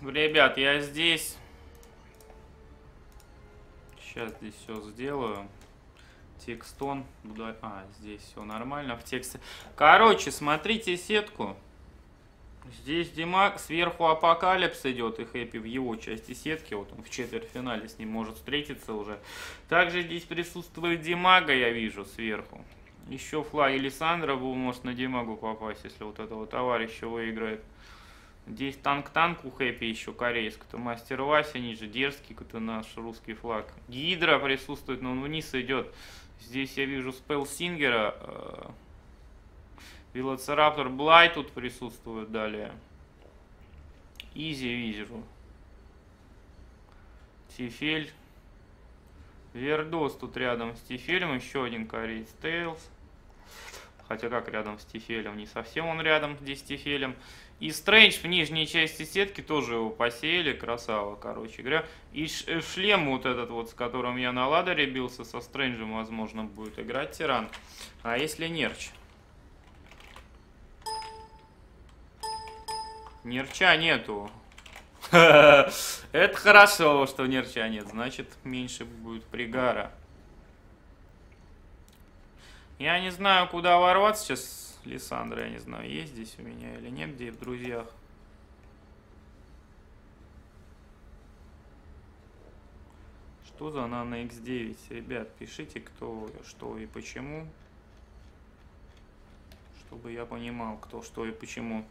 Ребят, я здесь. Сейчас здесь все сделаю. Текстон. А, здесь все нормально в тексте. Короче, смотрите сетку. Здесь Димаг, сверху Апокалипс идет, и Хэппи в его части сетки. Вот он в четвертьфинале с ним может встретиться уже. Также здесь присутствует Димага, я вижу, сверху. Еще флаг Лиссандра был, может на Димагу попасть, если вот этого товарища выиграет. Здесь танк-танк у Хэппи еще корейск. Это мастер Вася, ниже дерзкий, это наш русский флаг. Гидра присутствует, но он вниз идет. Здесь я вижу Спеллсингера. Велоцераптор Блай тут присутствует далее. Изи вижу. Тифель. Вердос тут рядом с Тифелем. Еще один кореец Тейлс. Хотя как рядом с Тифелем? Не совсем он рядом здесь с Тифелем. И Стрэндж в нижней части сетки тоже его посеяли. Красава, короче говоря. И шлем вот этот вот, с которым я на ладере бился, со Стрэнджем, возможно, будет играть тиран. А если нерч? Нерча нету. Это хорошо, что нерча нет. Значит, меньше будет пригара. Я не знаю, куда ворваться сейчас. Лиссандра, я не знаю, есть здесь у меня или нет, где в друзьях. Что за нано X9? Ребят, пишите, кто, что и почему. Чтобы я понимал, кто, что и почему.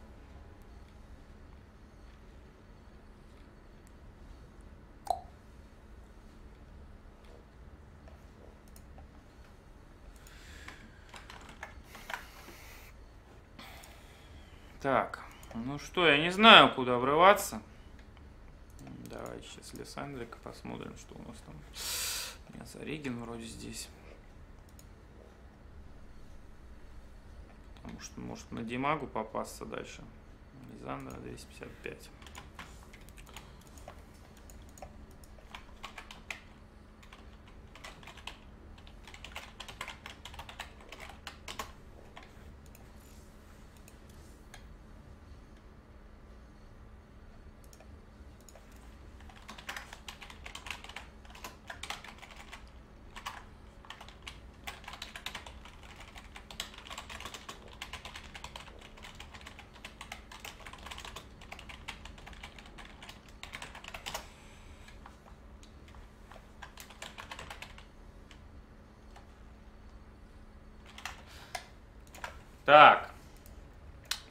Так, ну что, я не знаю, куда врываться. Давай сейчас Лиссандрика посмотрим, что у нас там. У меня Зарегин вроде здесь. Потому что может на Димагу попасться дальше. Лиссандра 255. Так,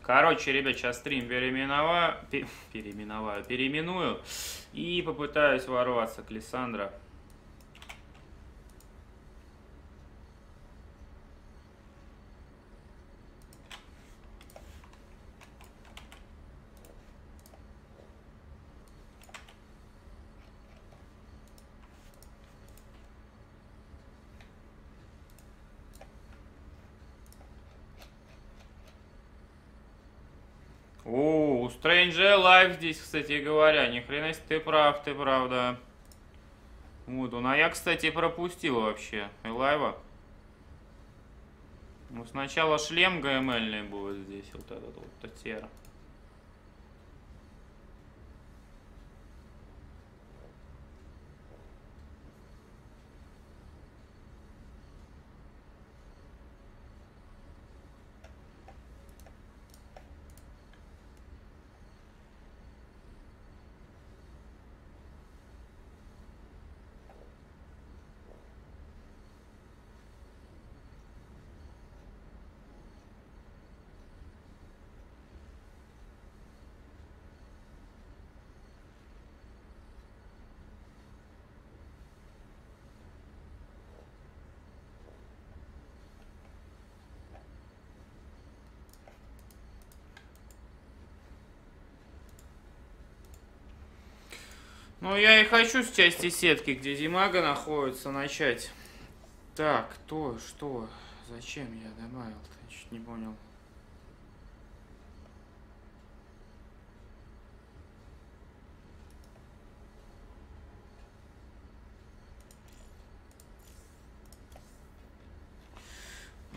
короче, ребят, сейчас стрим переименую и попытаюсь ворваться к Лиссандра. Элайв здесь, кстати говоря, ни хрена себе, ты прав, да. Вот он, а я, кстати, пропустил вообще Элайва. Ну, сначала шлем ГМЛ-ный будет здесь, вот этот вот татер. Ну, я и хочу с части сетки, где Димага находится, начать. Так, кто, что, зачем я добавил-то, чуть не понял.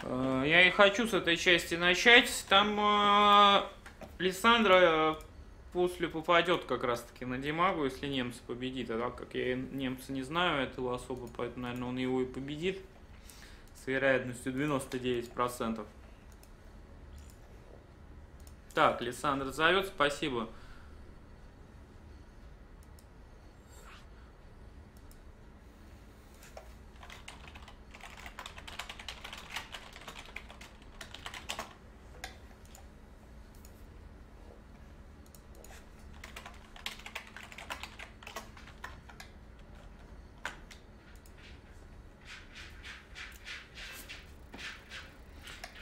Я и хочу с этой части начать. Там Лиссандра после попадет как раз-таки на Димагу, если немца победит. А так как я немца не знаю этого особо, поэтому, наверное, он его и победит. С вероятностью 99%. Так, Александр зовет, спасибо.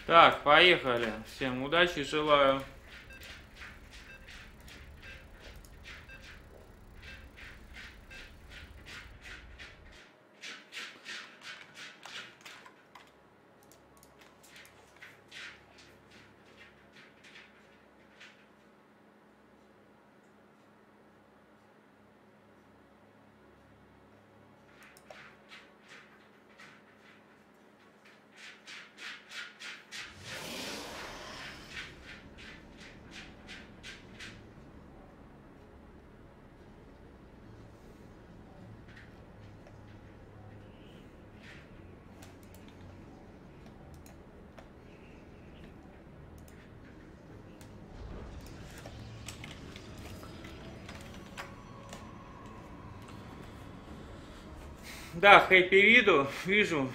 Так, поехали. Всем удачи желаю. Да, Хэппи вижу.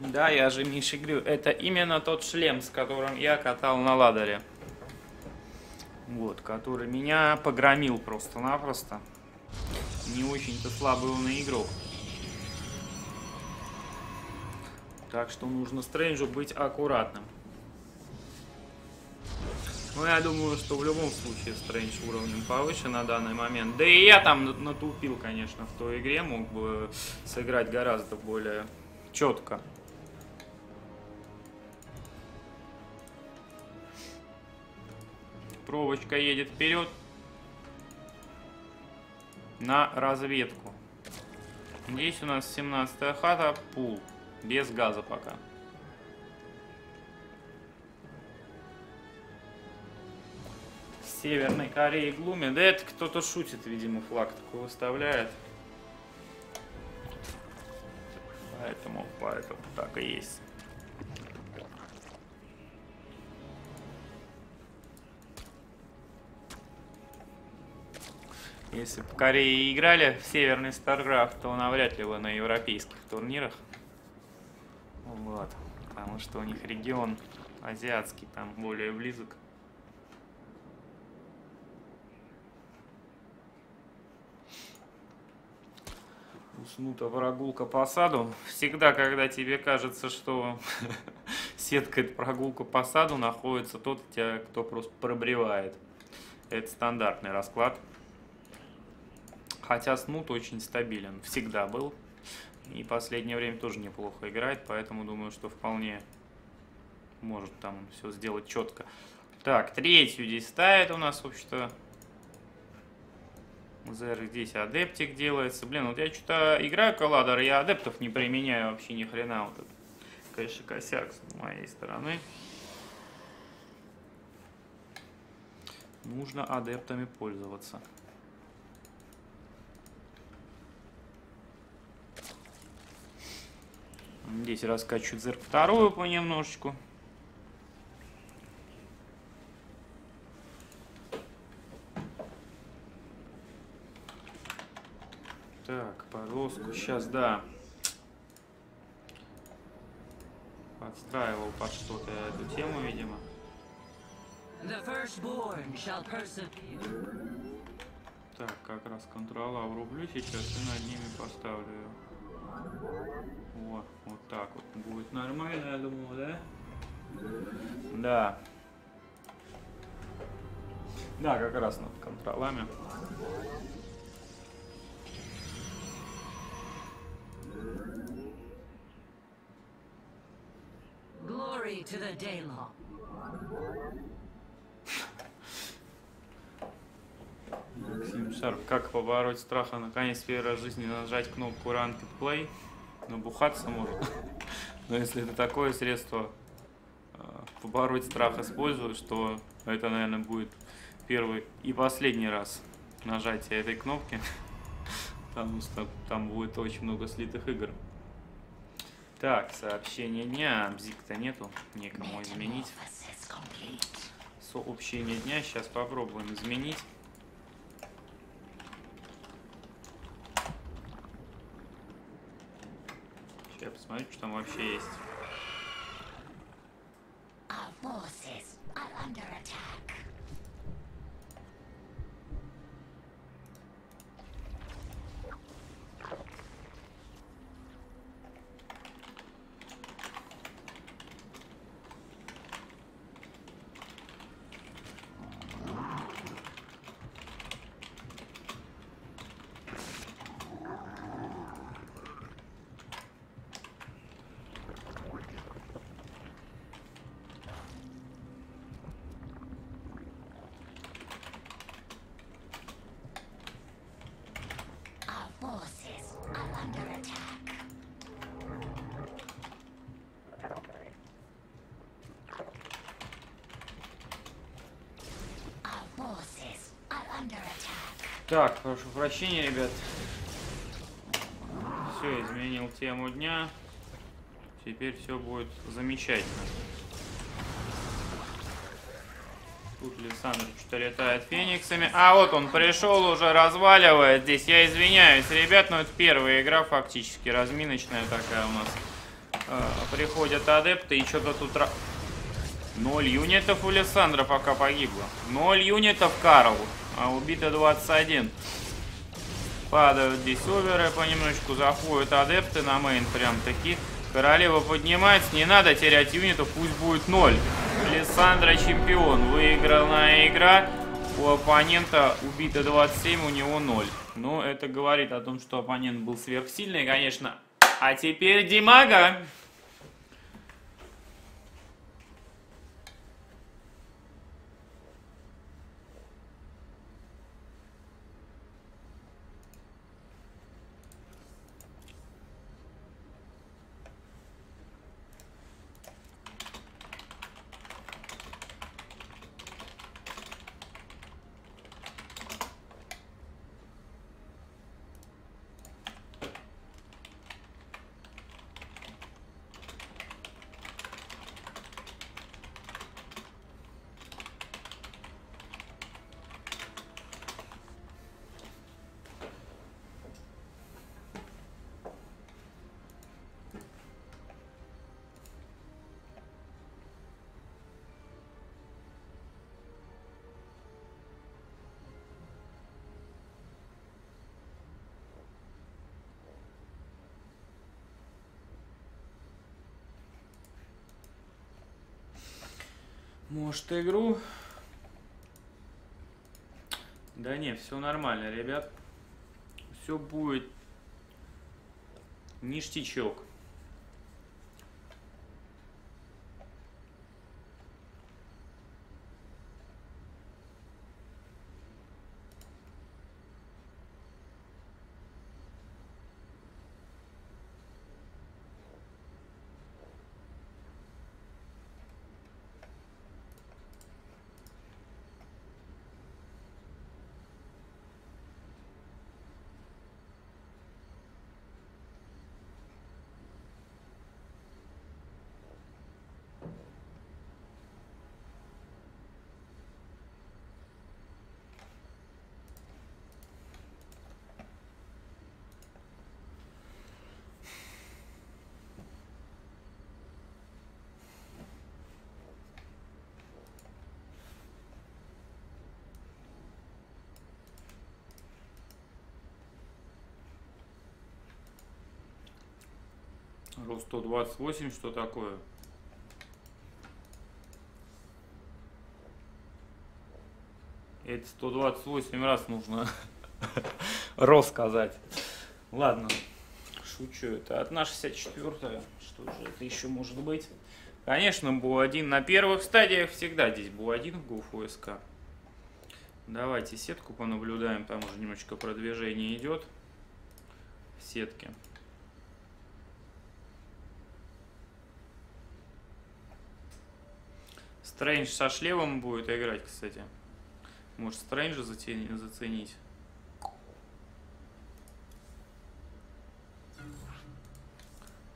Да, я же Миша говорю, это именно тот шлем, с которым я катал на ладере. Вот, который меня погромил просто-напросто. Не очень-то слабый он и игрок. Так что нужно Стрэнджу быть аккуратным. Ну, я думаю, что в любом случае Стрэндж уровнем повыше на данный момент. Да и я там натупил, конечно, в той игре. Мог бы сыграть гораздо более четко. Проволочка едет вперед. На разведку. Здесь у нас 17-я хата. Пул. Без газа пока. Северной Кореи Глуми. Да это кто-то шутит, видимо, флаг такой выставляет. Поэтому так и есть. Если бы в Корее играли в северный StarCraft, то навряд ли вы на европейских турнирах. Вот. Потому что у них регион азиатский, там более близок. Снута прогулка по саду. Всегда, когда тебе кажется, что сетка это прогулка по саду, находится тот, кто просто пробревает. Это стандартный расклад. Хотя Снут очень стабилен. Всегда был. И в последнее время тоже неплохо играет. Поэтому думаю, что вполне может там все сделать четко. Так, третью здесь ставит у нас, в общем-то. ЗР здесь адептик делается. Блин, вот я что-то играю колладор, я адептов не применяю вообще ни хрена. Вот это, конечно, косяк с моей стороны. Нужно адептами пользоваться. Здесь раскачу ЗР вторую понемножечку. Так, полоску сейчас, да. Подстраивал под что-то эту тему, видимо. Так, как раз контрола врублю сейчас и над ними поставлю ее. Вот, вот так вот. Будет нормально, я думаю, да? Да. Да, как раз над контролами. Максим Шарп, как побороть страха? Наконец, сфера жизни, нажать кнопку Ranked Play. Набухаться может. Но если это такое средство побороть страх используешь, то это, наверное, будет первый и последний раз нажатие этой кнопки, потому что там будет очень много слитых игр. Так, сообщение дня. Бзик-то нету, некому изменить. Сообщение дня. Сейчас попробуем изменить. Сейчас я посмотрю, что там вообще есть. Так, прошу прощения, ребят. Все, изменил тему дня. Теперь все будет замечательно. Тут Александр что-то летает фениксами. А вот он пришел уже, разваливает здесь. Я извиняюсь, ребят, но это первая игра фактически разминочная такая у нас. Приходят адепты и что-то тут... 0 юнитов у Александра пока погибло. 0 юнитов Карл. А убито 21. Падают здесь оверы понемножечку. Заходят адепты на мейн прям таки. Королева поднимается. Не надо терять юнитов. Пусть будет 0. Лиссандра чемпион. Выигранная игра. У оппонента убито 27. У него 0. Ну, это говорит о том, что оппонент был сверхсильный, конечно. А теперь Димага. Может, игру? Да не, все нормально, ребят. Все будет ништячок. Ру 128, что такое? Это 128 раз нужно Ро сказать. Ладно, шучу. Это одна 64-я. Что же это еще может быть? Конечно, БУ-1 на первых стадиях всегда здесь БУ-1 в ГУФУ СК. Давайте сетку понаблюдаем. Там уже немножечко продвижение идет в сетке. Стрэндж со шлевом будет играть, кстати. Может, Стрэнджа заценить?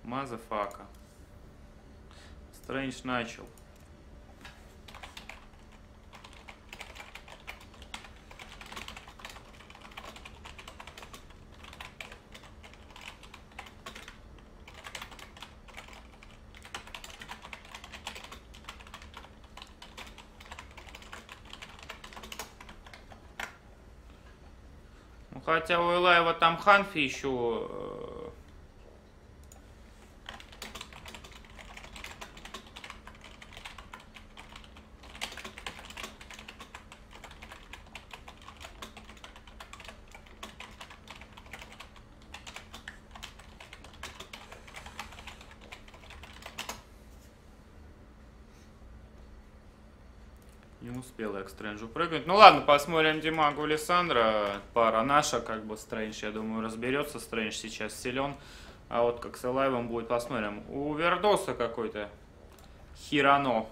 Мазафака. Стрэндж начал. Хотя у Элайва там Ханфи еще. Не успел я к Стрэнджу прыгнуть. Ну ладно, посмотрим Димагу Лиссандра. Пара наша, как бы Стрэндж, я думаю, разберется. Стрэндж сейчас силен. А вот как с Элайвом будет, посмотрим. У Вердоса какой-то херано.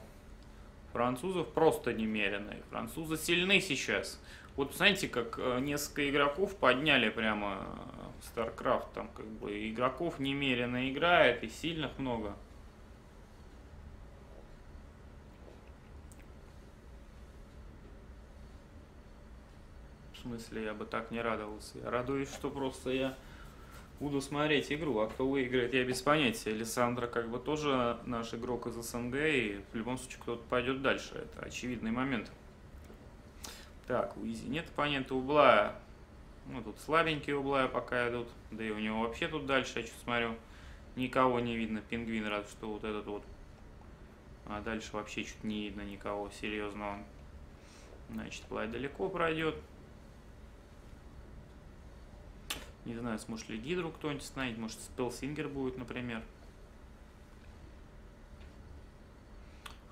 Французов просто немерено. Французы сильны сейчас. Вот посмотрите, как несколько игроков подняли прямо StarCraft. Там как бы игроков немерено играет и сильных много. В смысле, я бы так не радовался. Я радуюсь, что просто я буду смотреть игру, а кто выиграет, я без понятия. Александр как бы тоже наш игрок из СНГ, и в любом случае кто-то пойдет дальше. Это очевидный момент. Так, у Изи нет оппонента, у Блая. Ну, тут слабенькие у Блая пока идут, да и у него вообще тут дальше, я что-то смотрю, никого не видно. Пингвин рад, что вот этот вот. А дальше вообще чуть не видно никого серьезного. Значит, Блай далеко пройдет. Не знаю, сможет ли Гидру кто-нибудь снайдет. Может, Спеллсингер будет, например.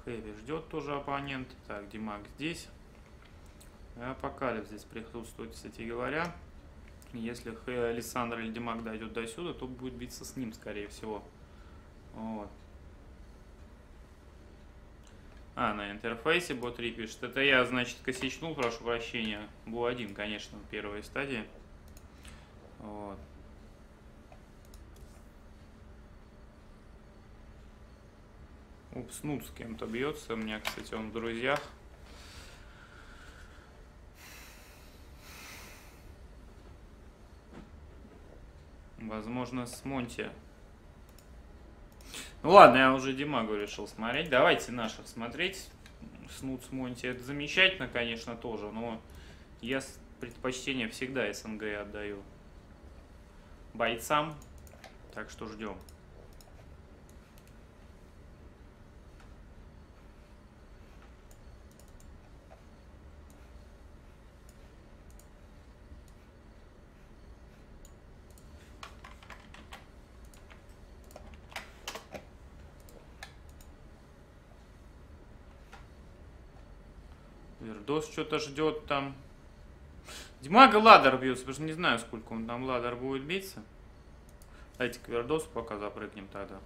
Хэппи ждет тоже оппонент. Так, Димаг здесь. Апокалипс здесь присутствует, кстати говоря. Если Александр или Димаг дойдет до сюда, то будет биться с ним, скорее всего. Вот. А, на интерфейсе Бот3 пишет. Это я, значит, косячнул, прошу прощения. Был один, конечно, в первой стадии. Вот. Упс, Снут с кем-то бьется. У меня, кстати, он в друзьях. Возможно, с Монти. Ну ладно, я уже Димагу решил смотреть. Давайте наших смотреть. Снут с Монти. Это замечательно, конечно, тоже. Но я предпочтение всегда СНГ отдаю бойцам, так что ждем. Вердос что-то ждет там. Димага ладер бьется, потому что не знаю, сколько он там ладер будет биться. Давайте к Вердосу пока запрыгнем тогда.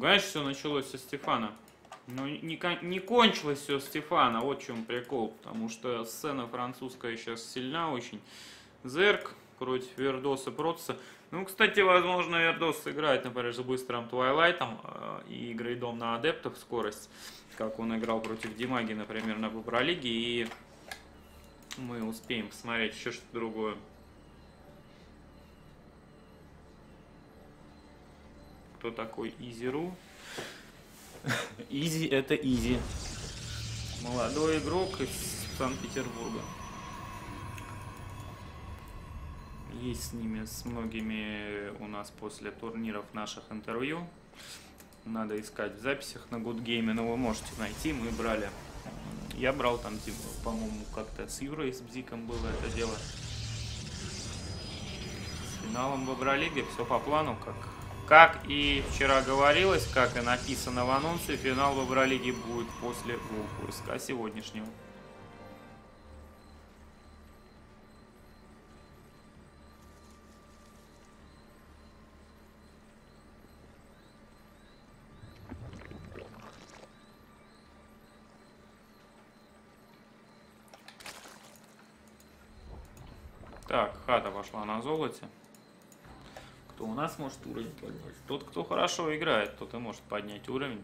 Конечно, все началось со Стефана. Но не кончилось все с Стефана. Вот в чем прикол. Потому что сцена французская сейчас сильна очень. Зерк против Вердоса протса. Ну, кстати, возможно, Вердос сыграет, например, с быстрым Твайлайтом и грейдом на адептов скорость. Как он играл против Димаги, например, на Бубролиге. И мы успеем посмотреть еще что-то другое. Кто такой Изиру? Изи — это Изи. Молодой игрок из Санкт-Петербурга. есть с ними, с многими у нас после турниров наших интервью. Надо искать в записях на Гудгейме, но вы можете найти. Мы брали, я брал там, типа, по-моему, как-то с Юрой, с Бзиком было это дело. С финалом в Евролиге, все по плану, как и вчера говорилось, как и написано в анонсе, финал в Евролиге будет после двухкурска сегодняшнего. Так, хата пошла на золоте. Кто у нас может уровень поднять? Тот, кто хорошо играет, тот и может поднять уровень.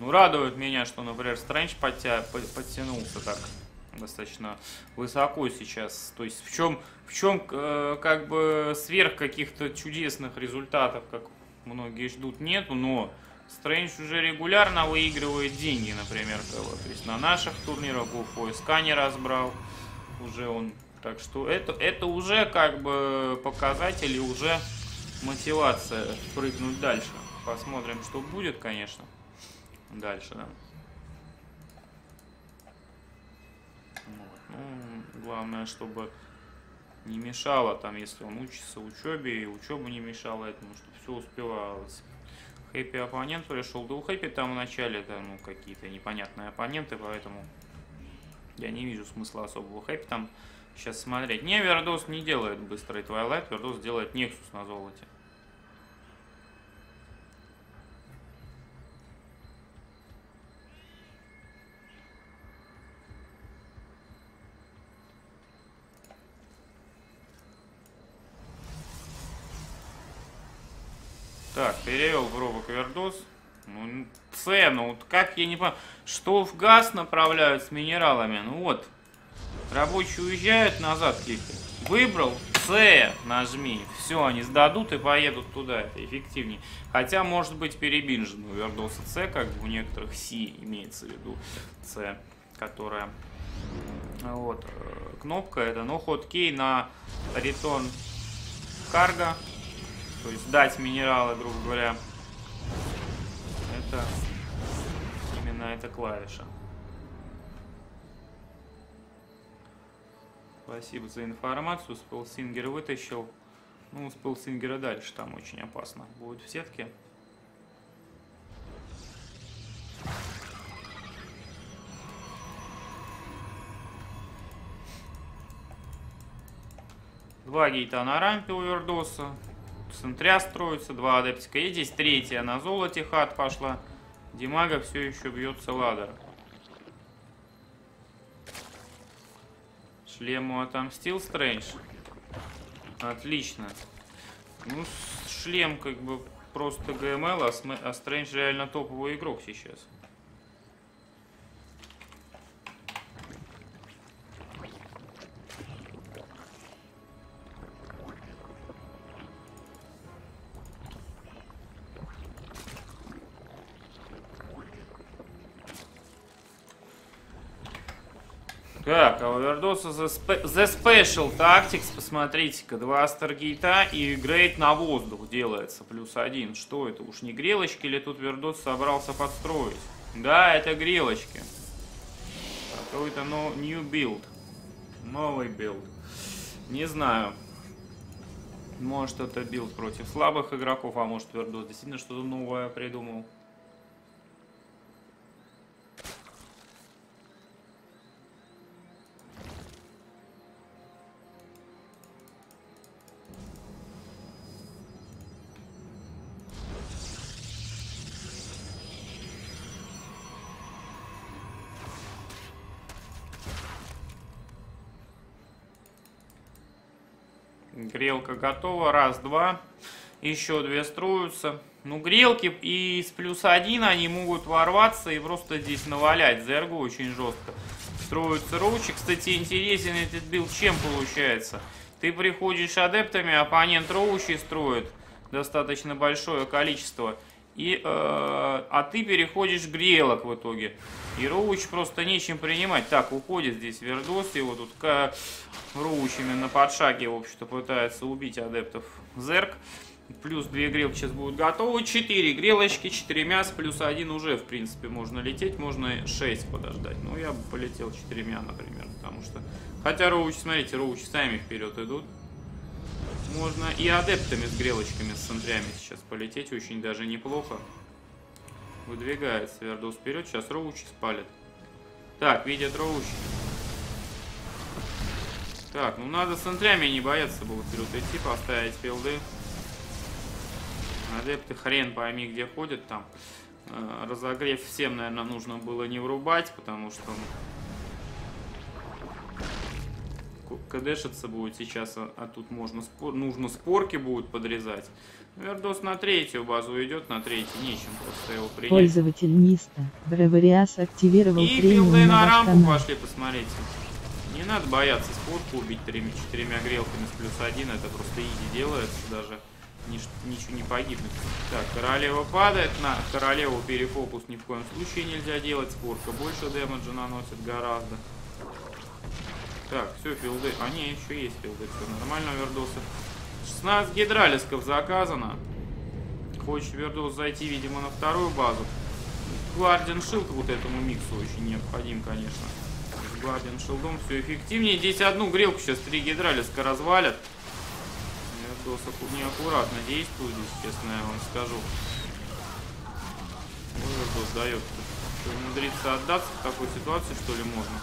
Ну, радует меня, что, например, Стрэндж подтянулся так достаточно высоко сейчас. То есть в чем как бы сверх каких-то чудесных результатов, как многие ждут, нету, но... Стрэндж уже регулярно выигрывает деньги, например, то есть на наших турнирах ОСК не разбрал уже он, так что это уже как бы показатель и уже мотивация прыгнуть дальше. Посмотрим, что будет, конечно, дальше. Да. Вот. Ну, главное, чтобы не мешало там, если он учится учебе, и учеба не мешала этому, чтобы все успевалось. Хэппи оппонент пришел. Да у Хэппи там в начале ну, какие-то непонятные оппоненты, поэтому я не вижу смысла особого Хэппи там сейчас смотреть. Не, Вердос не делает быстрый твайлайт, Вердос делает Нексус на золоте. Так, перевел в робок Вердос. Ну, цену, вот как я не понимаю, что в газ направляют с минералами. Ну вот, рабочие уезжают назад, кликают. Выбрал, С нажми. Все, они сдадут и поедут туда, это эффективнее. Хотя, может быть, перебинжен у Вердоса С, как у некоторых С имеется в виду. С, которая... Вот, кнопка это, но хоткей на return cargo. То есть дать минералы, грубо говоря, это именно эта клавиша. Спасибо за информацию. Спеллсингер вытащил. Ну, у Спеллсингера дальше там очень опасно будет в сетке. Два гейта на рампе у Вердоса. Центря строится, два адептика. И здесь третья на золоте хат пошла. Димага все еще бьется ладер. Шлему отомстил Стрэндж. Отлично. Ну, шлем как бы просто ГМЛ, а Стрэндж реально топовый игрок сейчас. Так, а у Вердоса The Special Tactics, посмотрите-ка, два старгейта и грейд на воздух делается, +1. Что это, уж не грелочки или тут Вердос собрался подстроить? Да, это грелочки. Какой-то new build. Новый билд. Не знаю. Может, это билд против слабых игроков, а может, Вердос действительно что-то новое придумал. Грелка готова. Раз, два. Еще две строятся. Ну, грелки и с +1 они могут ворваться и просто здесь навалять зергу очень жестко. Строятся роучи. Кстати, интересен этот билд чем получается. Ты приходишь адептами, оппонент роучи строит достаточно большое количество. И, а ты переходишь в грелок в итоге. И роуч просто нечем принимать. Так, уходит здесь Вердос. Его тут роуч именно под шаги, в общем-то, пытается убить адептов зерк. Плюс 2 грелки сейчас будут готовы. 4 грелочки, 4 мяса, плюс 1 уже, в принципе, можно лететь. Можно 6 подождать. Ну, я бы полетел 4 мя, например. Потому что... Хотя роуч, смотрите, роучи сами вперед идут. Можно и адептами с грелочками, с центрями сейчас полететь. Очень даже неплохо. Выдвигается Вердос вперед. Сейчас роучи спалит. Так, видят роучи. Так, ну надо с центрями не бояться было вперед идти, поставить филды. Адепты хрен пойми где ходят там. Разогрев всем, наверное, нужно было не врубать, потому что кдэшиться будет сейчас, а тут можно нужно спорки будет подрезать. Вердос на третью базу идет, на третью нечем просто его принять. Пользователь Миста Бревариас активировал и филды на рампу пошли, посмотрите. Не надо бояться спорку убить 4 грелками с плюс 1, это просто изи делается даже. Ничего не погибнет. Так, королева падает. На королеву перефокус ни в коем случае нельзя делать. Спорка больше демеджа наносит гораздо. Так, все, филды. А не, еще есть филды. Все нормально, Вердоса. 16 гидралисков заказано. Хочет Вердос зайти, видимо, на вторую базу. Гвардиан шилд вот этому миксу очень необходим, конечно. С Гвардиан шилдом все эффективнее. Здесь одну грелку сейчас 3 гидралиска развалят. Вердосов неаккуратно действует здесь, честно я вам скажу. Вердос дает. Что, умудриться отдаться в такой ситуации, что ли, можно?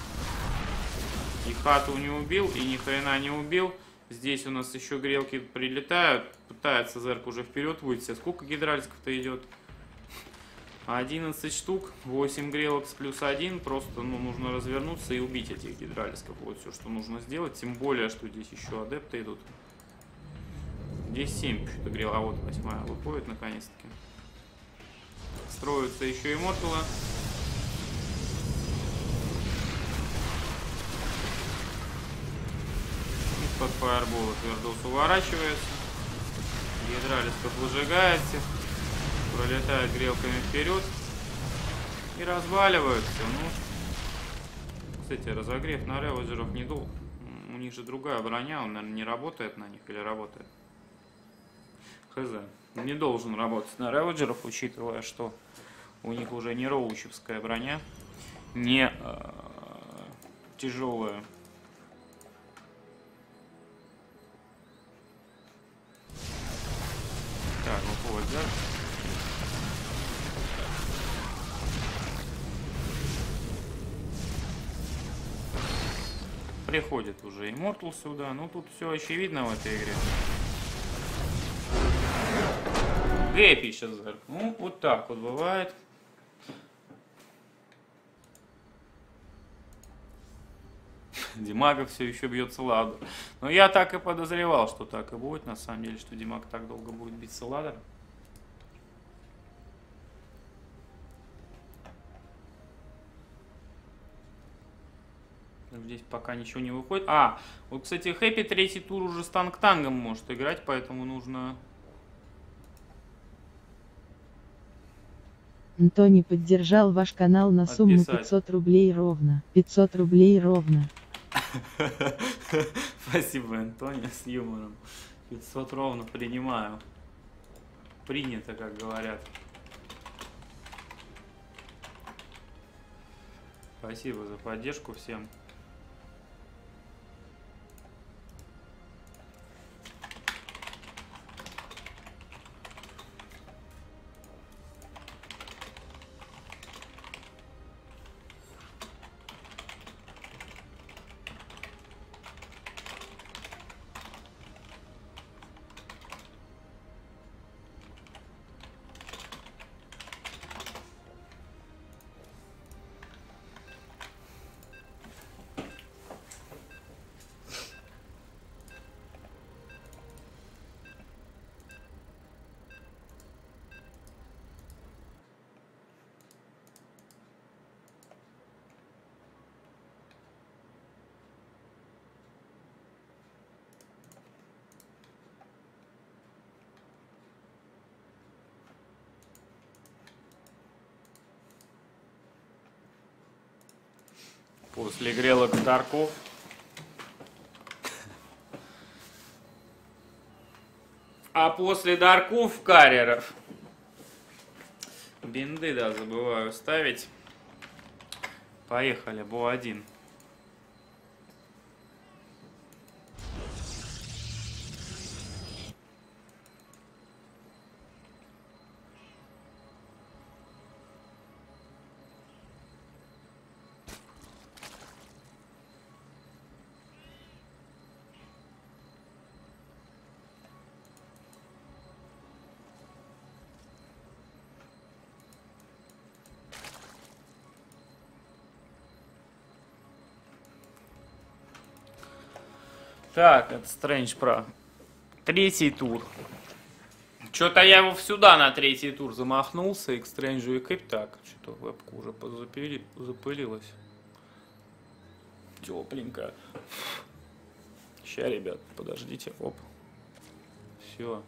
И хату не убил, и ни хрена не убил. Здесь у нас еще грелки прилетают. Пытается зерк уже вперед выйти. Сколько гидральсков-то идет? 11 штук, 8 грелок с плюс 1. Просто нужно развернуться и убить этих гидральсков. Вот все, что нужно сделать. Тем более, что здесь еще адепты идут. Здесь 7 что-то грел, а вот 8-я выходит наконец-таки. Строятся еще и морталы. Из-под фаербола Вердос уворачивается. Гидралисков выжигает всех. Пролетает грелками вперед. И разваливается. Ну, кстати, разогрев на ревозеров не дул. У них же другая броня, он, наверное, не работает на них или работает. Не должен работать на реводжеров, учитывая, что у них уже не роучевская броня, не тяжелая. Так, выходит, да? Приходит уже Immortal сюда, ну тут все очевидно в этой игре. Хэппи сейчас зерк. Ну, вот так вот бывает. Димага все еще бьется ладом. Но я так и подозревал, что так и будет. На самом деле, что Димаг так долго будет биться ладом. Здесь пока ничего не выходит. А, вот, кстати, Хэппи третий тур уже с танк-тангом может играть, поэтому нужно... Антони поддержал ваш канал на сумму 500 рублей ровно. 500 рублей ровно. Спасибо, Антони, с юмором. 500 ровно принимаю. Принято, как говорят. Спасибо за поддержку всем. После грелок тарков. А после дарков карьеров. Бинды, да, забываю ставить. Поехали, Бо-1. Так, это Стрэндж про третий тур. Что-то я его сюда на третий тур замахнулся, и к Стрэнджу и Кэп. Так, что-то вебка уже запылилась. Тепленько. Ща, ребят, подождите. Оп. Все.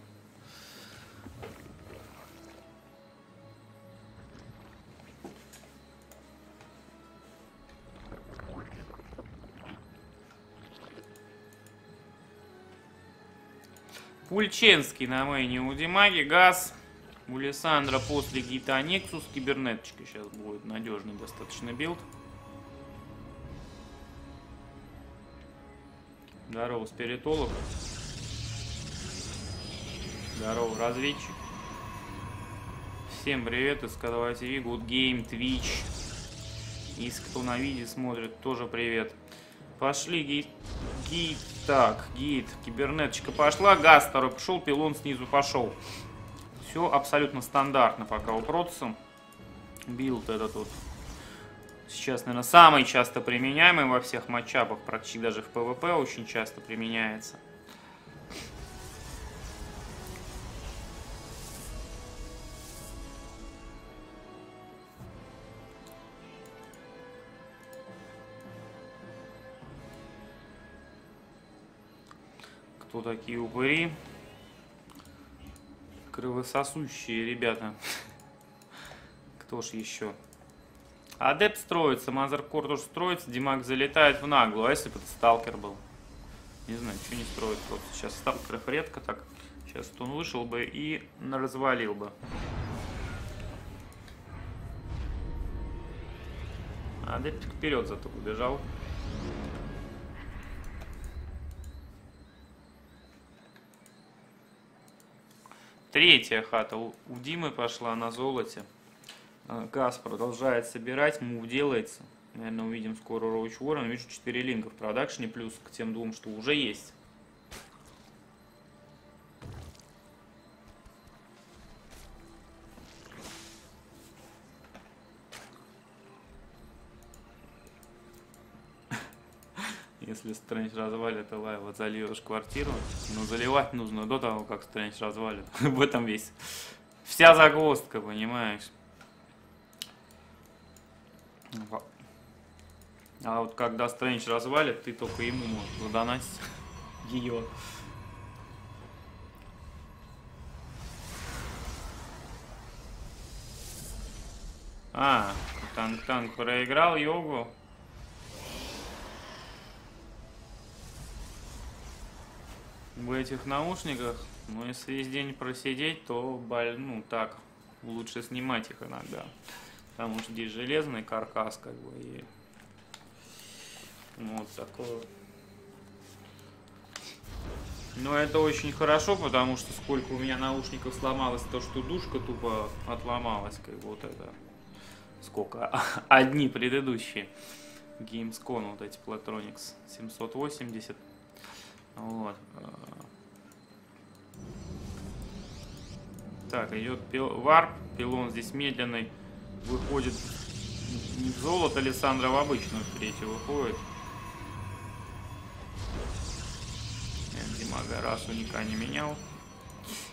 Пульченский на мейне у Димаги, газ. У Лиссандра после гита Нексус, кибернеточка сейчас будет, надежный достаточно билд. Здорово, спиритолог. Здорово, разведчик. Всем привет из Кадова ТВ, Good Game, Twitch. Из кто на виде смотрит, тоже привет. Пошли гит. Так, гид, кибернеточка пошла, газ второй пошел, пилон снизу пошел. Все абсолютно стандартно пока у Протаса. Билд этот вот сейчас, наверное, самый часто применяемый во всех матчапах, практически даже в ПВП очень часто применяется. Кто такие упыри? Кровососущие ребята. Кто ж еще? Адепт строится, Мазеркор тоже строится, Димаг залетает в наглую. А если бы это сталкер был? Не знаю, что не строит просто. Сейчас сталкеров редко так. Сейчас он вышел бы и развалил бы. Адептик вперед зато побежал. Третья хата у Димы пошла на золоте. Газ продолжает собирать, мув делается. Наверное, увидим скоро Роуч Уоррен. Вижу 4 линка в продакшне, плюс к тем двум, что уже есть. Если Стрэндж развалит Элайва, зальешь квартиру. Но заливать нужно до того, как Стрэндж развалит. В этом весь вся загвоздка, понимаешь? А вот когда Стрэндж развалит, ты только ему можешь задонатить ее. А, танк проиграл йогу. В этих наушниках, но если весь день просидеть, то ну так, лучше снимать их иногда. Потому что здесь железный каркас, как бы, и вот такое. Но это очень хорошо, потому что сколько у меня наушников сломалось, то что душка тупо отломалась, как бы вот это. Сколько? Одни предыдущие. Gamescon, вот эти Platronics 780. Вот. Так, идет варп, пилон здесь медленный, выходит не в золото, Александра в обычную встречу выходит. Димага раз уника не менял.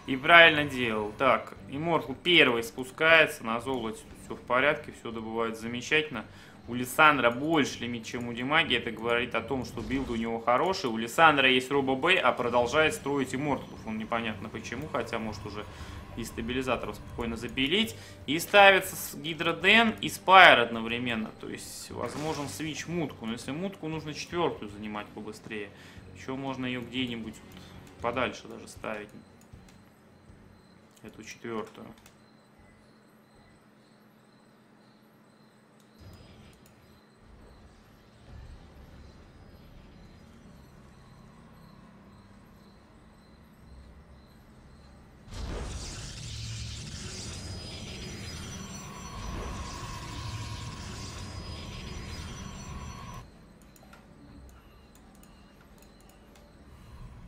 И правильно делал. Так, Immortal первый спускается, на золоте все в порядке, все добывает замечательно. У Лиссандра больше лимит, чем у Димаги. Это говорит о том, что билд у него хороший. У Лиссандра есть робо-бэй, а продолжает строить имморталов. Он непонятно почему, хотя может уже и стабилизаторов спокойно запилить. И ставится с Гидра Дэн и Спайр одновременно. То есть возможен свич мутку. Но если мутку, нужно четвертую занимать побыстрее. Еще можно ее где-нибудь подальше даже ставить. Эту четвертую.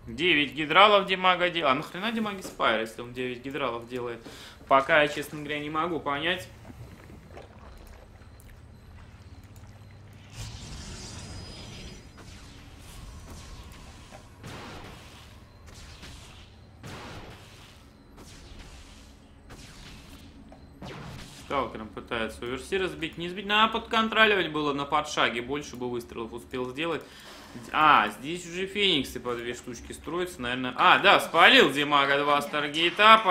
Девять гидралов Димага делает. А нахрена Димаги Спайр, если он 9 гидралов делает? Пока я, честно говоря, не могу понять. Сталкером пытается уверси разбить. Не сбить. Надо подконтроливать было на подшаге. Больше бы выстрелов успел сделать. А, здесь уже фениксы по 2 штучки строятся, наверное. А, да, спалил Димага 2 старгейта,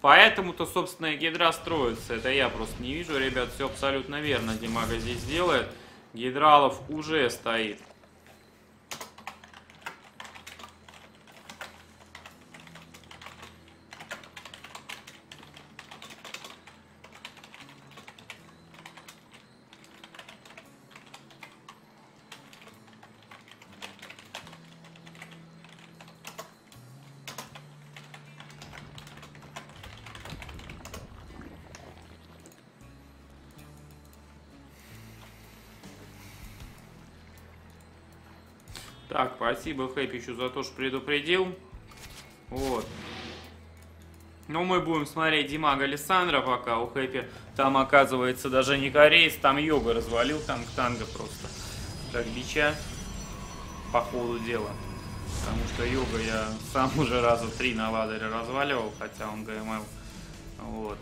поэтому-то, собственно, Гидра строится. Это я просто не вижу, ребят, все абсолютно верно Димага здесь делает. Гидралов уже стоит. Так, спасибо Хэппи еще за то, что предупредил. Вот. Но мы будем смотреть Димага Александра пока. У Хэппи там, оказывается, даже не кореец, там йога развалил, там танго просто. Так, бича по ходу дела. Потому что йога я сам уже раза 3 на ладере разваливал, хотя он ГМЛ. Вот.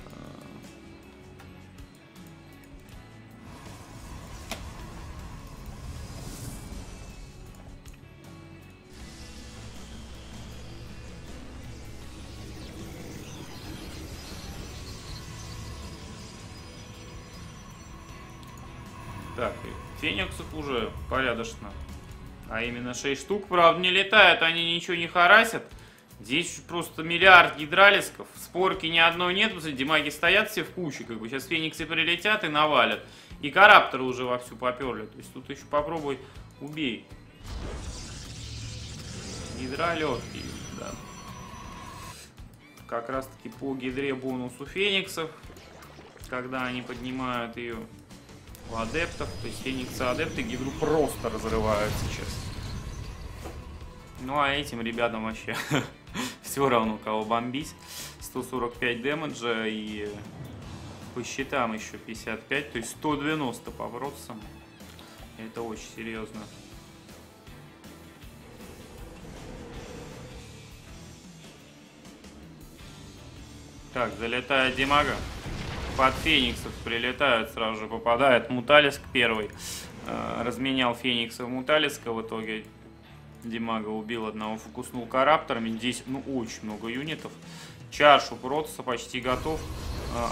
Так, фениксов уже порядочно. А именно 6 штук. Правда, не летают, они ничего не харасят. Здесь просто миллиард гидралисков. Спорки ни одной нет. Димаги стоят все в куче. Как бы сейчас фениксы прилетят и навалят. И корапторы уже вовсю поперли. То есть тут еще попробуй убей. Гидра легкий, да. Как раз таки по гидре бонус у фениксов. Когда они поднимают ее... У адептов, то есть фениксы адепты гидру просто разрывают сейчас. Ну а этим ребятам вообще все равно кого бомбить. 145 демеджа и по щитам еще 55, то есть 190 по бродсам. Это очень серьезно. Так, залетает Димага. Под фениксов прилетают, сразу же попадает Муталиск первый. Разменял феникса в Муталиска. В итоге Димага убил одного, фокуснул корапторами. Здесь, ну, очень много юнитов. Чашу Протаса почти готов.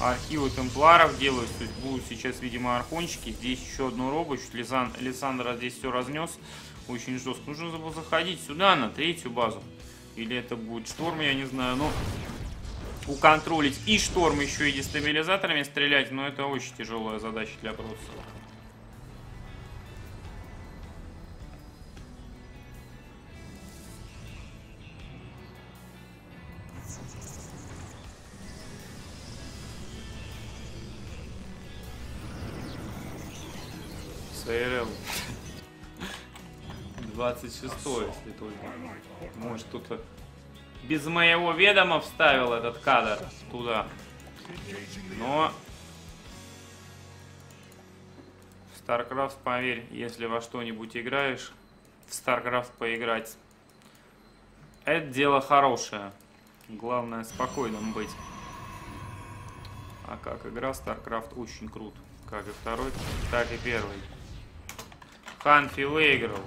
Архивы темпларов делают. То есть будут сейчас, видимо, архончики. Здесь еще одну робу. Чуть Лиссандра здесь все разнес. Очень жестко. Нужно было заходить сюда, на третью базу. Или это будет шторм, я не знаю, но... Уконтролить и шторм, еще и дестабилизаторами стрелять, но это очень тяжелая задача для Протаса. СРЛ 26, если только. Может, кто-то без моего ведома вставил этот кадр туда. Но в StarCraft, поверь, если во что-нибудь играешь, в StarCraft поиграть — это дело хорошее. Главное спокойным быть. А как игра StarCraft очень крут. Как и второй, так и первый. Ханфи выиграл.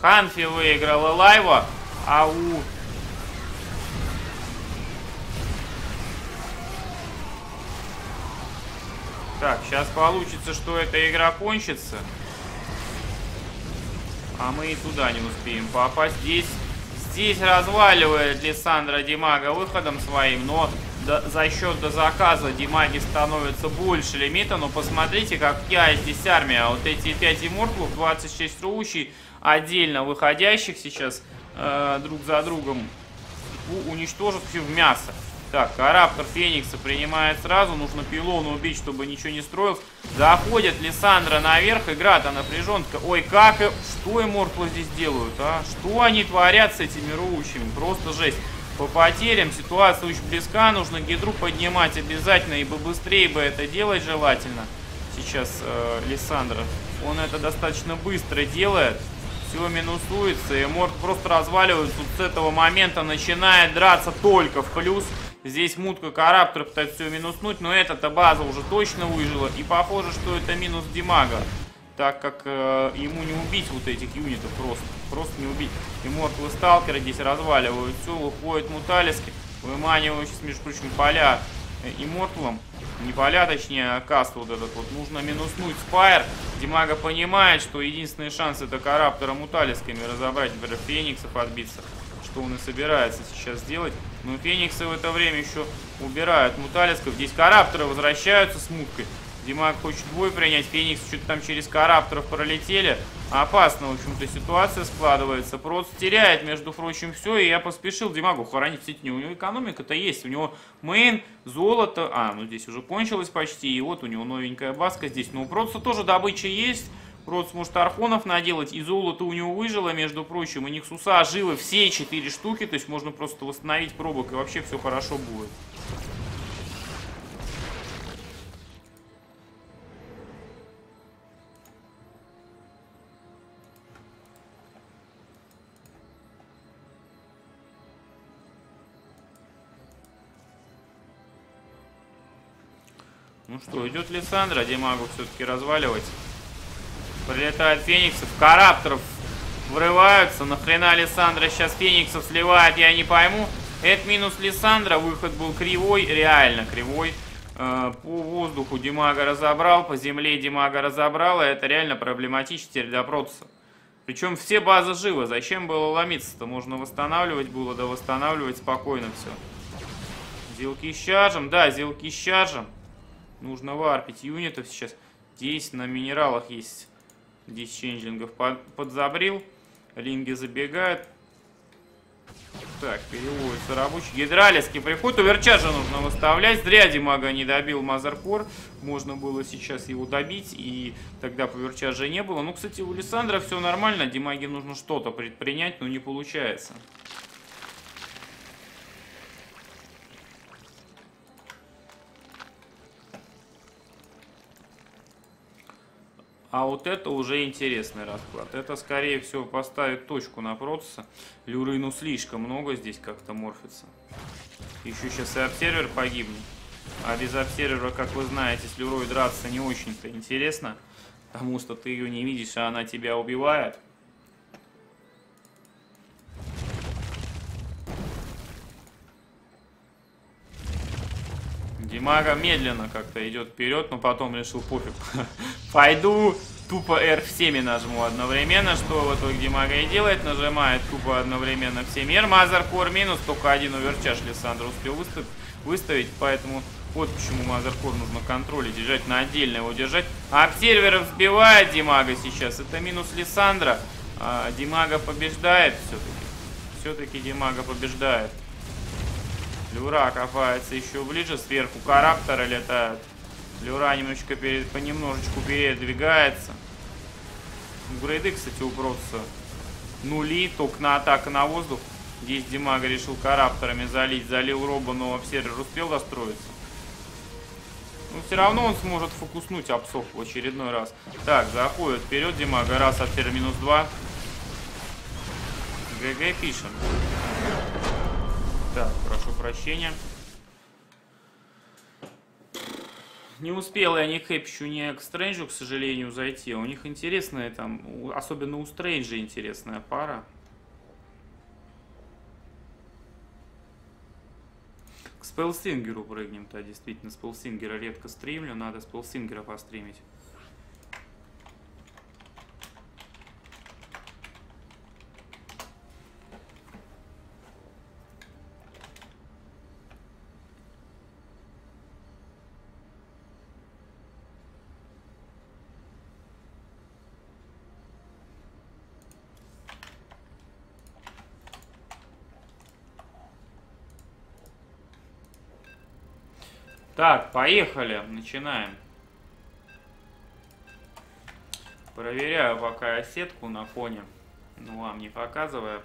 Ханфи выиграл Элайва. Ау. Так, сейчас получится, что эта игра кончится. А мы и туда не успеем попасть. Здесь разваливает Лиссандра Димага выходом своим, но за счет дозаказа Димаги становится больше лимита. Но посмотрите, как я здесь армия. Вот эти 5 иммортов, 26 рущий, отдельно выходящих сейчас друг за другом, уничтожат все в мясо. Так, Раптор Феникса принимает сразу. Нужно пилона убить, чтобы ничего не строилось. Заходит Лиссандра наверх. Игра-то напряженка. Ой, как и... Что иммортлы здесь делают, а? Что они творят с этими роучами? Просто жесть. По потерям ситуация очень близка. Нужно гидру поднимать обязательно. И быстрее бы это делать желательно. Сейчас Лиссандра. Он это достаточно быстро делает. Все минусуется. И имморт просто разваливается. Вот с этого момента начинает драться только в хлюз. Здесь мутка Караптор пытается все минуснуть, но эта-то база уже точно выжила. И похоже, что это минус Димага, так как ему не убить вот этих юнитов просто. Просто не убить. И мортлы сталкеры здесь разваливают все, уходят муталиски, выманивают сейчас, между прочим, поля и мортлам. Не поля, точнее, а каст вот этот вот. Нужно минуснуть спайр. Димага понимает, что единственный шанс это Караптора муталисками разобрать, например, Фениксов отбиться. Что он и собирается сейчас сделать. Но Фениксы в это время еще убирают муталисков. Здесь Карапторы возвращаются с муткой. Димаг хочет бой принять. Фениксы что-то там через Карапторов пролетели. Опасно, в общем-то, ситуация складывается. Просто теряет, между прочим, все. И я поспешил Димагу хоронить сеть. У него экономика-то есть. У него мейн, золото. А, ну здесь уже кончилось почти. И вот у него новенькая баска здесь. Но у Протца тоже добыча есть. Протц может архонов наделать, и золото у него выжило, между прочим, и Никсуса живы все 4 штуки, то есть можно просто восстановить пробок, и вообще все хорошо будет. Ну что, идет Лиссандра Димагу все-таки разваливать. Прилетают Фениксов, Карапторов врываются. Нахрена Лиссандра сейчас Фениксов сливает, я не пойму. Это минус Лиссандра, выход был кривой, реально кривой. По воздуху Димага разобрал, по земле Димага разобрал, и это реально проблематично теперь для Протца. Причем все базы живы, зачем было ломиться-то? Можно восстанавливать было, да восстанавливать спокойно все. Зилки с чаржем, да, зилки с чаржем. Нужно варпить юнитов сейчас. Здесь на минералах есть... 10 ченджлингов подзабрил. Линги забегают. Так, переводится рабочий. Гидралиски приходят. Уверчажа нужно выставлять. Зря Димага не добил Мазеркор. Можно было сейчас его добить, и тогда поверчажа не было. Ну, кстати, у Лиссандра все нормально. Димаге нужно что-то предпринять, но не получается. А вот это уже интересный расклад. Это, скорее всего, поставит точку на Протца. Люрину слишком много здесь как-то морфится. Еще сейчас и обсервер погибнет. А без обсервера, как вы знаете, с Люрой драться не очень-то интересно. Потому что ты ее не видишь, а она тебя убивает. Димага медленно как-то идет вперед, но потом решил пофиг. Пойду тупо R всеми нажму одновременно, что вот Димага и делает. Нажимает тупо одновременно всем R. Мазеркор минус, только один уверчаж Лиссандра успел выставить, поэтому вот почему Мазеркор нужно контролить, держать на отдельно его держать. Обсерверов сбивает Димага сейчас, это минус Лиссандра. Димага побеждает все-таки. Все-таки Димага побеждает. Люра копается еще ближе, сверху Карапторы летают. Люра немножечко понемножечку передвигается. Грейды, кстати, у Протца нули, только на атаку на воздух. Здесь Димага решил Карапторами залить, залил Роба, но обсервер успел достроиться. Но все равно он сможет фокуснуть обсов в очередной раз. Так, заходит вперед Димага, раз, обсервер минус 2. ГГ пишем. Так, прошу прощения. Не успел я ни к Хэппи, ни к Стрэнджу, к сожалению, зайти. У них интересная там, особенно у Стрэнджа, интересная пара. К Спеллсингеру прыгнем, да, действительно. Спеллсингера редко стримлю, надо Спеллсингера постримить. Так, поехали, начинаем. Проверяю пока сетку на фоне, ну вам не показывая.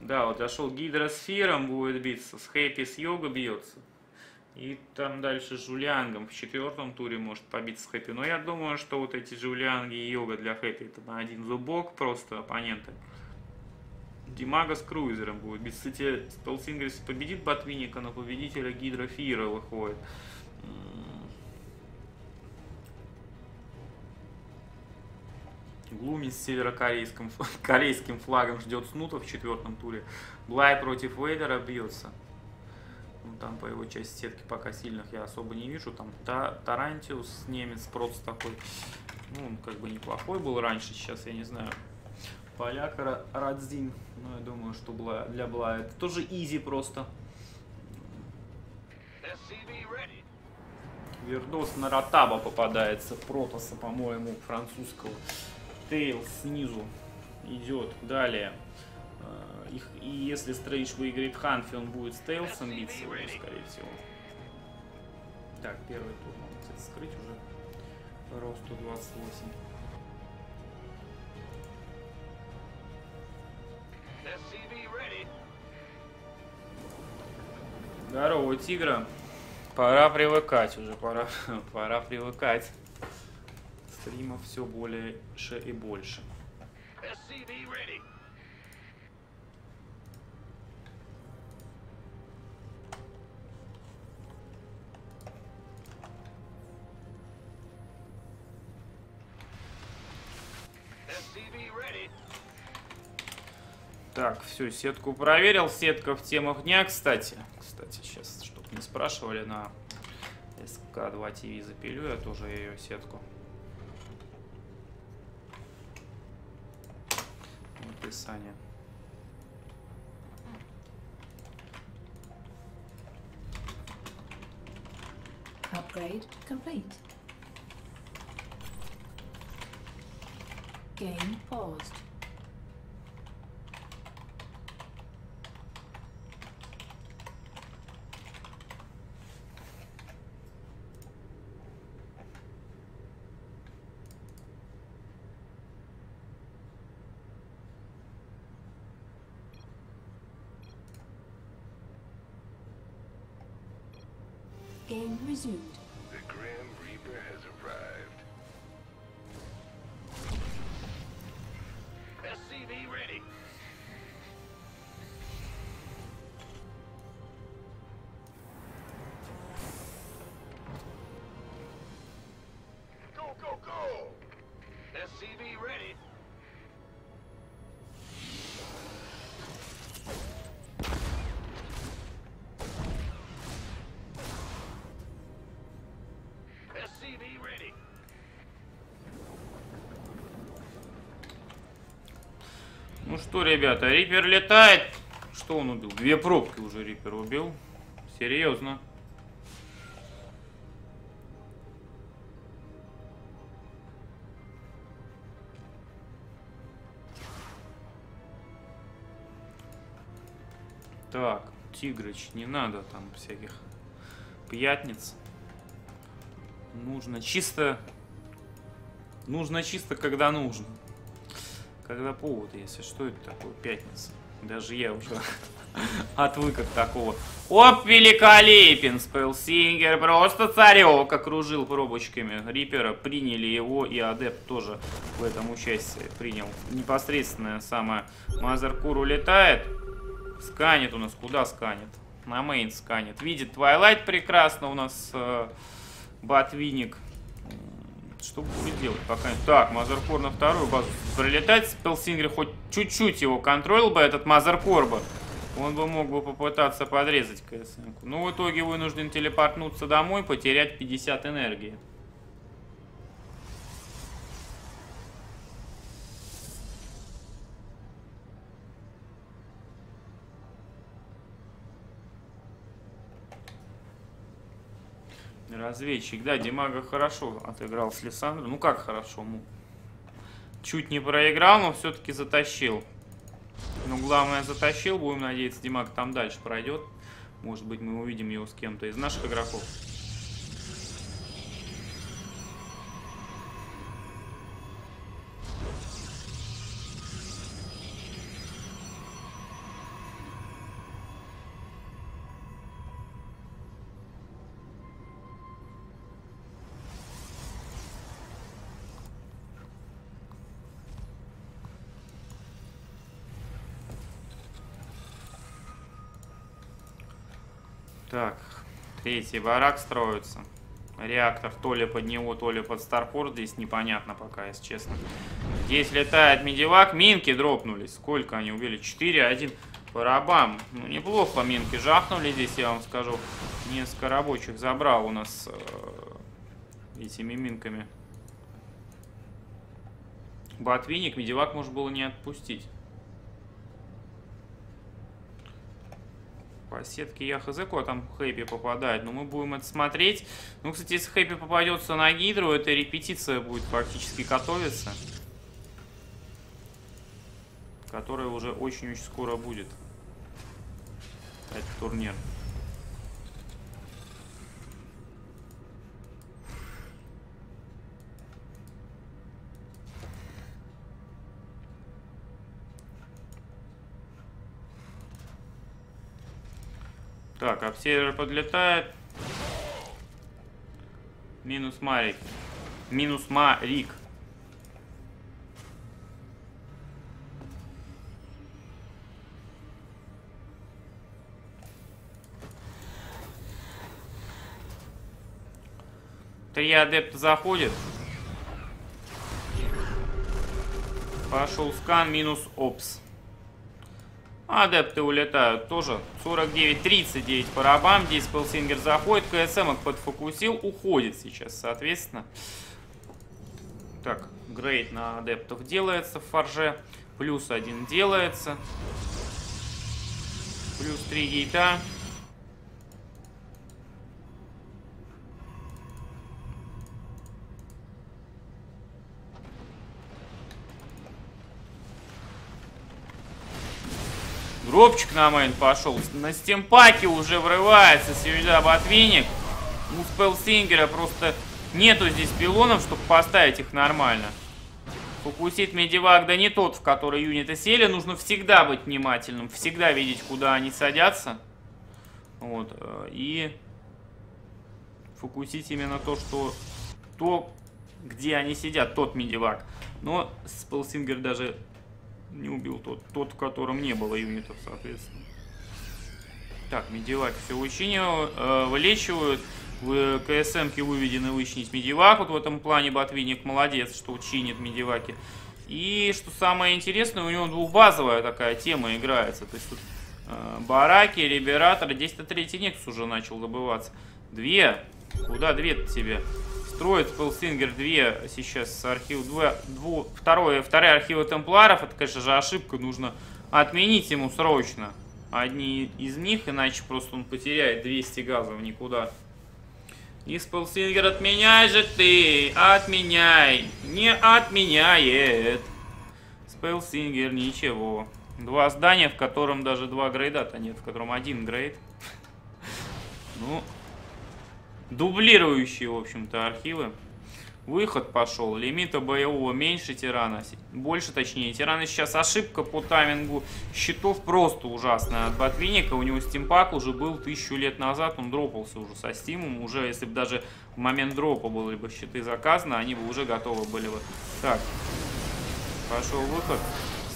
Да, вот зашел Гидра с Фиром будет биться, с Хэппи с Йога бьется. И там дальше с Жулиангом в четвертом туре может побиться с Хэппи. Но я думаю, что вот эти Жулианги и Йога для Хэппи это на один зубок просто оппоненты. Димага с Круизером будет. Без, кстати, Спеллсингер победит Ботвинника, но победителя Гидра Фира выходит. Глуми с северокорейским флагом ждет Снута в четвертом туре. Блай против Вейдера бьется. Ну, там по его части сетки пока сильных я особо не вижу. Там Тарантиус, немец, просто такой. Ну, он как бы неплохой был раньше, сейчас я не знаю. Поляк Радзин, ну я думаю, что для Бла это тоже Изи просто. Вердос на Ротаба попадается, Протаса, по-моему, французского. Тейлс снизу идет далее. И если Стрэндж выиграет Ханфи, он будет с Тейлсом биться, скорее всего. Так, первый тур надо, кстати, скрыть уже. Рост 128. Здорово, Тигра. Пора привыкать уже, пора привыкать. Стримов все больше и больше. Так, все, сетку проверил. Сетка в темах дня, кстати. Кстати, сейчас, чтобы не спрашивали, на СК2 ТВ запилю я тоже ее сетку. В описании. Upgrade complete. Game paused. Game resumed. The Grim Reaper has arrived. SCV ready. Go, go, go! SCV ready. Что, ребята, Рипер летает. Что он убил? Две пробки уже Рипер убил. Серьезно. Так, Тигрыч, не надо там всяких пятниц. Нужно чисто, когда нужно. Когда повод, если что, это такое, пятница. Даже я уже отвык от такого. Оп, великолепен! Спеллсингер просто царек окружил пробочками Рипера. Приняли его, и Адепт тоже в этом участии принял. Непосредственно сама Мазеркур улетает. Сканит у нас. Куда сканит? На мейн сканит. Видит Твайлайт прекрасно у нас Ботвинник. Что будет делать пока? Так, Мазеркор на вторую базу прилетать. Спеллсингер хоть чуть-чуть его контролил бы, этот Мазеркор бы. Он бы мог бы попытаться подрезать КСМ-ку. Но в итоге вынужден телепортнуться домой, потерять 50 энергии. Разведчик, да, Димага хорошо отыграл с Лиссандром. Ну как хорошо, чуть не проиграл, но все-таки затащил. Ну главное затащил, будем надеяться, Димага там дальше пройдет. Может быть мы увидим его с кем-то из наших игроков. Так, третий барак строится. Реактор то ли под него, то ли под Старпорт. Здесь непонятно пока, если честно. Здесь летает медивак. Минки дропнулись. Сколько они убили? 4-1 по рабам. Ну, неплохо минки жахнули здесь, я вам скажу. Несколько рабочих забрал у нас этими минками. Ботвинник, медивак можно было не отпустить. По сетке я хзку, а там Хэппи попадает. Но мы будем это смотреть. Ну, кстати, если Хэппи попадется на Гидру, это репетиция будет практически готовиться. Которая уже очень-очень скоро будет. Этот турнир. Так, обсервер подлетает. Минус Марик. Минус Марик. Три адепта заходит. Пошел скан, минус опс. Адепты улетают тоже. 49-39 по рабам. Здесь Спеллсингер заходит. КСМ их подфокусил. Уходит сейчас, соответственно. Так, грейд на адептов делается в форже. +1 делается. +3 гейта. Дропчик на мейн пошел. На стимпаке уже врывается сюда Ботвинник. У Спеллсингера просто нету здесь пилонов, чтобы поставить их нормально. Фокусит медивак, да не тот, в который юниты сели. Нужно всегда быть внимательным, всегда видеть, куда они садятся. Вот. И фокусить именно то, где они сидят, тот медивак. Но Спеллсингер даже... не убил тот, в котором не было юнитов, соответственно. Так, медивак все вылечивают. В КСМ-ке выведены вычинить медивак. Вот в этом плане Ботвинник молодец, что чинит медиваки. И что самое интересное, у него двухбазовая такая тема играется. То есть тут бараки, либераторы. Здесь то третий Никс уже начал добываться. Две. Куда две-то тебе? Строит Спеллсингер 2 сейчас архив 2, вторая архива темпларов. Это, конечно же, ошибка. Нужно отменить ему срочно одни из них, иначе просто он потеряет 200 газов никуда. И Спеллсингер, отменяй же ты! Отменяй! Не отменяет! Спеллсингер ничего. Два здания, в котором даже два грейда-то нет, в котором один грейд. Ну... дублирующие, в общем-то, архивы. Выход пошел. Лимита боевого меньше тирана. Больше, точнее. Тирана сейчас ошибка по таймингу щитов просто ужасная от Ботвинника. У него стимпак уже был 1000 лет назад. Он дропался уже со стимом. Уже если бы даже в момент дропа были бы щиты заказаны, они бы уже готовы были бы. Так. Пошел выход.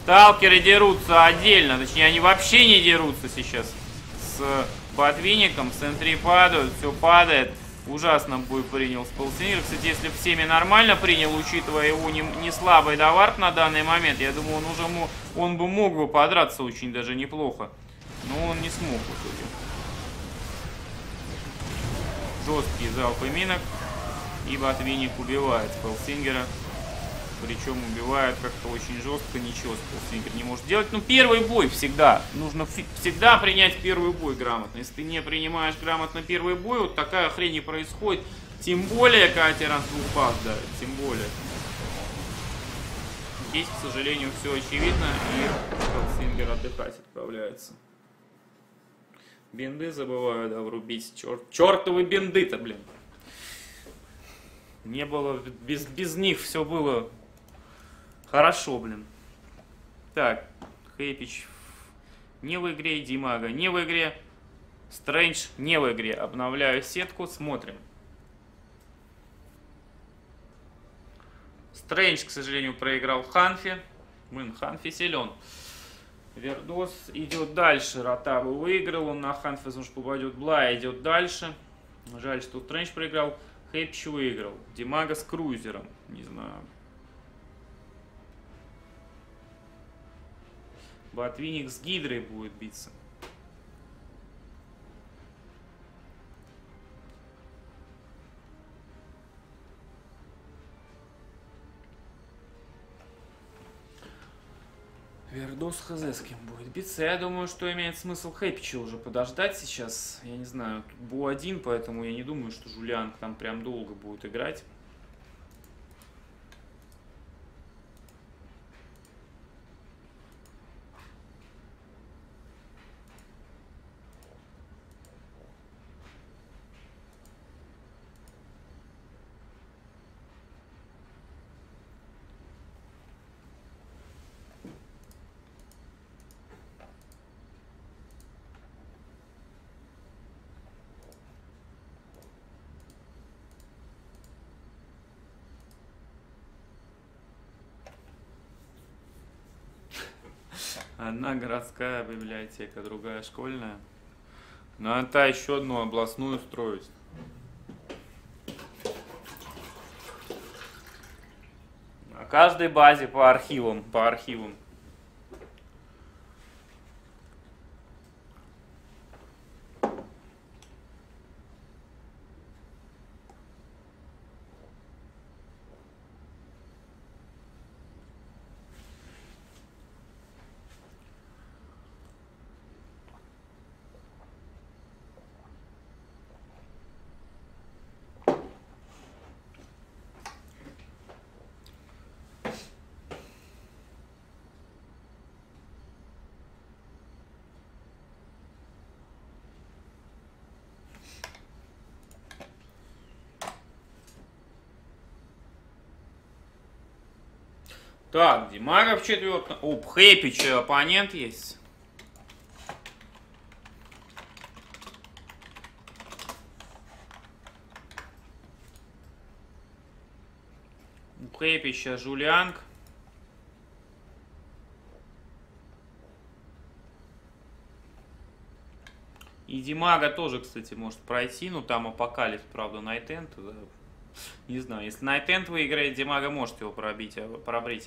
Сталкеры дерутся отдельно. Точнее, они вообще не дерутся сейчас с Ботвинником. В центре падают, все падает. Ужасно бой принял Спеллсингер. Кстати, если бы всеми нормально принял, учитывая его не слабый даварт на данный момент, я думаю, он уже мог бы подраться очень даже неплохо. Но он не смог, по сути. Жесткие залпы минок. И Ботвинник убивает Спеллсингера. Причем убивает как-то очень жестко, ничего Спеллсингер не может делать. Ну, первый бой всегда. Нужно всегда принять первый бой грамотно. Если ты не принимаешь грамотно первый бой, вот такая хрень не происходит. Тем более, когда тебе раз двух пас дарит. Тем более. Здесь, к сожалению, все очевидно. И Спеллсингер отдыхать отправляется. Бинды забываю, да, врубить. Чертовы бинды-то, блин. Не было, без них все было хорошо, блин. Так, Хэппич не в игре, Димага не в игре, Стрэндж не в игре. Обновляю сетку, смотрим. Стрэндж, к сожалению, проиграл Ханфи. Блин, Ханфи силен. Вердос идет дальше, Ротаву выиграл, он на Ханфи, потому что попадет Блай, идет дальше. Жаль, что Стрэндж проиграл. Хэппи выиграл. Димага с крузером. Не знаю. Ботвинник с Гидрой будет биться. Вердос хз с кем будет биться. Я думаю, что имеет смысл Хэппича уже подождать сейчас. Я не знаю, тут был один, поэтому я не думаю, что Жулианг там прям долго будет играть. Одна городская библиотека, другая школьная. Надо еще одну областную строить. На каждой базе по архивам, Так, Димага в четвертом. У Хэппича оппонент есть. У Хэппича Жулианг. И Димага тоже, кстати, может пройти. Но там Апокалипс, правда, Найт Энд. Не знаю, если Найт Энд выиграет, Димага может его пробить, а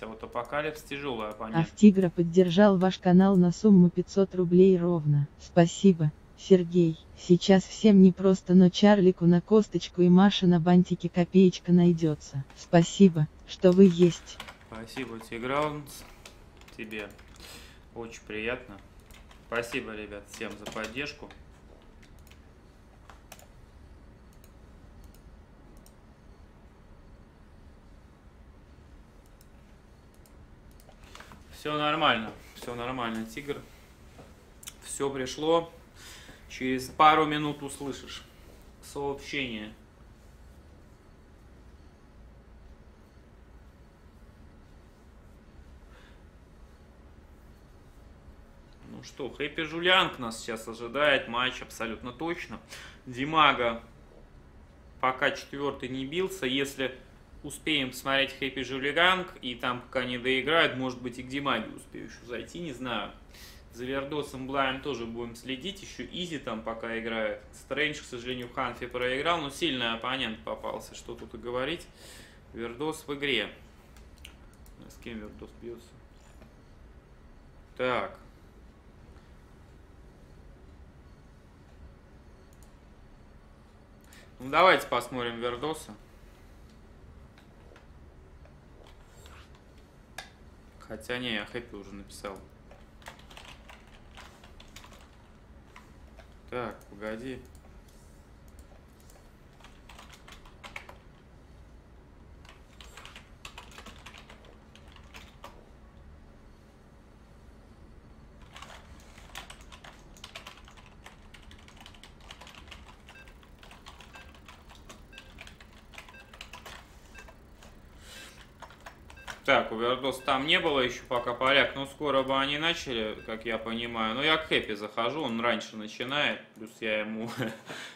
вот Апокалипс тяжелая оппонент. Ах, Тигра поддержал ваш канал на сумму 500 рублей ровно. Спасибо, Сергей. Сейчас всем непросто, но Чарлику на косточку и Маше на бантике копеечка найдется. Спасибо, что вы есть. Спасибо, Тиграунд, тебе. Очень приятно. Спасибо, ребят, всем за поддержку. Все нормально, Тигр. Все пришло. Через пару минут услышишь сообщение. Ну что, Хэппи Жулианг нас сейчас ожидает. Матч абсолютно точно. Димага пока четвертый не бился. Если успеем посмотреть Хэппи Жулианг, и там, пока не доиграют, может быть, и к Димаге успею еще зайти, не знаю. За Вердосом Блаем тоже будем следить, еще Изи там пока играет. Стрэндж, к сожалению, Ханфи проиграл, но сильный оппонент попался, что тут и говорить. Вердос в игре. С кем Вердос бьется? Так. Ну, давайте посмотрим Вердоса. Хотя не, я Хэппи уже написал. Так, погоди. Так, у Вердоса там не было еще пока поляк, но скоро бы они начали, как я понимаю. Но я к Хэппи захожу, он раньше начинает, плюс я ему...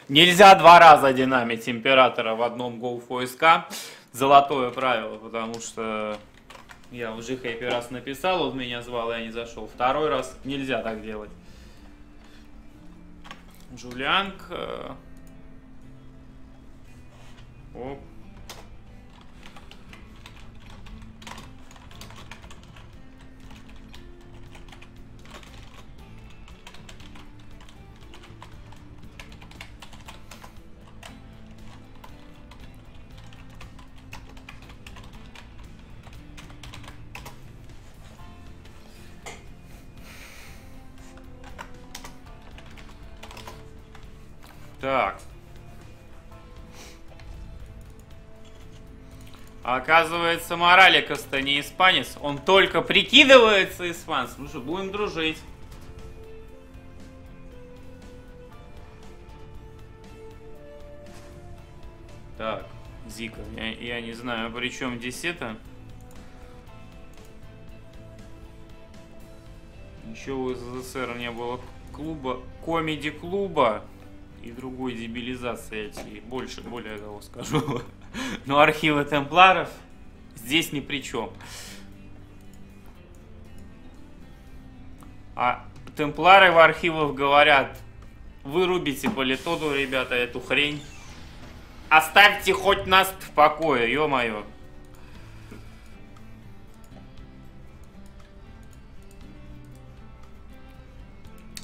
Нельзя два раза динамить императора в одном GoFSK, золотое правило, потому что я уже Хэппи раз написал, он меня звал, я не зашел. Второй раз нельзя так делать. Жулианг. Оп. Так. Оказывается, Мораликос-то не испанец. Он только прикидывается испанцем. Ну что, будем дружить. Так, Зика. Я не знаю, при чем здесь это. Еще у СССР не было клуба, комеди-клуба. И другой дебилизации, эти больше, более того скажу. Но архивы темпларов здесь ни при чем. А темплары в архивах говорят: вырубите политоду, ребята, эту хрень. Оставьте хоть нас в покое, ё-моё.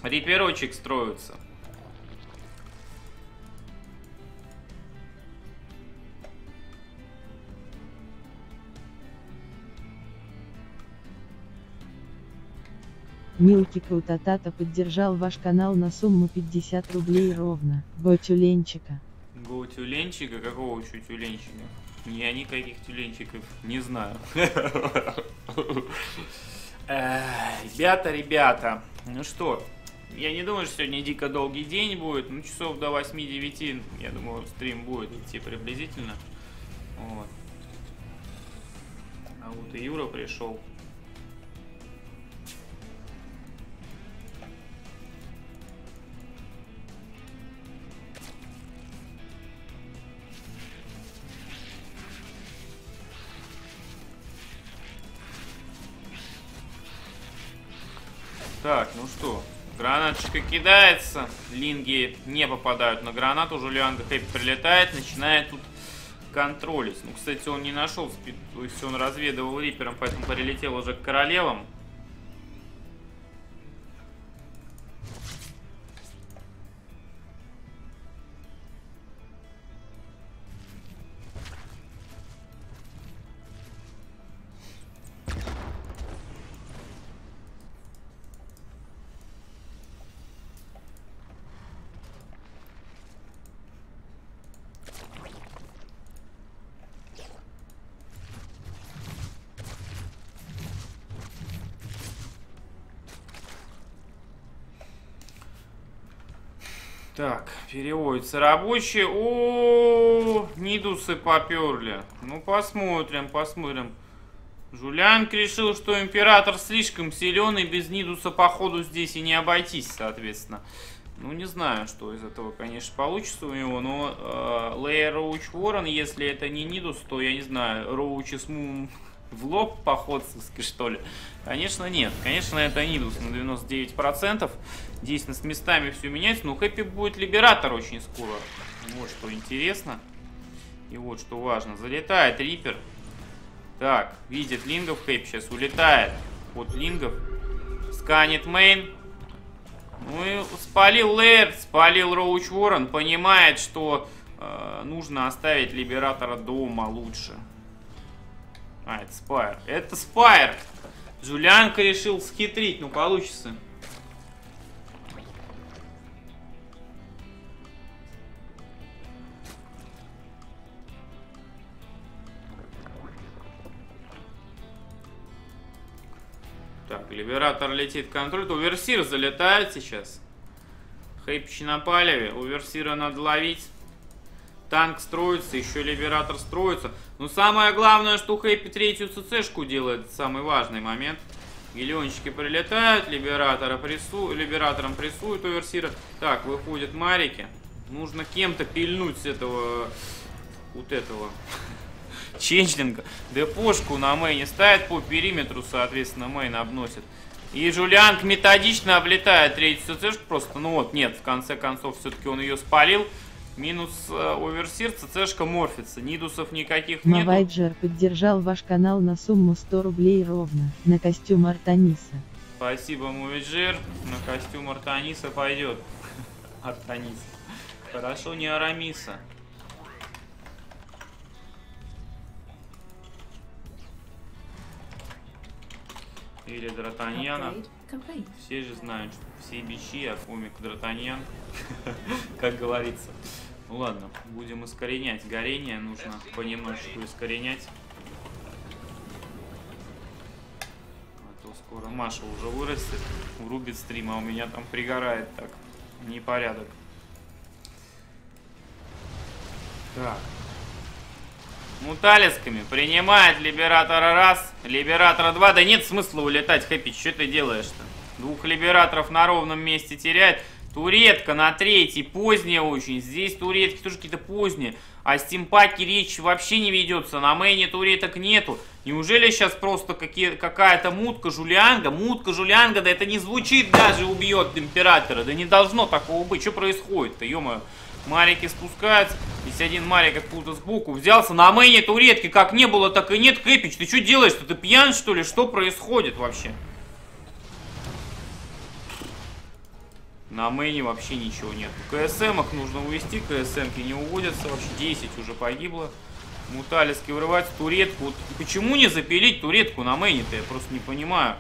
Реперочек строится. Милки Крутотата поддержал ваш канал на сумму 50 рублей ровно. Го-тюленчика. Го-тюленчика? Какого еще тюленчика? Я никаких тюленчиков не знаю. Ребята, ребята. Ну что, я не думаю, что сегодня дико долгий день будет. Ну, часов до 8-9, я думаю, стрим будет идти приблизительно. Вот. А вот и Юра пришел. Так, ну что, гранаточка кидается, линги не попадают на гранату, Жулианга Хэппи прилетает, начинает тут контролить. Ну, кстати, он не нашел спид, то есть он разведывал рипером, поэтому прилетел уже к королевам. Так, переводится рабочие. О, нидусы поперли. Ну, посмотрим, посмотрим. Жулианг решил, что император слишком силен, и без нидуса, походу, здесь и не обойтись, соответственно. Ну, не знаю, что из этого, конечно, получится у него, но Лейер Роуч Ворон, если это не Нидус, то, я не знаю, Роуч и Смум в лоб походски, что ли? Конечно, нет. Конечно, это Нидус на 99%. Действительно, с местами все меняется. Но Хэппи будет Либератор очень скоро. Вот что интересно. И вот что важно. Залетает Риппер. Так, видит Лингов Хэппи. Сейчас улетает от Лингов. Сканит мейн. Ну и спалил Лэрд, спалил Роуч Ворон. Понимает, что нужно оставить Либератора дома лучше. А, это Спайр. Это Спайр! Жулианка решил схитрить, ну получится. Так, Либератор летит контроль. Уверсир залетает сейчас. Хэппич на палеве. Уверсира надо ловить. Танк строится, еще Либератор строится. Но самое главное, что Хэппи третью ЦЦшку делает. Самый важный момент. Гелиончики прилетают, Либератором прессуют Уверсира. Так, выходят марики. Нужно кем-то пильнуть с этого... Вот этого... Ченчлинга. Депошку на мейне ставит по периметру, соответственно, мейн обносит. И Жулианг методично облетает третью ЦЦшку. Просто, ну вот, нет, в конце концов, все-таки он ее спалил. Минус Оверсир, ЦЦшка морфится. Нидусов никаких нет. Мовайджер поддержал ваш канал на сумму 100 рублей ровно. На костюм Артаниса. Спасибо, Мовайджер. На костюм Артаниса пойдет. Артанис. Хорошо, не Арамиса. Или Д'Артаньяна. Все же знают, что все бичи, а комик Д'Артаньян. Как говорится. Ну ладно, будем искоренять горение. Нужно понемножечку искоренять. А то скоро Маша уже вырастет, врубит стрим, а у меня там пригорает так. Непорядок. Так. Муталисками принимает Либератора раз, Либератора два. Да нет смысла улетать, Хэппи, что ты делаешь-то? Двух Либераторов на ровном месте теряет. Туретка на третий, поздняя очень. Здесь туретки тоже какие-то поздние. О стимпаке речь вообще не ведется. На мейне туреток нету. Неужели сейчас просто какая-то мутка Жулианга? Мутка Жулианга, да это не звучит даже, убьет Императора. Да не должно такого быть. Что происходит-то, ё-моё? Марики спускаются. Здесь один Марик откуда-то сбоку взялся. На мейне туретки как не было, так и нет. Хэппич, ты что делаешь-то? Ты пьян, что ли? Что происходит вообще? На мейне вообще ничего нет. КСМ-ок нужно увести, КСМ-ки не уводятся. Вообще 10 уже погибло. Муталиски врываются. Туретку. Вот почему не запилить туретку на мейне-то? Я просто не понимаю.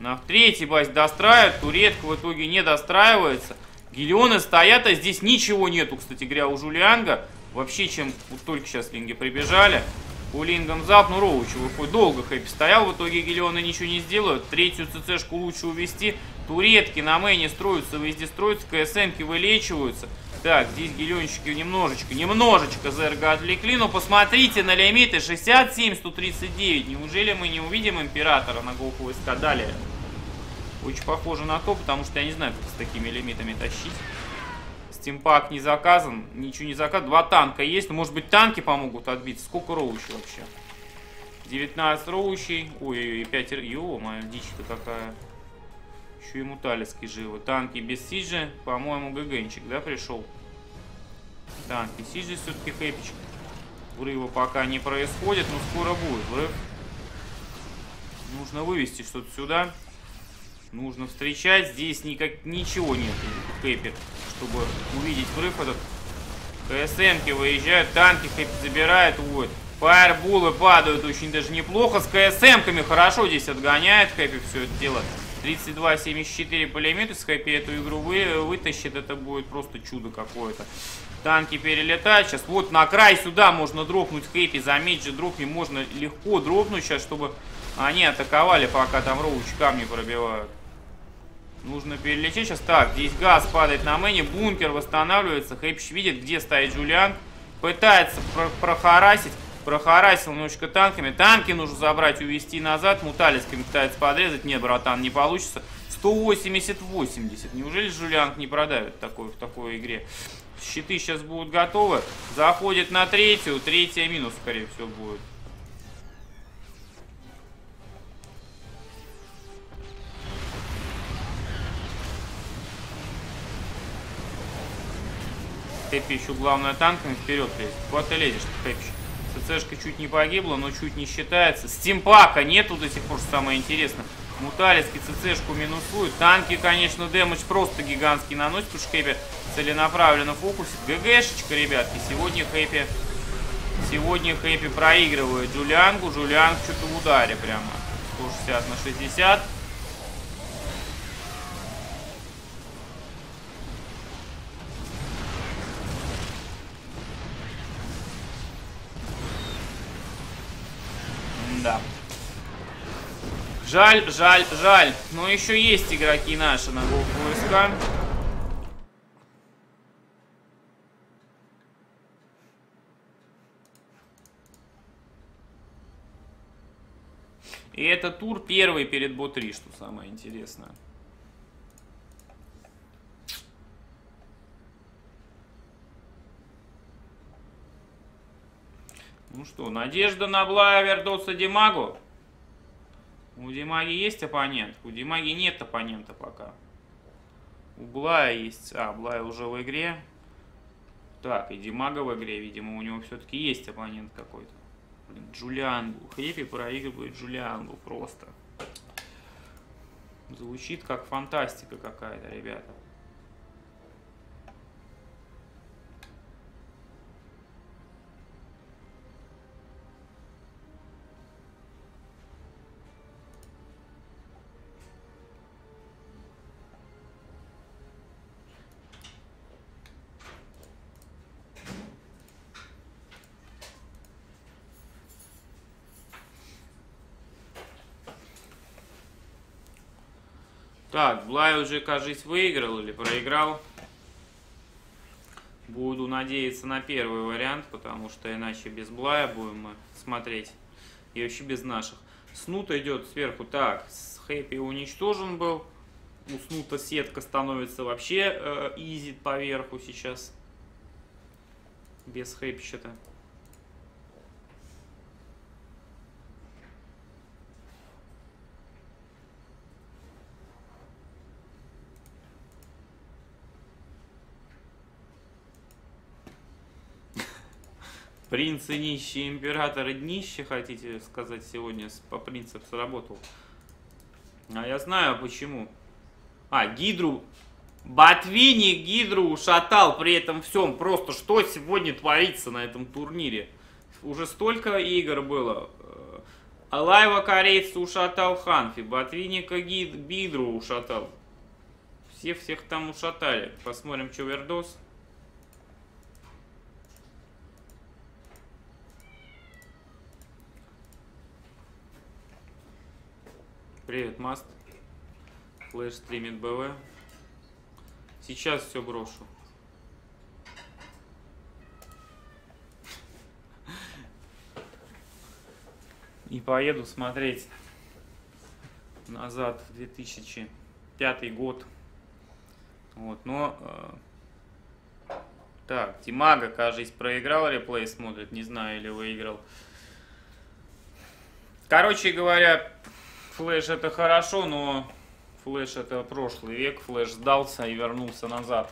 На третьей базе достраивают. Туретка в итоге не достраивается. Гелионы стоят, а здесь ничего нету, кстати говоря, у Жулианга. Вообще, чем вот только сейчас линги прибежали. По лингам зап, ну Роуч выходит. Долго Хэппи стоял, в итоге Гелионы ничего не сделают. Третью ЦЦшку лучше увести. Туретки на мейне строятся, везде строятся. КСМки вылечиваются. Так, здесь Гелионщики немножечко ЗРГ отвлекли. Но посмотрите на лимиты 67-139. Неужели мы не увидим Императора на голку войска далее? Очень похоже на то, потому что я не знаю, как с такими лимитами тащить. Стимпак не заказан, ничего не заказан. Два танка есть, но может быть танки помогут отбиться. Сколько роучей вообще? 19 роучей. Ой-ой-ой, 5... Ё-моё, дичь-то какая. Еще и муталиски живы. Танки без Сиджи. По-моему, ГГНчик, да, пришел? Танки Сиджи все-таки Хэппич. Врыва пока не происходит, но скоро будет врыв. Нужно вывести что-то сюда. Нужно встречать. Здесь ничего нет, Хэппи, чтобы увидеть врыв этот. КСМки выезжают, танки Хэппи забирают, уводят. Фаербулы падают очень даже неплохо. С КСМками хорошо здесь отгоняет Хэппи все это дело. 32-74 по лимиту. С Хэппи эту игру вытащит, это будет просто чудо какое-то. Танки перелетают. Сейчас вот на край сюда можно дропнуть Хэппи. Заметь же, дропни можно легко дропнуть сейчас, чтобы они атаковали, пока там Роуч камни пробивают. Нужно перелететь сейчас. Так, здесь газ падает на мэне, бункер восстанавливается. Хэппич видит, где стоит Жулианг. Пытается прохарасить. прохарасил немножечко танками. Танки нужно забрать, увести назад. Муталисками пытается подрезать. Не, братан, не получится. 180-80. Неужели Жулианг не продавит в такой игре? Щиты сейчас будут готовы. Заходит на третью. Третья минус, скорее всего, будет. Хэппи еще, главное, танками вперед лезет. Куда ты лезешь, Хэппи? ЦЦшка чуть не погибла, но чуть не считается. Стимпака нету до сих пор, что самое интересное. Муталиски ЦЦшку минусуют. Танки, конечно, дэмэдж просто гигантский наносят, потому что Хэппи целенаправленно фокусит. ГГшечка, ребятки. Сегодня Хэппи проигрывает Жулиангу. Жулианг что-то в ударе прямо. 160/60. Да. Жаль, жаль, жаль. Но еще есть игроки наши на голову войска. И это тур первый перед Бо-3, что самое интересное. Ну что, надежда на Блая, Вердоса, Димагу. У Димаги есть оппонент? У Димаги нет оппонента пока. У Блая есть... А, Блая уже в игре. Так, и Димага в игре, видимо, у него все-таки есть оппонент какой-то. Блин, Жулиангу. Хэппи проигрывает Жулиангу просто. Звучит как фантастика какая-то, ребята. Так, Блай уже, кажется, выиграл или проиграл. Буду надеяться на первый вариант, потому что иначе без Блая будем мы смотреть. И вообще без наших. Снут идет сверху. Так, Хэппи уничтожен был. У Снута сетка становится вообще изи поверху сейчас. Без Хэппи что-то. Принцы нищие, императоры днище, хотите сказать, сегодня по принципу сработал. А я знаю почему. А, Гидру. Ботвинник Гидру ушатал при этом всем. Просто что сегодня творится на этом турнире? Уже столько игр было. Элайва корейца ушатал Ханфи. Ботвинника Гидру ушатал. Всех там ушатали. Посмотрим, что Вердос. Привет, Маст. Флэш стримит БВ. Сейчас все брошу. И поеду смотреть назад в 2005 год. Вот, но... Так, Димага, кажется, проиграл, реплей смотрит. Не знаю, или выиграл. Короче говоря... Флэш это хорошо, но флэш это прошлый век, флэш сдался и вернулся назад.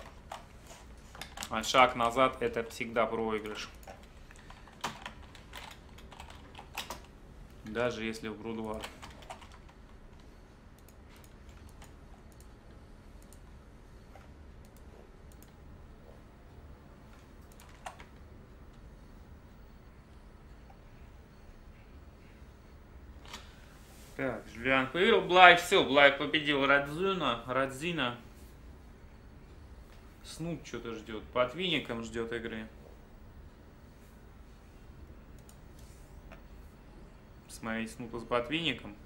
А шаг назад это всегда проигрыш. Даже если в грудвар. Так, Жулианг выиграл, Блай, все, Блай победил Радзина. Снук что-то ждет, под виником ждет игры. Смотреть Снупа с ботвинником.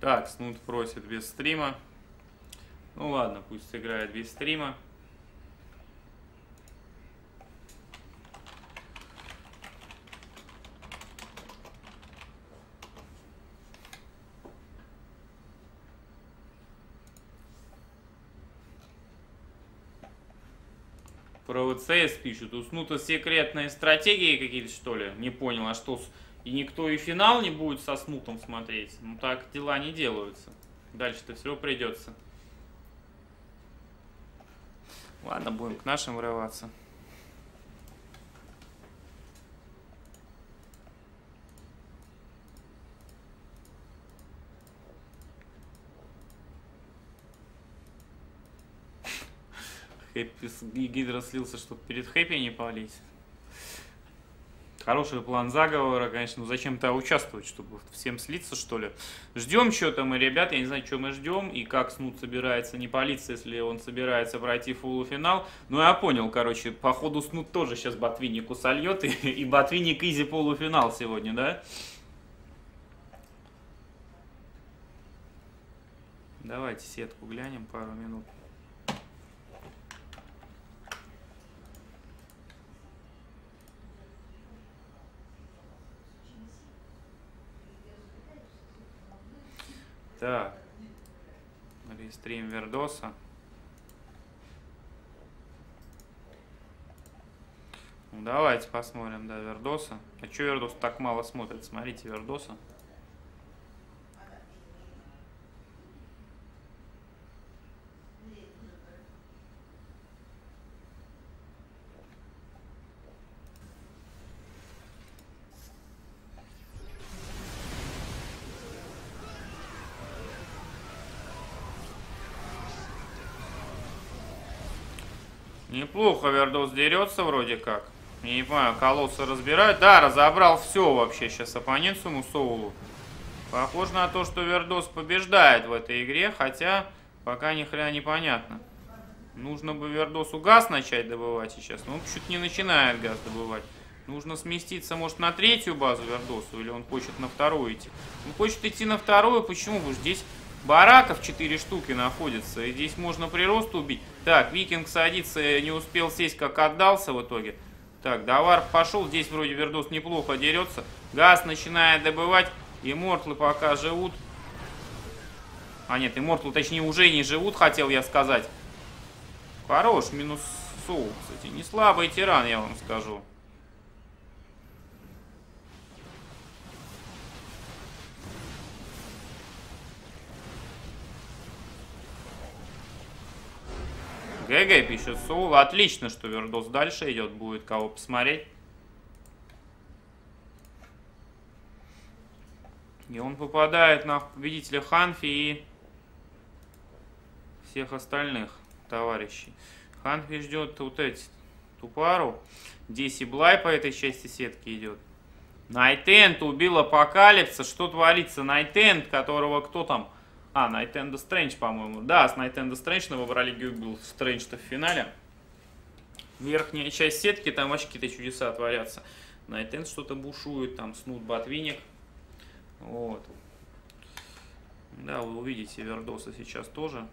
Так, Снут просит без стрима. Ну ладно, пусть сыграет без стрима. Про ЦС пишут. У Снута секретные стратегии какие-то, что ли? Не понял, а что? И никто и финал не будет со Снутом смотреть? Ну так дела не делаются. Дальше-то все придется. Ладно, будем к нашим врываться. Хэппи с Гидра слился, чтобы перед Хэппи не палить. Хороший план заговора, конечно. Но зачем-то участвовать, чтобы всем слиться, что ли? Ждем что-то мы, ребят. Я не знаю, что мы ждем. И как Снут собирается не палиться, если он собирается пройти в полуфинал. Ну, я понял, короче. Походу, Снут тоже сейчас Ботвиннику сольет. И Ботвинник изи полуфинал сегодня, да? Давайте сетку глянем пару минут. Так, рестрим Вердоса. Ну, давайте посмотрим, да, Вердоса. А чё Вердос так мало смотрит? Смотрите Вердоса. Неплохо Вердос дерется вроде как. Я не понимаю, колосса разбирают. Да, разобрал все вообще сейчас оппонент Сумусоулу. Похоже на то, что Вердос побеждает в этой игре, хотя пока ни хрена непонятно. Нужно бы Вердосу газ начать добывать сейчас, но он чуть не начинает газ добывать. Нужно сместиться, может, на третью базу Вердосу, или он хочет на вторую идти. Он хочет идти на вторую, почему бы здесь... Бараков 4 штуки находится, и здесь можно прирост убить. Так, Викинг садится, не успел сесть, как отдался в итоге. Так, Давар пошел, здесь вроде Вердос неплохо дерется. Газ начинает добывать, и Мортлы пока живут. А нет, и Мортлы, точнее, уже не живут, хотел я сказать. Хорош, минус Соул, кстати. Не слабый тиран, я вам скажу. ГГ пишет Соул. Отлично, что Вердос дальше идет. Будет кого посмотреть. И он попадает на победителя Ханфи и всех остальных товарищей. Ханфи ждет вот эту пару. Здесь и Блай по этой части сетки идет. Найт Энд убил Апокалипса. Что творится? Найт Энд, которого кто там... А, Найт Энд Стрэндж, по-моему. Да, с Найт Энд Стрэндж выбрали Гюгл. Стрэндж-то в финале. Верхняя часть сетки, там вообще какие-то чудеса творятся. Найт Энд что-то бушует, там Снут, Ботвинник. Вот. Да, вы увидите Вердоса сейчас тоже.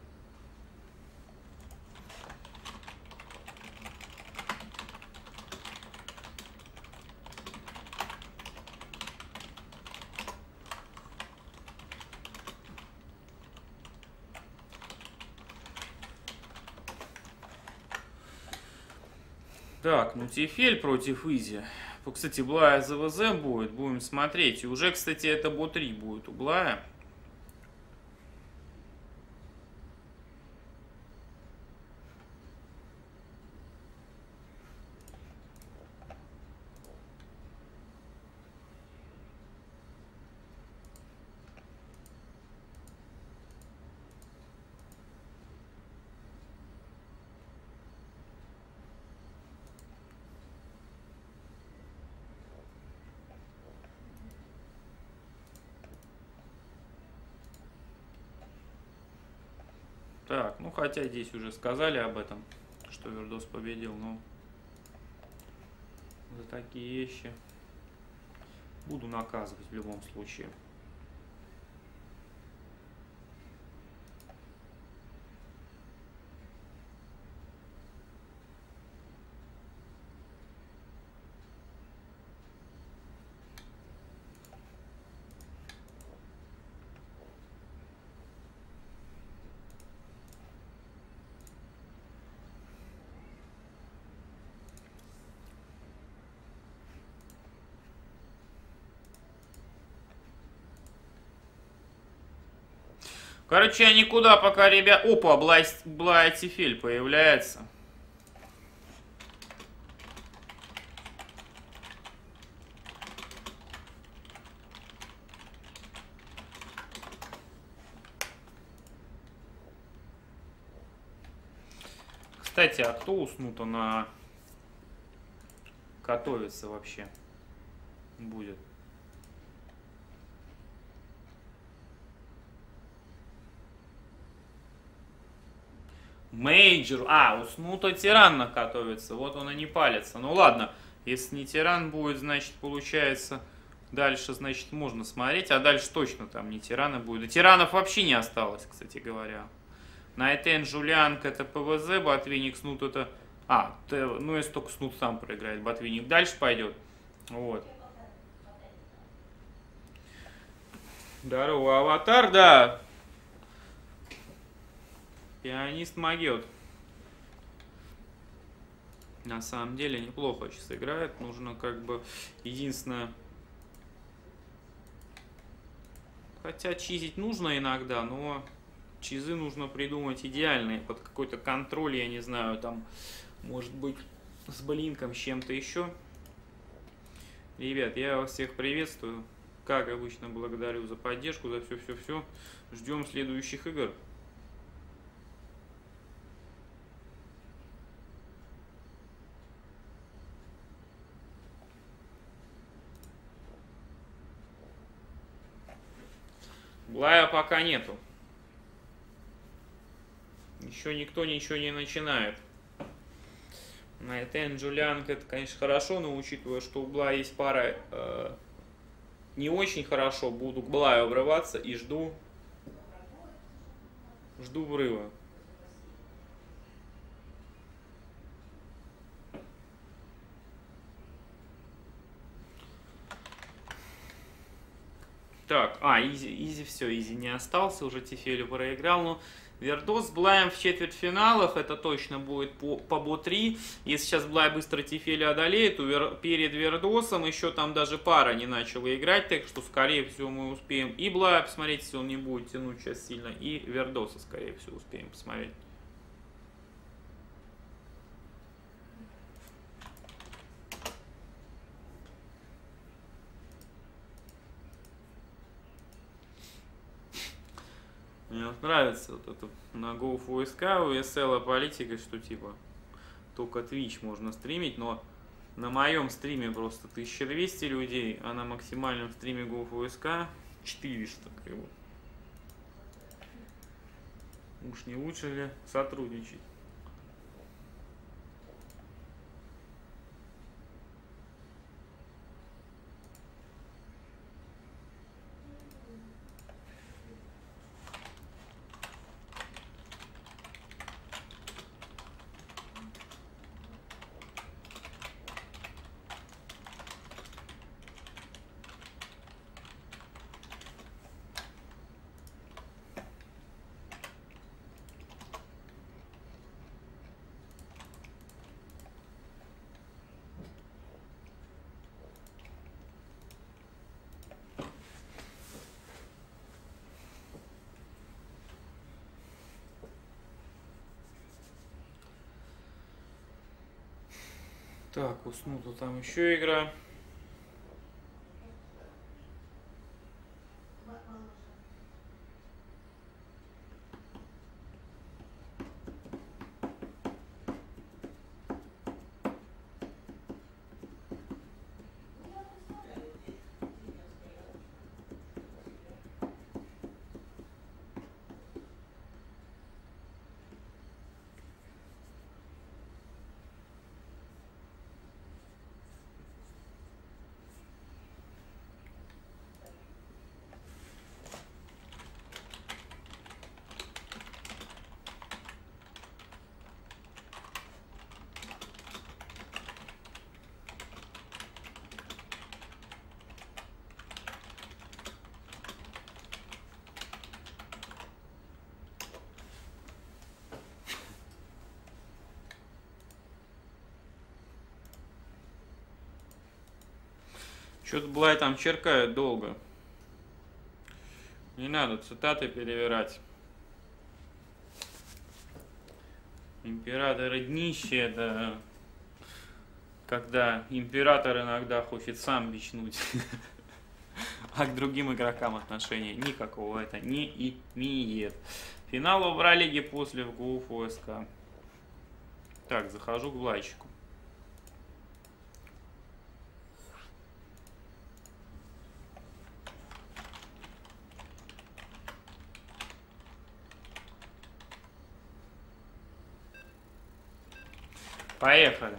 Так, ну Тифель против Изи. Кстати, Блая ЗВЗ будет, будем смотреть. И уже, кстати, это Бо-3 будет у Блая. Так, ну хотя здесь уже сказали об этом, что Вердос победил, но за такие вещи буду наказывать в любом случае. Короче, я никуда пока, ребят... Опа, Блай Тифель появляется. Кстати, а кто у Снута на готовится вообще будет? Мейджор. А, у Снута тиран накатывается. Вот он и не палится. Ну ладно, если не тиран будет, значит, получается, дальше, значит, можно смотреть. А дальше точно там не тираны будет. И тиранов вообще не осталось, кстати говоря. Найт Энд, Жулианг — это ПВЗ, Ботвинник, Снут — это... А, ну если только Снут сам проиграет, Ботвинник дальше пойдет. Вот. Здорово, аватар, да. Пианист Магет. На самом деле неплохо сейчас играет. Нужно как бы единственное... Хотя чизить нужно иногда, но чизы нужно придумать идеальные. Под какой-то контроль, я не знаю, там, может быть, с блинком, с чем-то еще. Ребят, я вас всех приветствую. Как обычно, благодарю за поддержку, за все-все-все. Ждем следующих игр. Блая пока нету. Еще никто ничего не начинает. Найт Энд, Жулианг — это, конечно, хорошо, но учитывая, что у Блая есть пара, не очень хорошо, буду к Блаю врываться и жду врыва. Так, Изи все, Изи не остался, уже Тифелю проиграл, но Вердос с Блаем в четвертьфиналах, это точно будет по Бо-3. Если сейчас Блай быстро Тифеля одолеет, перед Вердосом еще там даже пара не начала играть, так что, скорее всего, мы успеем и Блая посмотреть, если он не будет тянуть сейчас сильно, и Вердоса, скорее всего, успеем посмотреть. Мне вот нравится вот это на GoFuSK у SL политика, что типа только Twitch можно стримить, но на моем стриме просто 1200 людей, а на максимальном стриме GoFuSK 400. Как бы. Уж не лучше ли сотрудничать? Так, уснула там еще игра. Что-то Блай там черкает долго. Не надо цитаты перевирать. Императоры днище, да. Когда император иногда хочет сам бичнуть. А к другим игрокам отношения никакого это не имеет. Финал Евролиги после в ГУФУ СК. Так, захожу к Блайчику. Поехали.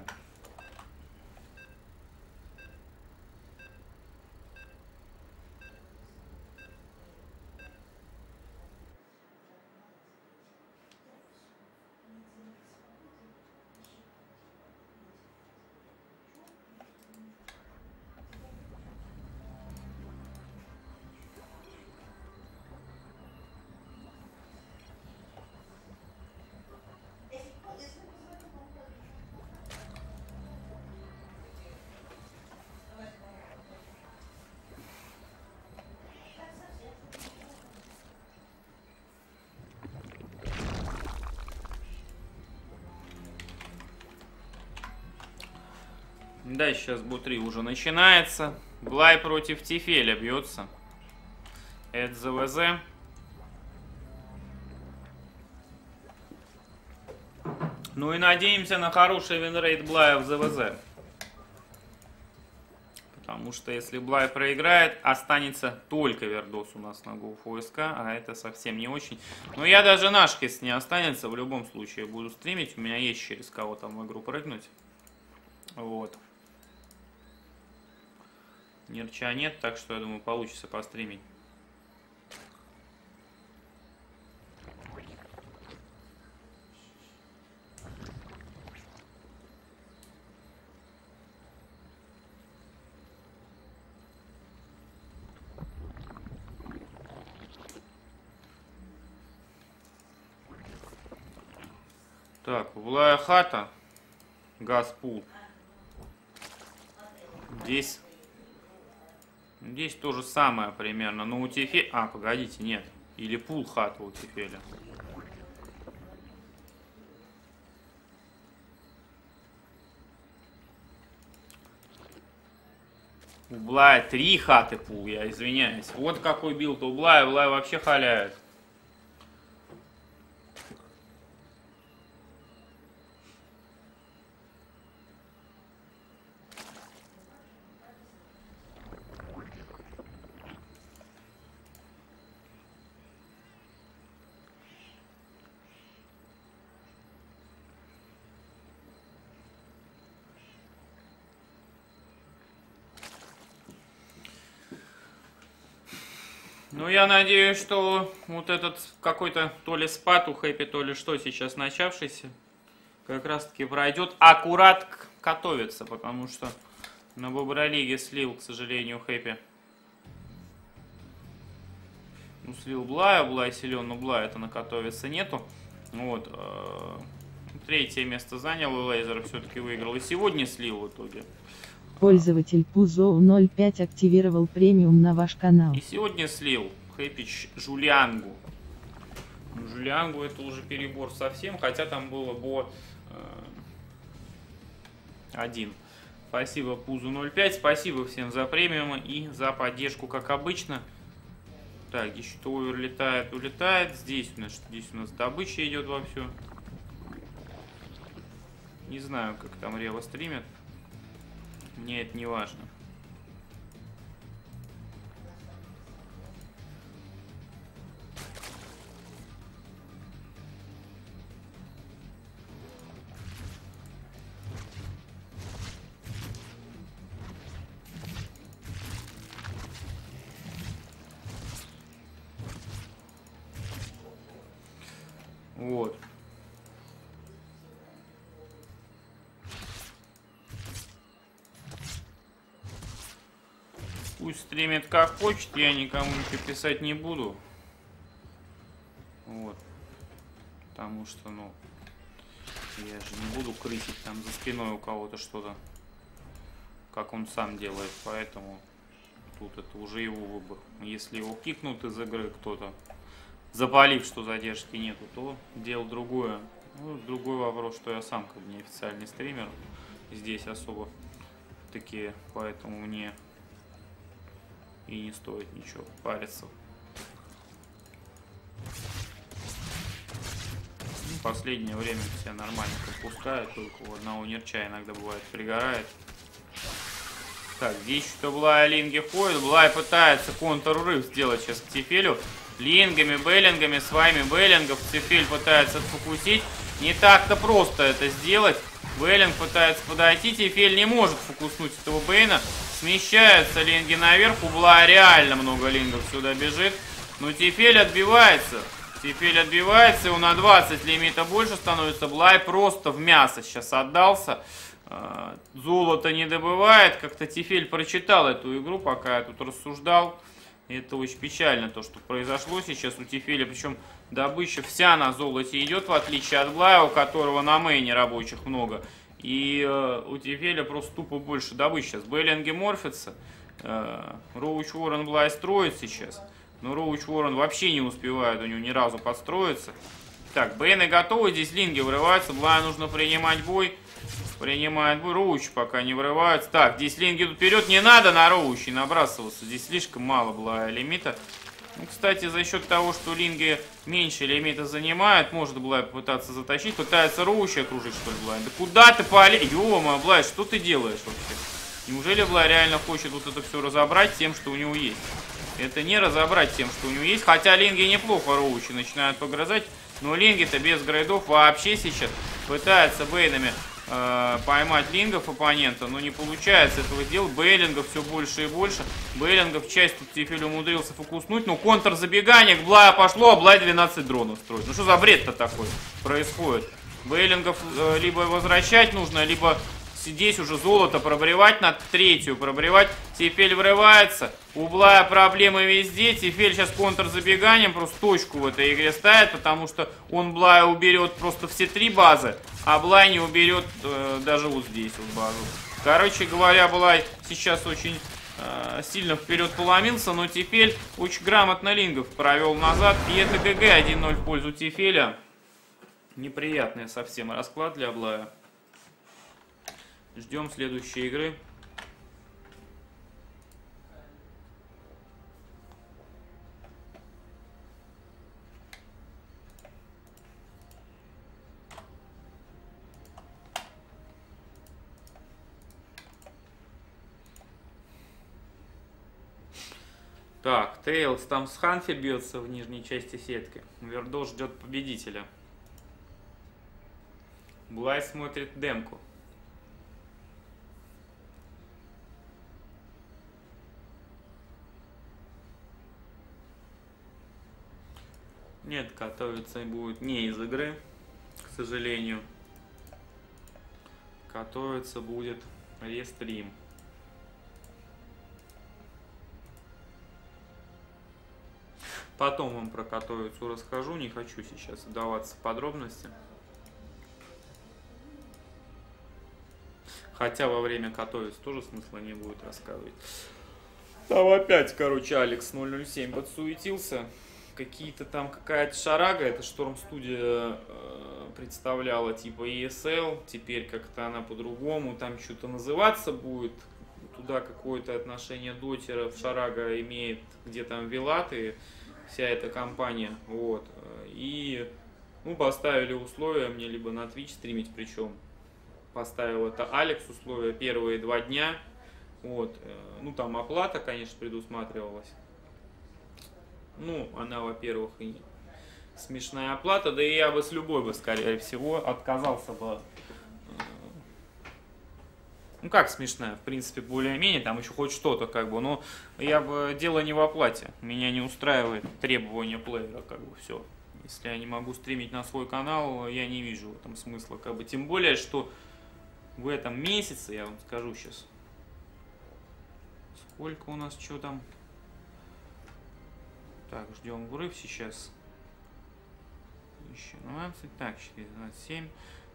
Да, сейчас Бутри уже начинается. Блай против Тифеля бьется. Это ЗВЗ. Ну и надеемся на хороший винрейт Блая в ЗВЗ. Потому что если Блай проиграет, останется только Вердос у нас на Гоуфу СК, а это совсем не очень. Но я даже нашкис не останется. В любом случае буду стримить. У меня есть через кого там в игру прыгнуть. Вот. Нерча нет, так что, я думаю, получится постримить. Так, у Блая хата, газпул. Здесь то же самое примерно, но у Тифеля... А, погодите, нет. Или пул хата у Тифеля. У Блая 3 хаты пул, я извиняюсь. Вот какой билд у Блая. Блай вообще халяет. Я надеюсь, что вот этот какой-то то ли спад у Хэппи, то ли что сейчас начавшийся, как раз таки пройдет. Аккурат готовится, потому что на Бобролиге слил, к сожалению, Хэппи. Ну, слил Блая, Блай силен, но Блая-то на готовится нету. Вот. Третье место занял, и Лейзер все-таки выиграл. И сегодня слил в итоге. Пользователь Пузо05 активировал премиум на ваш канал. И сегодня слил Хэппич Жулиангу. Жулиангу это уже перебор совсем, хотя там было бо 1. Спасибо Пузо05, спасибо всем за премиумы и за поддержку, как обычно. Так, здесь что улетает, улетает. Здесь у нас добыча идет вовсю. Не знаю, как там Рева стримит. Мне это не важно. Вот. Пусть стримит как хочет, я никому ничего писать не буду. Вот. Потому что, ну, я же не буду крысить там за спиной у кого-то что-то, как он сам делает. Поэтому тут это уже его выбор. Если его кикнут из игры кто-то, запалив, что задержки нету, то дело другое. Ну, другой вопрос, что я сам как неофициальный стример здесь особо такие, поэтому мне и не стоит ничего париться. В последнее время все нормально пропускают, только у одного нерча иногда бывает пригорает. Так, здесь что-то Блай линги ходит. Блай пытается контррыв сделать сейчас к Тифелю. Лингами, бейлингами, с вами бейлингов. Тифель пытается отфокусить. Не так-то просто это сделать. Бейлинг пытается подойти. Тифель не может фокуснуть этого бейна. Смещаются линги наверх. У Блая реально много лингов сюда бежит. Но Тифель отбивается. Тифель отбивается. Его на 20 лимита больше становится. Блай просто в мясо сейчас отдался. Золото не добывает. Как-то Тифель прочитал эту игру, пока я тут рассуждал. И это очень печально, то, что произошло сейчас у Тифеля. Причем добыча вся на золоте идет, в отличие от Блая, у которого на мейне рабочих много. И у Тифеля просто тупо больше добычи. Сейчас бейлинги морфятся. Роуч Уоррен Блай строит сейчас. Но Роуч Уоррен вообще не успевает у него ни разу подстроиться. Так, бейны готовы. Здесь линги врываются. Блаю нужно принимать бой. Принимает бой. Роуч пока не врываются. Так, здесь линги идут вперед. Не надо на Роучи набрасываться. Здесь слишком мало Блая лимита. Ну, кстати, за счет того, что линги меньше лимита занимают, может Блай попытаться затащить. Пытается Роучи окружить, что ли, Блай? Да куда ты полез? Ё-моё, Блай, что ты делаешь вообще? Неужели Блай реально хочет вот это все разобрать тем, что у него есть? Это не разобрать тем, что у него есть. Хотя линги неплохо Роучи начинают погрызать. Но линги-то без грейдов вообще сейчас пытаются бейнами поймать лингов оппонента, но не получается этого делать. Бейлингов все больше и больше. Бейлингов часть тут Тифель умудрился фокуснуть, но контрзабегание к Блаю пошло, а Блай 12 дронов строит. Ну что за бред-то такой происходит? Бейлингов либо возвращать нужно, либо здесь уже золото пробревать, на третью пробревать. Тифель врывается. У Блая проблемы везде. Тифель сейчас контрзабеганием просто точку в этой игре ставит, потому что он Блая уберет просто все три базы, а Блай не уберет даже вот здесь вот базу. Короче говоря, Блай сейчас очень сильно вперед поломился, но Тифель очень грамотно лингов провел назад. И это ГГ 1-0 в пользу Тифеля. Неприятный совсем расклад для Блая. Ждем следующей игры. Так, Тейлс там с Ханфи бьется в нижней части сетки. Вердос ждет победителя. Блай смотрит демку. Нет, готовиться будет не из игры, к сожалению. Готовиться будет рестрим. Потом вам про готовицу расскажу, не хочу сейчас вдаваться в подробности. Хотя во время готовиться тоже смысла не будет рассказывать. Там опять, короче, Алекс 007 подсуетился. Какие-то там какая-то шарага, это Шторм Студия представляла типа ESL, теперь как-то она по-другому, там что-то называться будет, туда какое-то отношение дотера в шарага имеет, где там Вилаты, вся эта компания, вот, и, ну, поставили условия мне либо на Twitch стримить, причем поставил это Алекс условия первые 2 дня, вот, ну, там оплата, конечно, предусматривалась. Ну, она, во-первых, и смешная оплата, да и я бы с любой бы, скорее всего, отказался бы. Ну, как смешная, в принципе, более-менее, там еще хоть что-то, как бы, но я бы, дело не в оплате, меня не устраивает требования плеера, как бы, все. Если я не могу стримить на свой канал, я не вижу в этом смысла, как бы, тем более, что в этом месяце, я вам скажу сейчас, сколько у нас, что там... Так, ждем врыв сейчас. Еще 12, так, 427.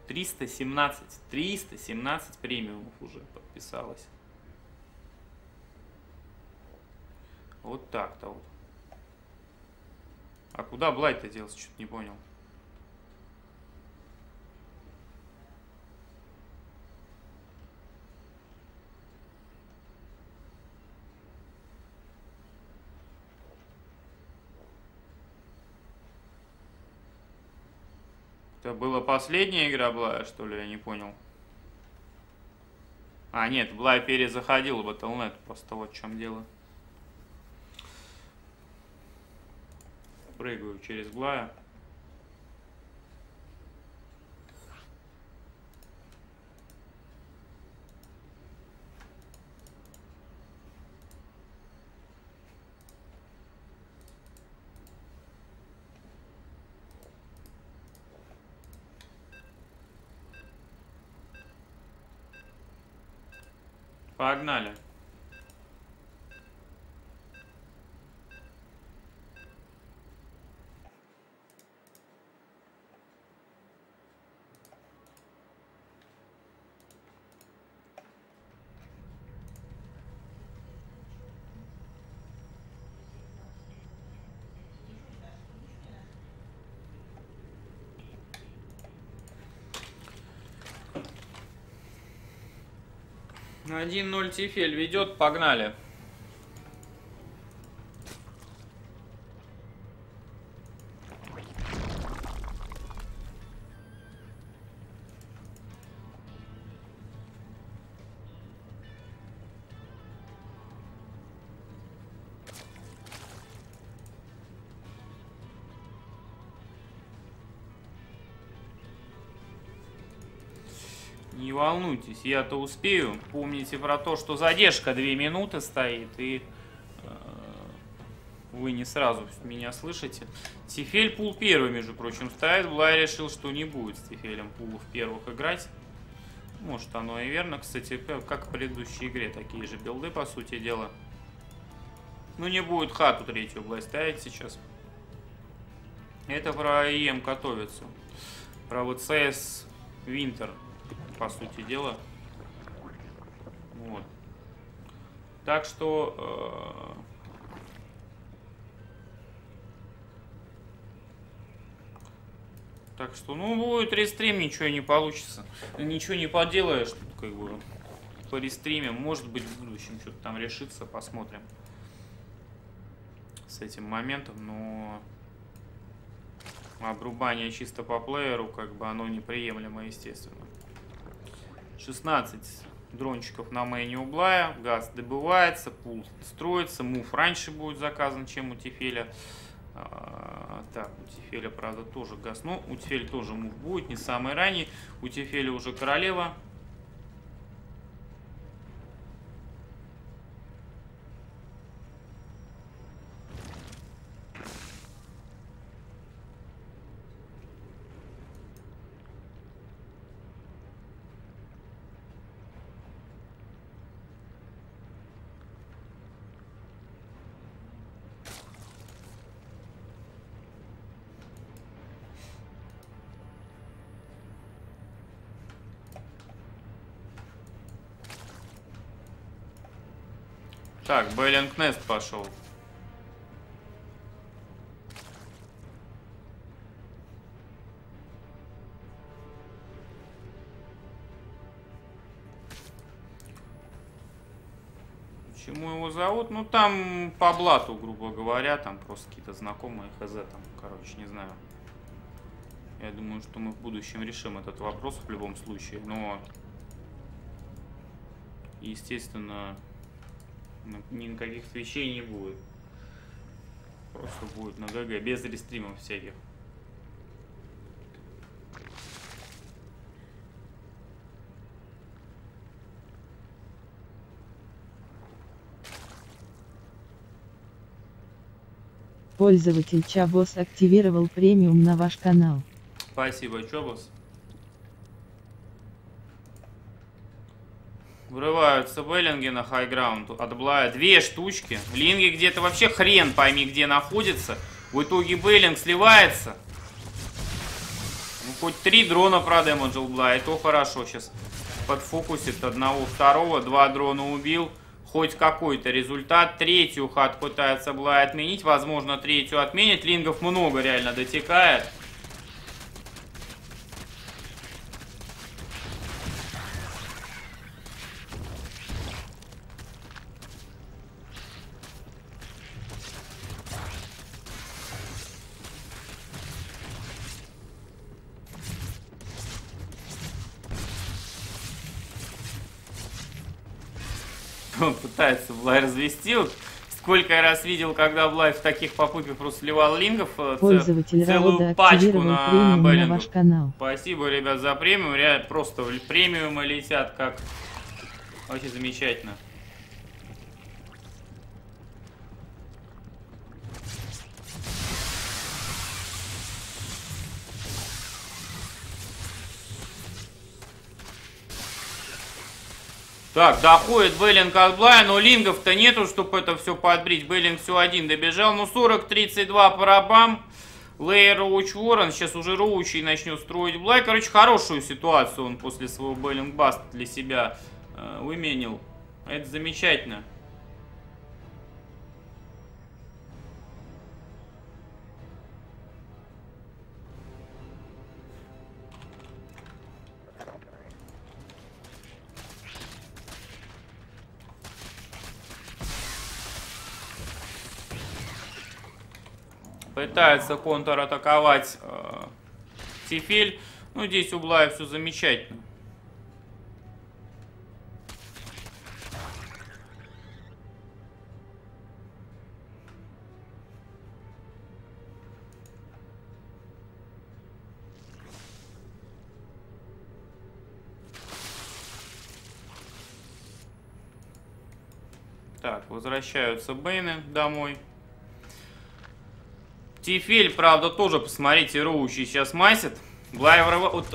317 премиумов уже подписалось. Вот так-то вот. А куда Блай-то делся, что-то не понял. Это была последняя игра Блая, что ли? Я не понял. А, нет, Блай перезаходил в Battle.net. Просто вот в чем дело. Прыгаю через Блая. Погнали. Один 0 Тифель ведет, погнали. Не волнуйтесь, я-то успею. Помните про то, что задержка 2 минуты стоит, и вы не сразу меня слышите. Тифель пул первый, между прочим, ставит. Блай решил, что не будет с Тифелем пулов первых играть. Может, оно и верно. Кстати, как в предыдущей игре, такие же билды, по сути дела. Ну, не будет хату третью Блай ставить сейчас. Это про ИМ готовится. Про ВЦС Винтер. По сути дела. Вот. Так что ну будет рестрим, ничего не получится. Ничего не поделаешь, тут как бы по рестримим. Может быть, в будущем что-то там решится, посмотрим. С этим моментом, но обрубание чисто по плееру, как бы оно неприемлемо, естественно. 16 дрончиков на мейне у Блая. Газ добывается, пул строится. Мув раньше будет заказан, чем у Тифеля. Так, у Тифеля, правда, тоже газ. Но у Тифеля тоже мув будет, не самый ранний. У Тифеля уже королева. Так, Беллинг Нест пошел. Почему его зовут? Ну там по блату, грубо говоря, там просто какие-то знакомые хз там, короче, не знаю. Я думаю, что мы в будущем решим этот вопрос в любом случае, но естественно никаких свечей не будет. Просто будет на ГГ, без рестримов всяких. Пользователь Чобос активировал премиум на ваш канал. Спасибо, Чобос. Врываются Беллинги на хайграунд от Блая. Две штучки. Линги где-то вообще хрен пойми где находится. В итоге Беллинг сливается. Ну, хоть 3 дрона продемоджил Блая. И то хорошо. Сейчас подфокусит одного, второго. 2 дрона убил. Хоть какой-то результат. Третью хат пытается Блай отменить. Возможно, третью отменит. Лингов много реально дотекает. он пытается Блай развести. Вот сколько я раз видел, когда Блай в таких попытках просто сливал линков, целую пачку на Беллингу. Спасибо, ребят, за премиум. Реально просто премиумы летят как... Очень замечательно. Так, доходит Беллинг от Блая, но лингов-то нету, чтобы это все подбрить. Беллинг все один добежал. Ну, 40-32 по рабам. Лейер Роуч Уоррен. Сейчас уже Роучи начнет строить Блай. Короче, хорошую ситуацию он после своего Беллинг Баст для себя выменил. Это замечательно. Пытается контратаковать Тифель. Ну, здесь у Блая все замечательно. Так, возвращаются Бэйны домой. Тифель, правда, тоже, посмотрите, Роучи сейчас масит. Блай врыва... Вот,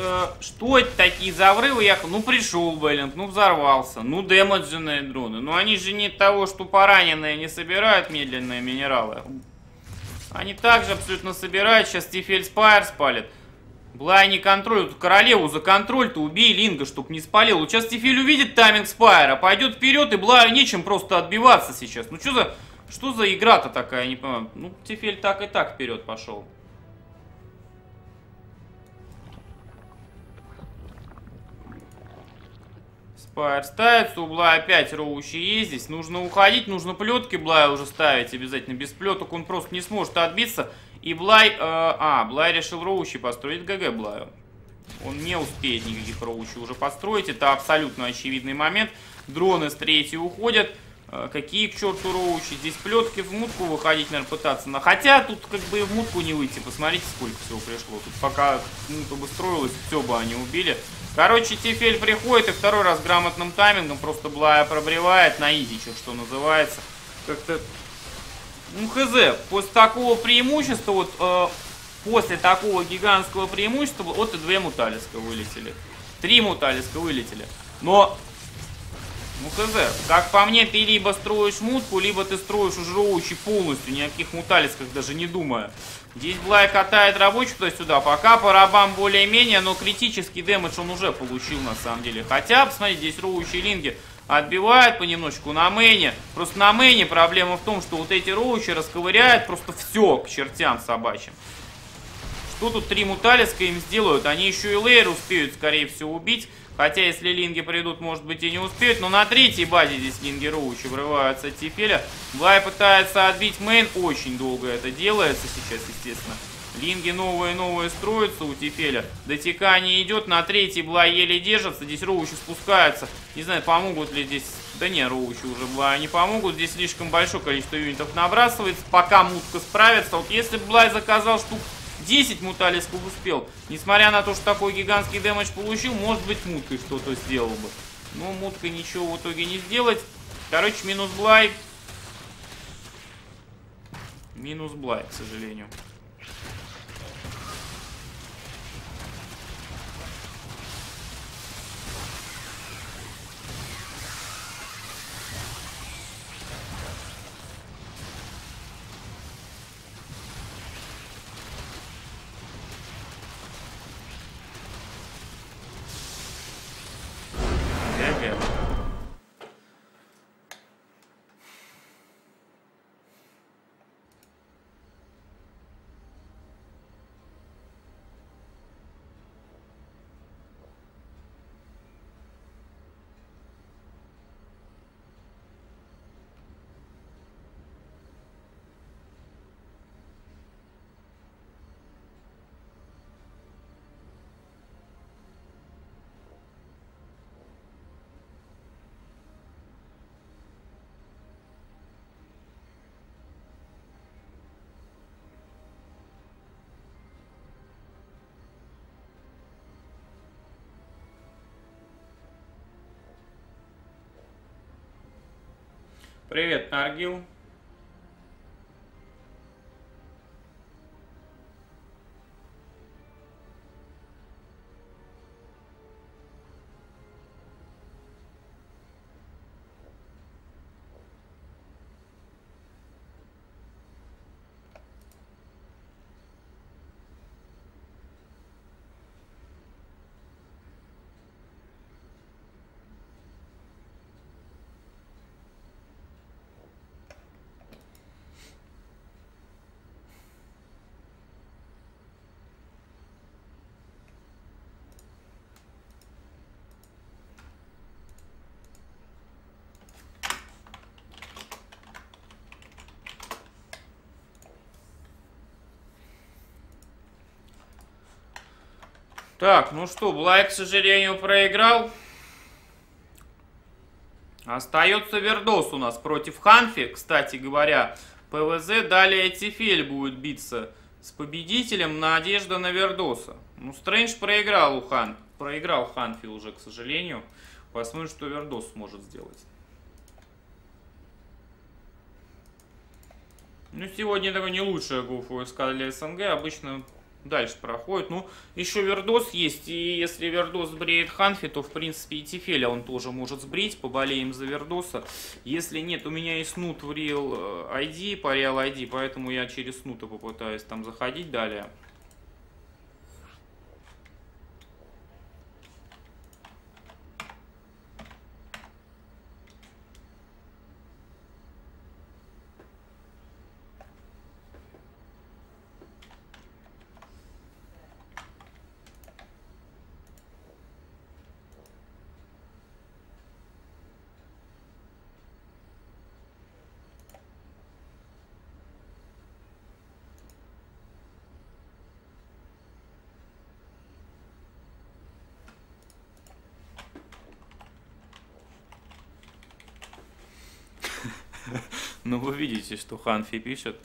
что это такие за врывы? Я... Ну, пришел Беллинг, ну, взорвался. Ну, демадженные дроны. Ну, они же не того, что пораненные не собирают медленные минералы. Они также абсолютно собирают. Сейчас Тифель Спайр спалит. Блай не контролит. Королеву за контроль-то убей Линга, чтоб не спалил. Вот сейчас Тифель увидит тайминг Спайра, пойдет вперед, и Блаю нечем просто отбиваться сейчас. Ну, что за... Что за игра-то такая, не понимаю. Ну, Тифель так и так вперед пошел. Спайр ставится, у Блая опять роучи есть здесь. Нужно уходить, нужно плетки Блая уже ставить обязательно. Без плеток он просто не сможет отбиться. И Блай... Блай решил роучи построить, ГГ Блаю. Он не успеет никаких роучи уже построить. Это абсолютно очевидный момент. Дроны с третьей уходят. Какие к черту роучи? Здесь плетки в мутку выходить, наверное, пытаться. Хотя тут как бы и в мутку не выйти. Посмотрите, сколько всего пришло. Тут пока мутка бы строилась, все бы они убили. Короче, Тифель приходит и второй раз грамотным таймингом просто Блая пробревает на изи, что называется. Как-то... Ну, хз. После такого преимущества, вот... после такого гигантского преимущества, вот и 2 муталиска вылетели. 3 муталиска вылетели. Но... Ну, хз, как по мне, ты либо строишь мутку, либо ты строишь уже роучи полностью, ни о каких муталисках даже не думая. Здесь Блай катает рабочих туда-сюда, пока по рабам более-менее, но критический дэмэдж он уже получил на самом деле. Хотя, посмотрите, здесь роучи линги отбивают понемножечку на мэне. Просто на мэне проблема в том, что вот эти роучи расковыряют просто все к чертям собачьим. Что тут 3 муталиска им сделают? Они еще и лейер успеют, скорее всего, убить. Хотя, если линги придут, может быть, и не успеют. Но на третьей базе здесь линги роучи врываются от Тифеля. Блай пытается отбить мейн. Очень долго это делается сейчас, естественно. Линги новые-новые строятся у Тифеля. Дотекание идет. На третьей Блай еле держится. Здесь роучи спускаются. Не знаю, помогут ли здесь... Да не, роучи уже Блай не помогут. Здесь слишком большое количество юнитов набрасывается. Пока мутка справится. Вот если бы Блай заказал штуку 10 муталисков успел. Несмотря на то, что такой гигантский дэмэдж получил, может быть, муткой что-то сделал бы. Но муткой ничего в итоге не сделать. Короче, минус Блай. Минус Блай, к сожалению. Привет, Наргил. Так, ну что, Блай, к сожалению, проиграл. Остается Вердос у нас против Ханфи. Кстати говоря, ПВЗ. Далее Тифель будет биться с победителем. Надежда на Вердоса. Ну, Стрэндж проиграл Ханфи уже, к сожалению. Посмотрим, что Вердос сможет сделать. Ну, сегодня это не лучшая гофу СК для СНГ. Обычно... дальше проходит. Ну, еще Вердос есть. И если Вердос бреет Ханфи, то, в принципе, и Тифеля он тоже может сбрить. Поболеем за Вердоса. Если нет, у меня и Снут в Real ID, по Real ID, поэтому я через Снута попытаюсь там заходить далее. Ну, вы видите, что Ханфи пишет.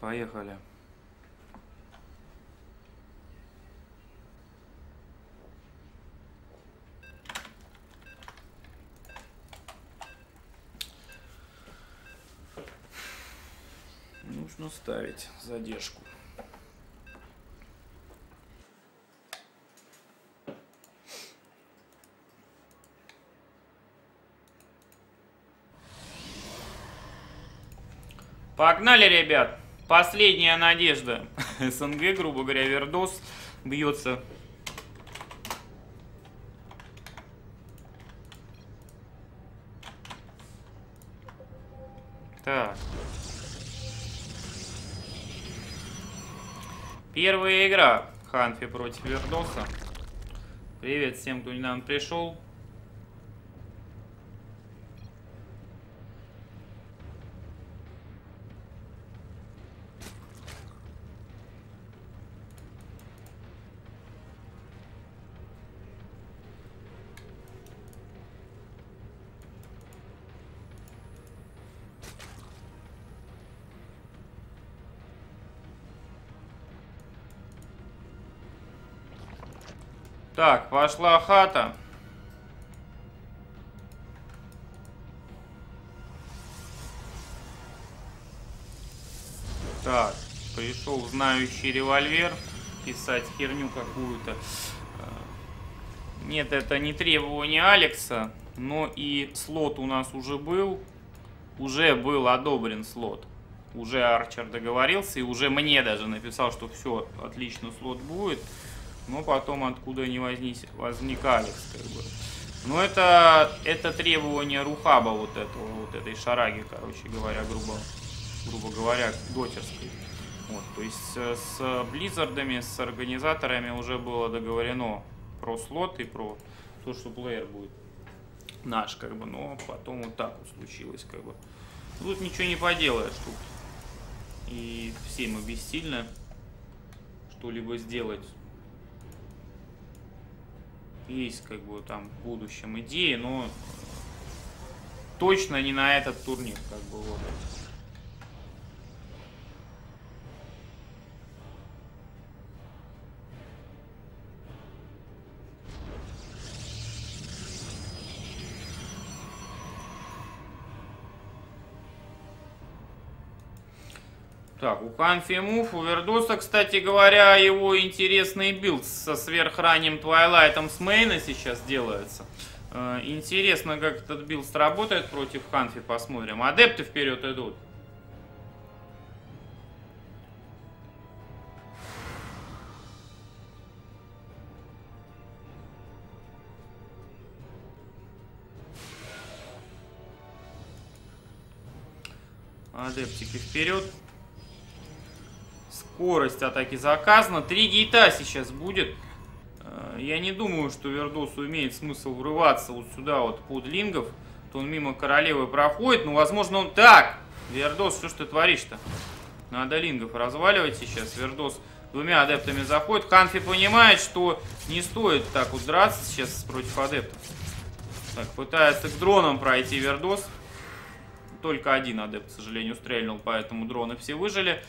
Поехали. Нужно ставить задержку. Погнали, ребят. Последняя надежда. СНГ, грубо говоря, Вердос бьется. Так. Первая игра. Ханфи против Вердоса. Привет всем, кто к нам пришел. Так, пошла хата. Так, пришел знающий револьвер писать херню какую-то. Нет, это не требование Алекса, но и слот у нас уже был. Уже был одобрен слот. Уже Арчер договорился и уже мне даже написал, что все, отлично, слот будет. Но потом откуда ни возник Алекс, как бы. Но это требование Рухаба вот этого, вот этой шараги, короче говоря, грубо говоря, дотерской. Вот, то есть с Близзардами, с организаторами уже было договорено про слот и про то, что плеер будет наш, как бы. Но потом вот так вот случилось, как бы. Тут ничего не поделаешь, тут и всем бессильно что-либо сделать. Есть, как бы, там в будущем идеи, но точно не на этот турнир, как бы, вот. Так, у Ханфи мув, у Вердоса, кстати говоря, его интересный билд со сверхранним твайлайтом с мейна сейчас делается. Интересно, как этот билд сработает против Ханфи, посмотрим. Адепты вперед идут. Адептики вперед. Скорость атаки заказана. 3 гейта сейчас будет. Я не думаю, что Вердосу имеет смысл врываться вот сюда вот под лингов. То он мимо королевы проходит. Но, возможно, он... Так! Вердос, что ж ты творишь-то? Надо лингов разваливать сейчас. Вердос двумя адептами заходит. Ханфи понимает, что не стоит так вот драться сейчас против адептов. Так, пытается к дронам пройти Вердос. Только один адепт, к сожалению, стрельнул, поэтому дроны все выжили.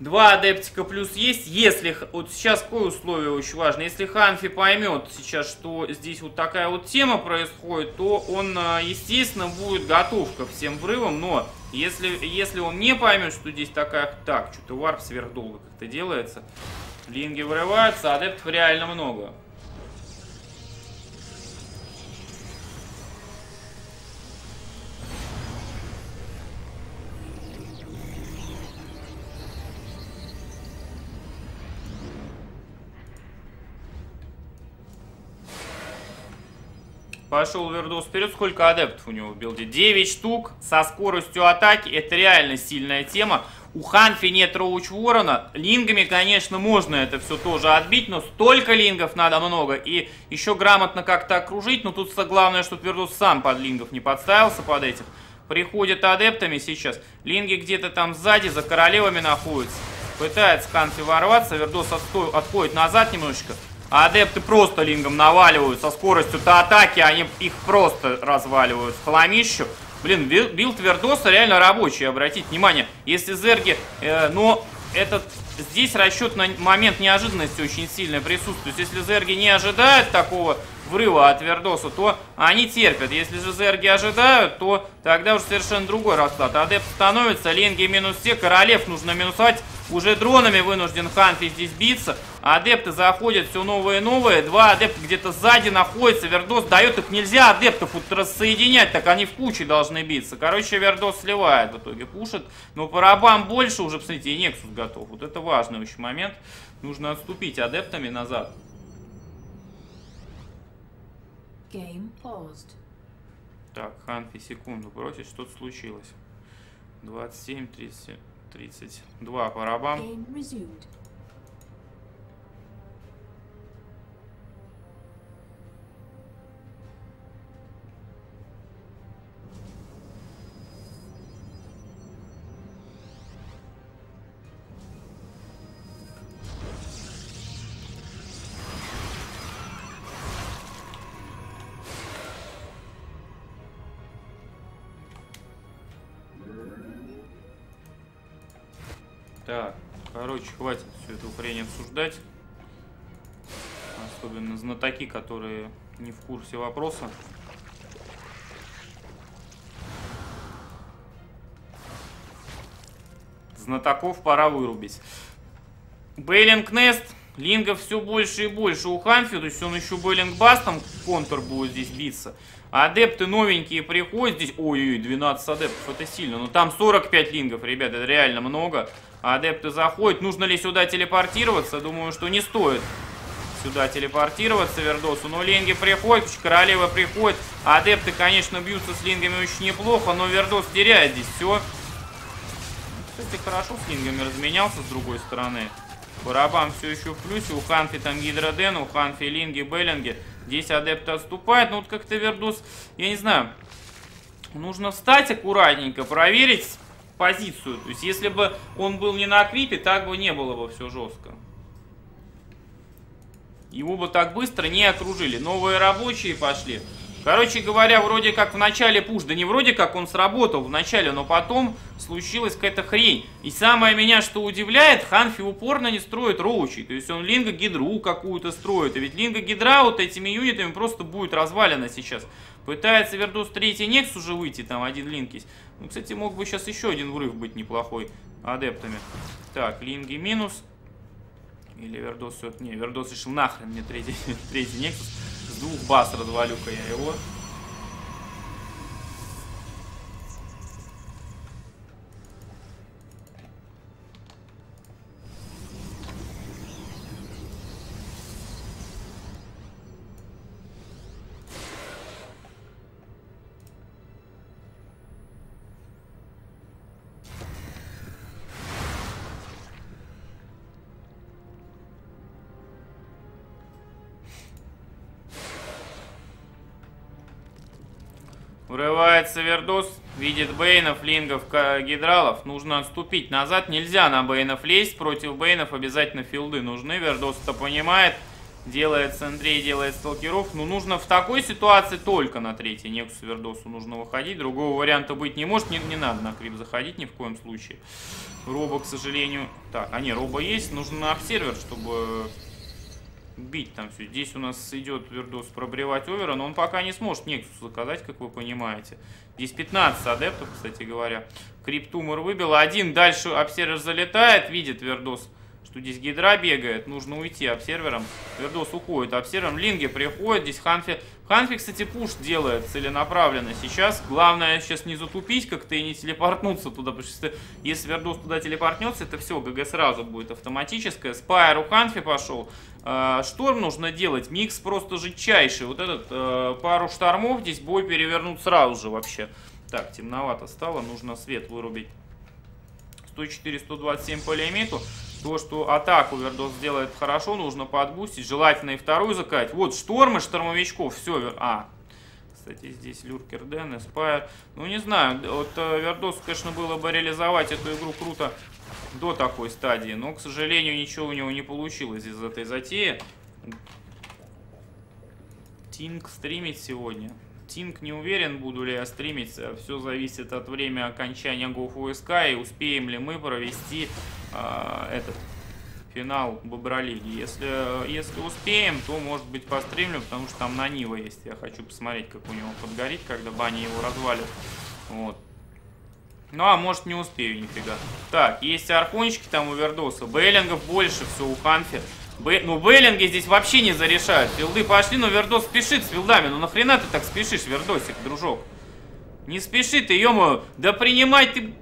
2 адептика плюс есть. Если... Вот сейчас какое условие очень важно. Если Ханфи поймет сейчас, что здесь вот такая вот тема происходит, то он, естественно, будет готов ко всем врывам. Но если он не поймет, что здесь такая... Так, что-то варп сверхдолго как-то делается. Линги врываются, адептов реально много. Пошел Вердос вперед. Сколько адептов у него в билде? 9 штук со скоростью атаки. Это реально сильная тема. У Ханфи нет Роуч Ворона. Лингами, конечно, можно это все тоже отбить, но столько лингов надо много. И еще грамотно как-то окружить. Но тут главное, чтобы Вердос сам под лингов не подставился под этих. Приходят адептами сейчас. Линги где-то там сзади за королевами находятся. Пытается Ханфи ворваться. Вердос отходит назад немножечко. А адепты просто лингом наваливают со скоростью-то атаки, они их просто разваливают в хламищу. Блин, билд Вердоса реально рабочий, обратите внимание. Если зерги, но этот здесь расчет на момент неожиданности очень сильно присутствует. Если зерги не ожидают такого врыва от Вердоса, то они терпят. Если же зерги ожидают, то тогда уже совершенно другой расклад. Адепт становится, линги минус все, королев нужно минусовать. Уже дронами вынужден Ханфи здесь биться. Адепты заходят все новые и новые. 2 адепта где-то сзади находятся. Вердос дает их. Нельзя адептов вот рассоединять, так они в куче должны биться. Короче, Вердос сливает в итоге, пушит. Но по рабам больше уже, посмотрите, и Нексус готов. Вот это важный очень момент. Нужно отступить адептами назад. Так, Ханфи секунду бросить. Что-то случилось. 27, 37... 32 по рабам. Так, короче, хватит всю эту хрень обсуждать. Особенно знатоки, которые не в курсе вопроса. Знатоков пора вырубить. Бейлинг Нест. Лингов все больше и больше у Ханфи. То есть он еще Бейлинг Бастом контр будет здесь биться. Адепты новенькие приходят здесь. Ой-ой-ой, 12 адептов. Это сильно. Но там 45 лингов, ребята. Это реально много. Адепты заходят. Нужно ли сюда телепортироваться? Думаю, что не стоит сюда телепортироваться Вердосу. Но линги приходят, королева приходит. Адепты, конечно, бьются с лингами очень неплохо, но Вердос теряет здесь все. Кстати, хорошо с лингами разменялся с другой стороны. Барабан все еще в плюсе. У Ханфи там Гидроден, у Ханфи линги, Беллинги. Здесь адепты отступают. Ну вот как-то Вердос, я не знаю, нужно встать аккуратненько, проверить позицию. То есть, если бы он был не на крипе, так бы не было бы все жестко. Его бы так быстро не окружили. Новые рабочие пошли. Короче говоря, вроде как в начале пуш, да не вроде как, он сработал в начале, но потом случилась какая-то хрень. И самое меня, что удивляет, Ханфи упорно не строит роучи. То есть он линга-гидру какую-то строит. А ведь линга-гидра вот этими юнитами просто будет развалена сейчас. Пытается Вердос 3 Некс уже выйти, там один линк есть. Ну, кстати, мог бы сейчас еще один врыв быть неплохой адептами. Так, линги минус. Или Вердос... Не, Вердос решил нахрен мне третий Нексус. С двух баз развалю-ка я его. Врывается Вердос, видит бейнов, лингов, гидралов. Нужно отступить назад, нельзя на бейнов лезть. Против бейнов обязательно филды нужны. Вердос это понимает. Делает Андрей, делает сталкеров. Но нужно в такой ситуации только на третий Некус Вердосу нужно выходить. Другого варианта быть не может. Не надо на крип заходить ни в коем случае. Роба, к сожалению... Так, а не, роба есть. Нужно на обсервер, чтобы... бить там все. Здесь у нас идет Вердос пробревать овера, но он пока не сможет Нексус заказать, как вы понимаете. Здесь 15 адептов, кстати говоря. Криптумор выбил. Один дальше обсервер залетает, видит Вердос, что здесь гидра бегает. Нужно уйти обсервером. Вердос уходит обсервером. Линги приходят. Здесь Ханфи. Ханфи, кстати, пуш делает целенаправленно сейчас. Главное сейчас не затупить как-то и не телепортнуться туда. Потому что если Вердос туда телепортнется, это все, ГГ сразу будет автоматическое. Спайер у Ханфи пошел. Шторм нужно делать, микс просто жидчайший. Вот этот, пару штормов, здесь бой перевернут сразу же вообще. Так, темновато стало, нужно свет вырубить. 104-127 по лимиту. То, что атаку Вердос сделает хорошо, нужно подбустить. Желательно и вторую закатить. Вот, штормы, штормовичков, все. А, кстати, здесь Люркер Дэн, Эспайр. Ну, не знаю, вот Вердос, конечно, было бы реализовать эту игру круто до такой стадии, но, к сожалению, ничего у него не получилось из этой затеи. Тинг стримить сегодня. Тинг не уверен, буду ли я стримить. Все зависит от времени окончания GoFUSK и успеем ли мы провести этот финал Бобролиги. Если успеем, то, может быть, постримлю, потому что там на Нива есть. Я хочу посмотреть, как у него подгорит, когда баня его развалит. Вот. Ну, а может, не успею нифига. Так, есть архончики там у Вердоса. Бейлингов больше, все у Ханфи. Ну, бейлинги здесь вообще не зарешают. Филды пошли, но Вердос спешит с филдами. Ну, нахрена ты так спешишь, Вердосик, дружок? Не спеши ты, ё-моё. Да принимай ты...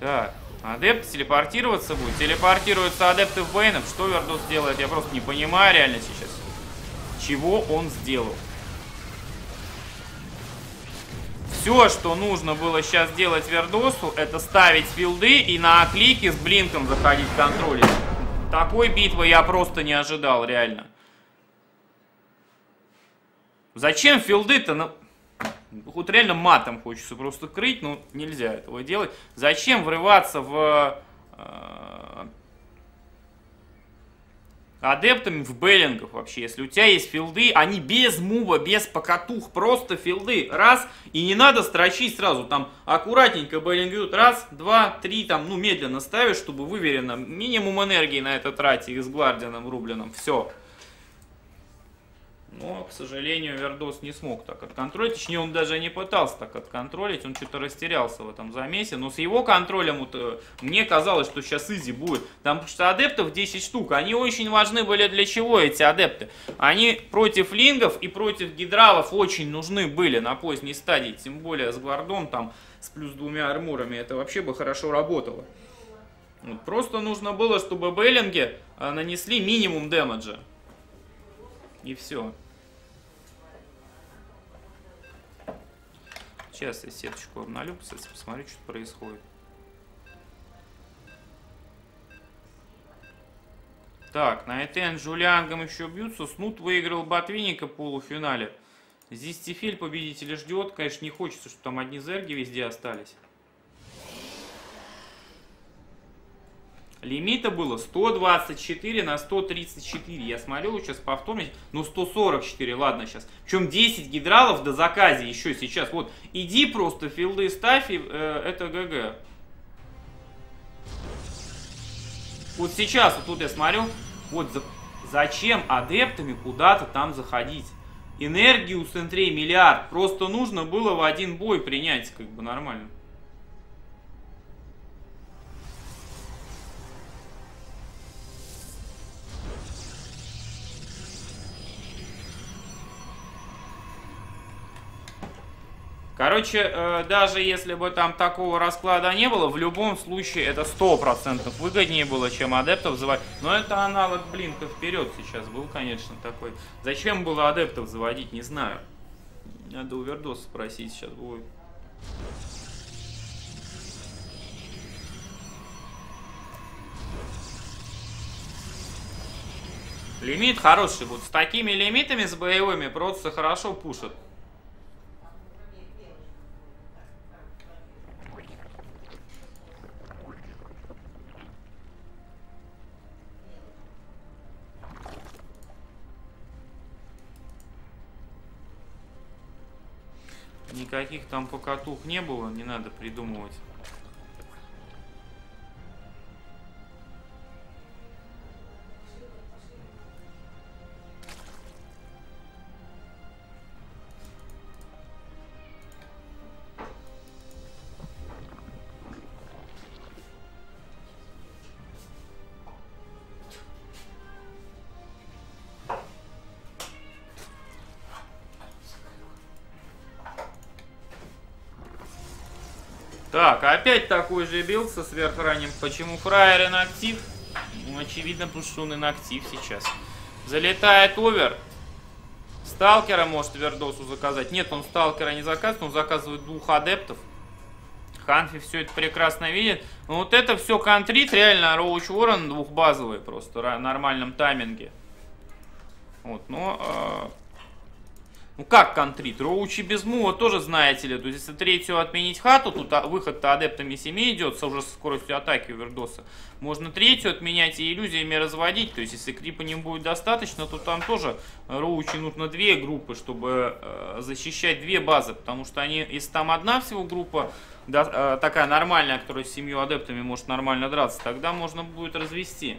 Так, адепт телепортироваться будет. Телепортируются адепты в бейнов. Что Вердос делает? Я просто не понимаю реально сейчас, чего он сделал. Все, что нужно было сейчас делать Вердосу, это ставить филды и на клике с блинком заходить контролить. Такой битвы я просто не ожидал, реально. Зачем филды-то? Вот реально матом хочется просто крыть, но нельзя этого делать. Зачем врываться в... адептами в бейлингов вообще. Если у тебя есть филды, они без мува, без покатух, просто филды. Раз, и не надо строчить сразу. Там аккуратненько бейлинг идут. Раз, два, три, там, ну, медленно ставишь, чтобы выверено. Минимум энергии на это трати и с Гвардианом рубленом. Все. Но, к сожалению, Вердос не смог так отконтролить. Точнее, он даже не пытался так отконтролить. Он что-то растерялся в этом замесе. Но с его контролем вот, мне казалось, что сейчас изи будет. Потому что адептов 10 штук. Они очень важны были для чего, эти адепты? Они против лингов и против гидралов очень нужны были на поздней стадии. Тем более с гвардом, там, с +2 армурами. Это вообще бы хорошо работало. Вот, просто нужно было, чтобы бейлинги нанесли минимум демеджа. И все. Сейчас я сеточку обналю, кстати, посмотрю, что происходит. Так, Найт Энд с Жулиангом еще бьются. Снут выиграл Ботвинника в полуфинале. Здесь Тифель победителя ждет. Конечно, не хочется, что там одни зерги везде остались. Лимита было 124 на 134. Я смотрю, сейчас повторность. Ну, 144, ладно, сейчас. Причем 10 гидралов до заказа еще сейчас. Вот, иди просто филды ставь, и, это ГГ. Вот сейчас, вот тут я смотрю, вот зачем адептами куда-то там заходить? Энергии у Сентрей миллиард. Просто нужно было в один бой принять, как бы нормально. Короче, даже если бы там такого расклада не было, в любом случае это 100% выгоднее было, чем адептов заводить. Но это аналог блинка вперед сейчас был, конечно, такой. Зачем было адептов заводить, не знаю. Надо у Вердоса спросить сейчас будет. Лимит хороший будет. С такими лимитами, с боевыми, просто хорошо пушат. Никаких там покатух не было, не надо придумывать. Так, опять такой же билд со сверхранним. Почему фраер инактив? Ну, очевидно, потому что он инактив сейчас. Залетает овер. Сталкера может Вердосу заказать. Нет, он сталкера не заказывает, он заказывает двух адептов. Ханфи все это прекрасно видит. Но вот это все контрит, реально, Роуч Уоррен двухбазовый просто, в нормальном тайминге. Вот, но... Ну как контрит? Роучи без мува тоже, знаете ли. То есть если третью отменить хату, тут выход-то адептами 7 идет, уже со скоростью атаки у Вердоса. Можно третью отменять и иллюзиями разводить. То есть если крипа не будет достаточно, то там тоже Роучи нужно две группы, чтобы защищать две базы. Потому что они, если там одна всего группа, такая нормальная, которая с 7 адептами может нормально драться, тогда можно будет развести. .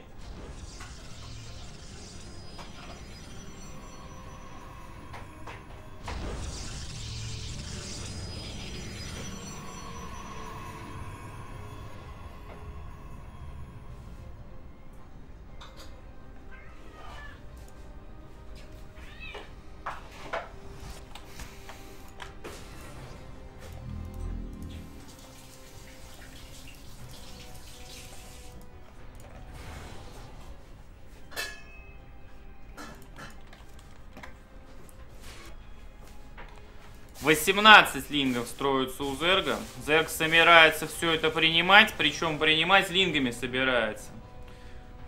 18 лингов строится у Зерга. Зерг собирается все это принимать, причем принимать лингами собирается.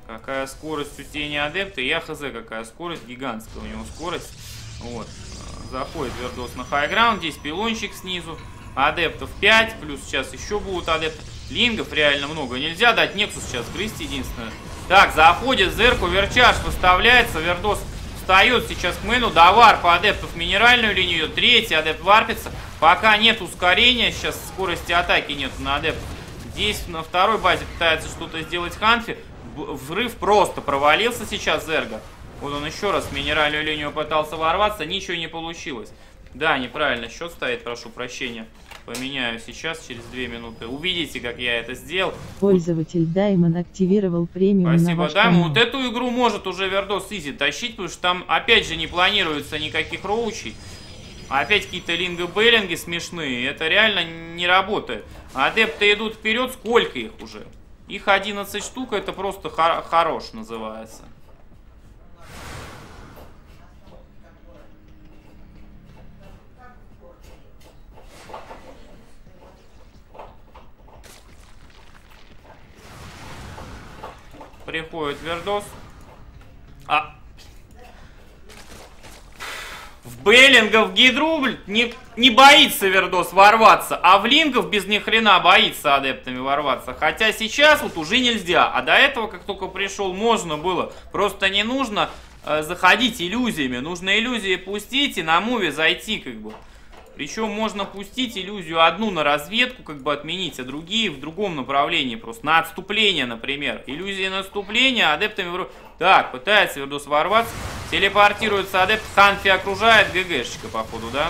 Какая скорость у тени адепта? Я хз, какая скорость, гигантская у него скорость. Вот. Заходит Вердос на хайграунд, здесь пилончик снизу. Адептов 5, плюс сейчас еще будут адепты. Лингов реально много, нельзя дать Нексус сейчас грызть единственное. Так, заходит Зерг, оверчарж выставляется, Вердос... Встает сейчас к мэну, да, варп адептов минеральную линию, третий адепт варпится. Пока нет ускорения, сейчас скорости атаки нет на адептов. Здесь на второй базе пытается что-то сделать Ханфи. Взрыв просто провалился сейчас Зерга. Вот он еще раз в минеральную линию пытался ворваться, ничего не получилось. Да, неправильно счет стоит, прошу прощения. Поменяю сейчас, через 2 минуты. Увидите, как я это сделал. Пользователь Даймон активировал премиум. Спасибо, Даймон. Вот эту игру может уже Вердос изи тащить, потому что там, опять же, не планируется никаких роучей. Опять какие-то линго-бейлинги смешные. Это реально не работает. Адепты идут вперед. Сколько их уже? Их 11 штук. Это просто хорош называется. Приходит Вердос. В бейлингов гидру не боится Вердос ворваться, а в лингов без ни хрена боится адептами ворваться. Хотя сейчас вот уже нельзя, а до этого, как только пришел, можно было. Просто не нужно заходить иллюзиями. Нужно иллюзии пустить и на муве зайти как бы. Причем можно пустить иллюзию одну на разведку, как бы отменить, а другие в другом направлении, просто на отступление, например. Иллюзия наступления, адептами... Так, пытается Вердос ворваться. Телепортируется адепт. Ханфи окружает. ГГшечка, походу, да?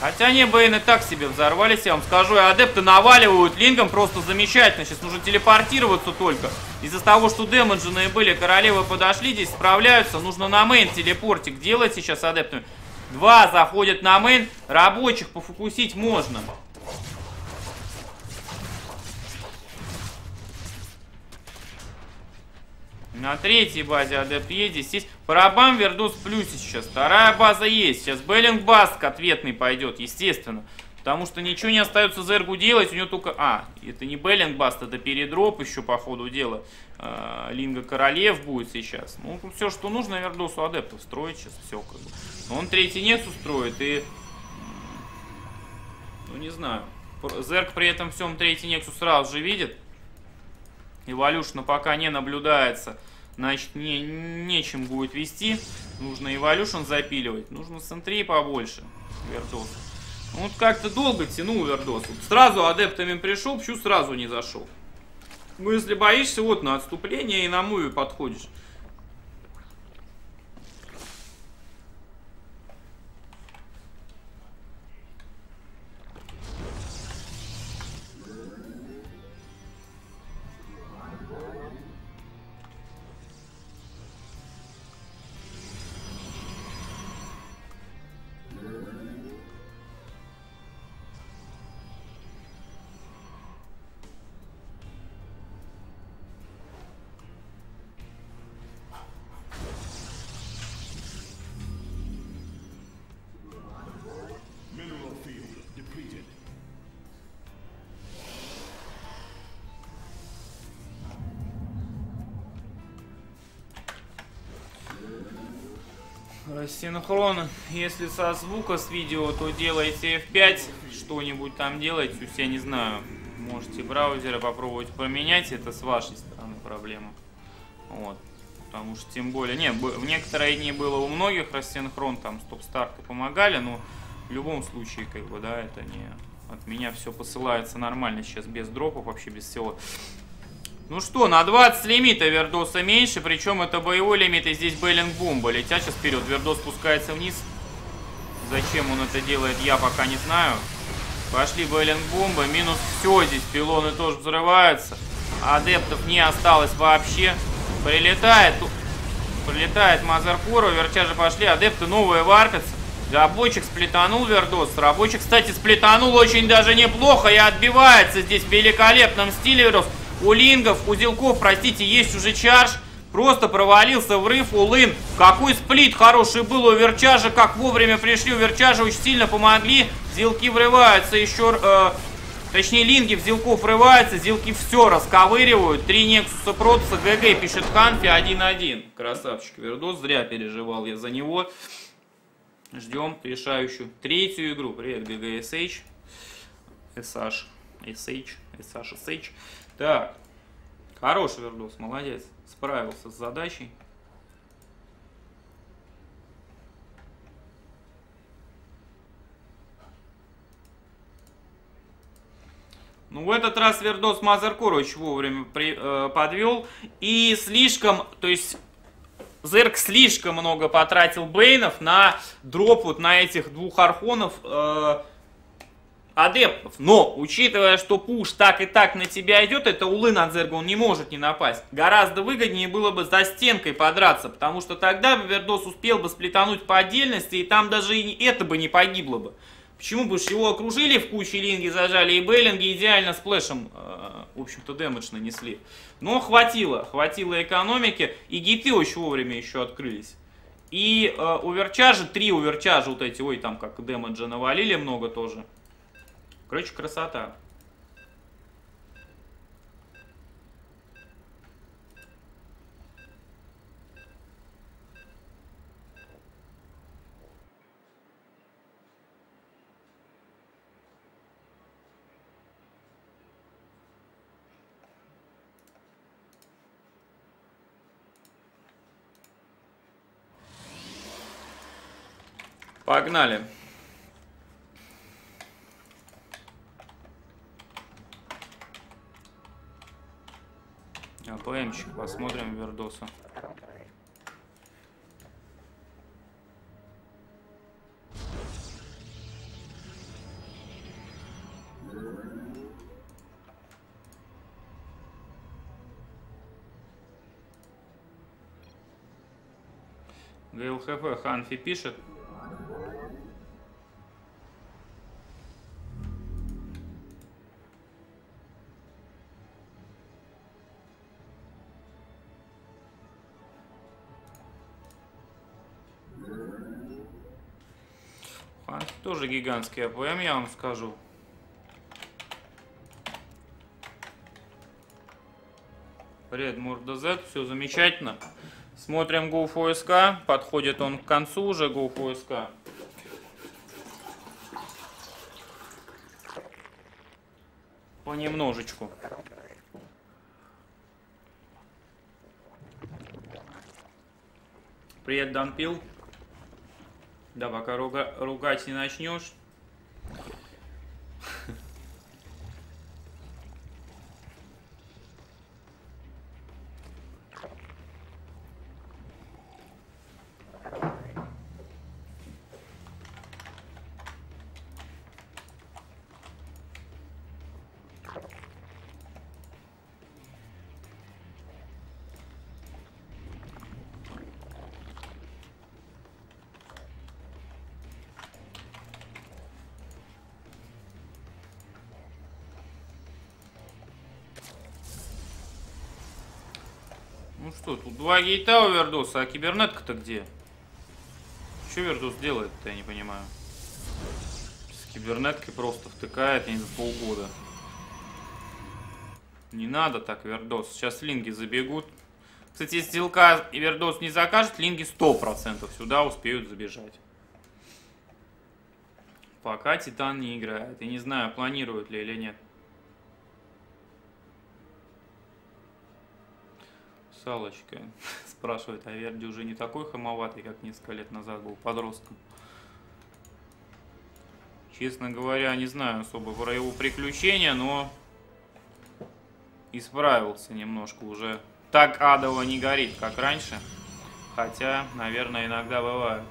Хотя не, Бэйны так себе взорвались, я вам скажу. И адепты наваливают лингом просто замечательно. Сейчас нужно телепортироваться только. Из-за того, что демонженные были, королевы подошли, здесь справляются. Нужно на мейн телепортик делать сейчас адептами. Два заходят на мейн. Рабочих пофокусить можно. На третьей базе адепт едет. Здесь по рабам Вердос в плюсе сейчас. Вторая база есть. Сейчас Беллинг Баск ответный пойдет, естественно. Потому что ничего не остается Зергу делать. У него только... А, это не Беллинг Баск, это передроп еще по ходу дела. Линга королев будет сейчас. Ну, все, что нужно Вердосу адептов строить сейчас. Все как бы. Он третий нец устроит и... Ну, не знаю. Зерг при этом всем третий нексу сразу же видит. Эволюшна пока не наблюдается, значит, нечем будет вести. Нужно эволюшн запиливать, нужно центри побольше Вердос. Вот как-то долго тянул Вердос. Вот сразу адептами пришел, почему сразу не зашел? Ну, если боишься, вот на отступление и на муви подходишь. Синхрон, если со звука, с видео, то делайте F5, что-нибудь там делайте, то есть я не знаю, можете браузеры попробовать поменять, это с вашей стороны проблема, вот, потому что тем более, не, в некоторые дни было у многих рассинхрон, там стоп-старты помогали, но в любом случае, как бы, да, это не, от меня все посылается нормально сейчас, без дропов, вообще без всего. Ну что, на 20 лимита Вердоса меньше, причем это боевой лимит, и здесь Беллинг-бомба. Летя сейчас вперед, Вердос спускается вниз. Зачем он это делает, я пока не знаю. Пошли Беллинг-бомба, минус все здесь, пилоны тоже взрываются. Адептов не осталось вообще. Прилетает Мазеркора, Верча же пошли, адепты новые варпятся. Рабочих сплетанул Вердос. Рабочих, кстати, сплетанул очень даже неплохо и отбивается здесь в великолепном стиле Вердос. У лингов, узелков, простите, есть уже чардж. Просто провалился врыв у лин. Какой сплит хороший был у Верчажа. Как вовремя пришли. У Верчажа очень сильно помогли. Зилки врываются еще... точнее, линги в зилков врываются. Зилки все расковыривают. 3 Нексуса Протаса. ГГ, пишет Ханфи. 1-1. Красавчик Вердос. Зря переживал я за него. Ждем решающую третью игру. Привет, G-G SH. SH. Так, хороший Вердос, молодец, справился с задачей. Ну, в этот раз Вердос Мазеркорович вовремя подвел. И слишком, то есть... Зерк слишком много потратил бейнов на дроп вот на этих двух архонов... адептов, но, учитывая, что пуш так и так на тебя идет, это улын от Зерга, он не может не напасть. Гораздо выгоднее было бы за стенкой подраться, потому что тогда бы Вердос успел бы сплетануть по отдельности, и там даже и это бы не погибло бы. Почему? Потому что его окружили в куче линги, зажали, и бейлинги идеально сплэшем, в общем-то, дэмэдж нанесли. Но хватило экономики, и гиты очень вовремя еще открылись. И уверчажи, 3 уверчажа вот эти, ой, там как дэмэджа навалили много тоже. Короче, красота. Погнали. АПМчик, посмотрим Вердоса. ГЛХП Ханфи пишет. Ханфи тоже гигантский АПМ, я вам скажу. Привет, Мурдазет, все замечательно. Смотрим Гуф ОСК, подходит он к концу уже, Гуф ОСК. Понемножечку. Привет, Данпил. Да, пока ругать не начнешь. Что, тут два гейта у Вердоса, а кибернетка-то где? Что Вердос делает-то, я не понимаю. С кибернеткой просто втыкает, я не знаю, полгода. Не надо так, Вердос. Сейчас линги забегут. Кстати, если Стрелка и Вердос не закажет, линги 100% сюда успеют забежать. Пока Титан не играет. Я не знаю, планирует ли или нет. Салочка спрашивает, а Верди уже не такой хамоватый, как несколько лет назад был подростком? Честно говоря, не знаю особо про его приключения, но исправился немножко уже. Так адово не горит, как раньше, хотя, наверное, иногда бывает.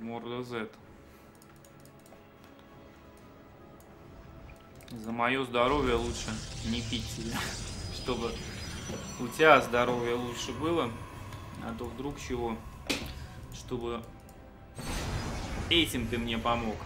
Морда Зет. За мое здоровье лучше не пить тебя, чтобы у тебя здоровье лучше было, а то вдруг чего, чтобы этим ты мне помог.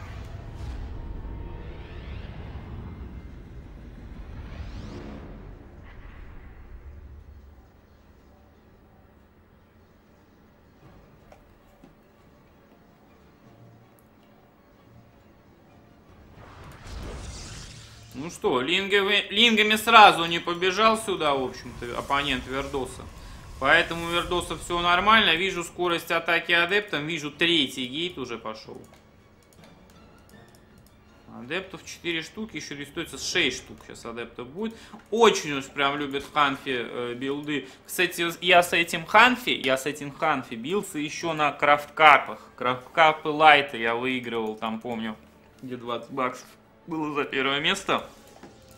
Ну что, лингами сразу не побежал сюда, в общем-то, оппонент Вердоса. Поэтому у Вердоса все нормально. Вижу скорость атаки адептом. Вижу, третий гейт уже пошел. Адептов 4 штуки, еще рестуется 6 штук. Сейчас адептов будет. Очень уж прям любит Ханфи билды. Кстати, я с этим Ханфи бился еще на крафткапах. Крафткапы лайта я выигрывал, там помню, где 20 баксов. Было за первое место.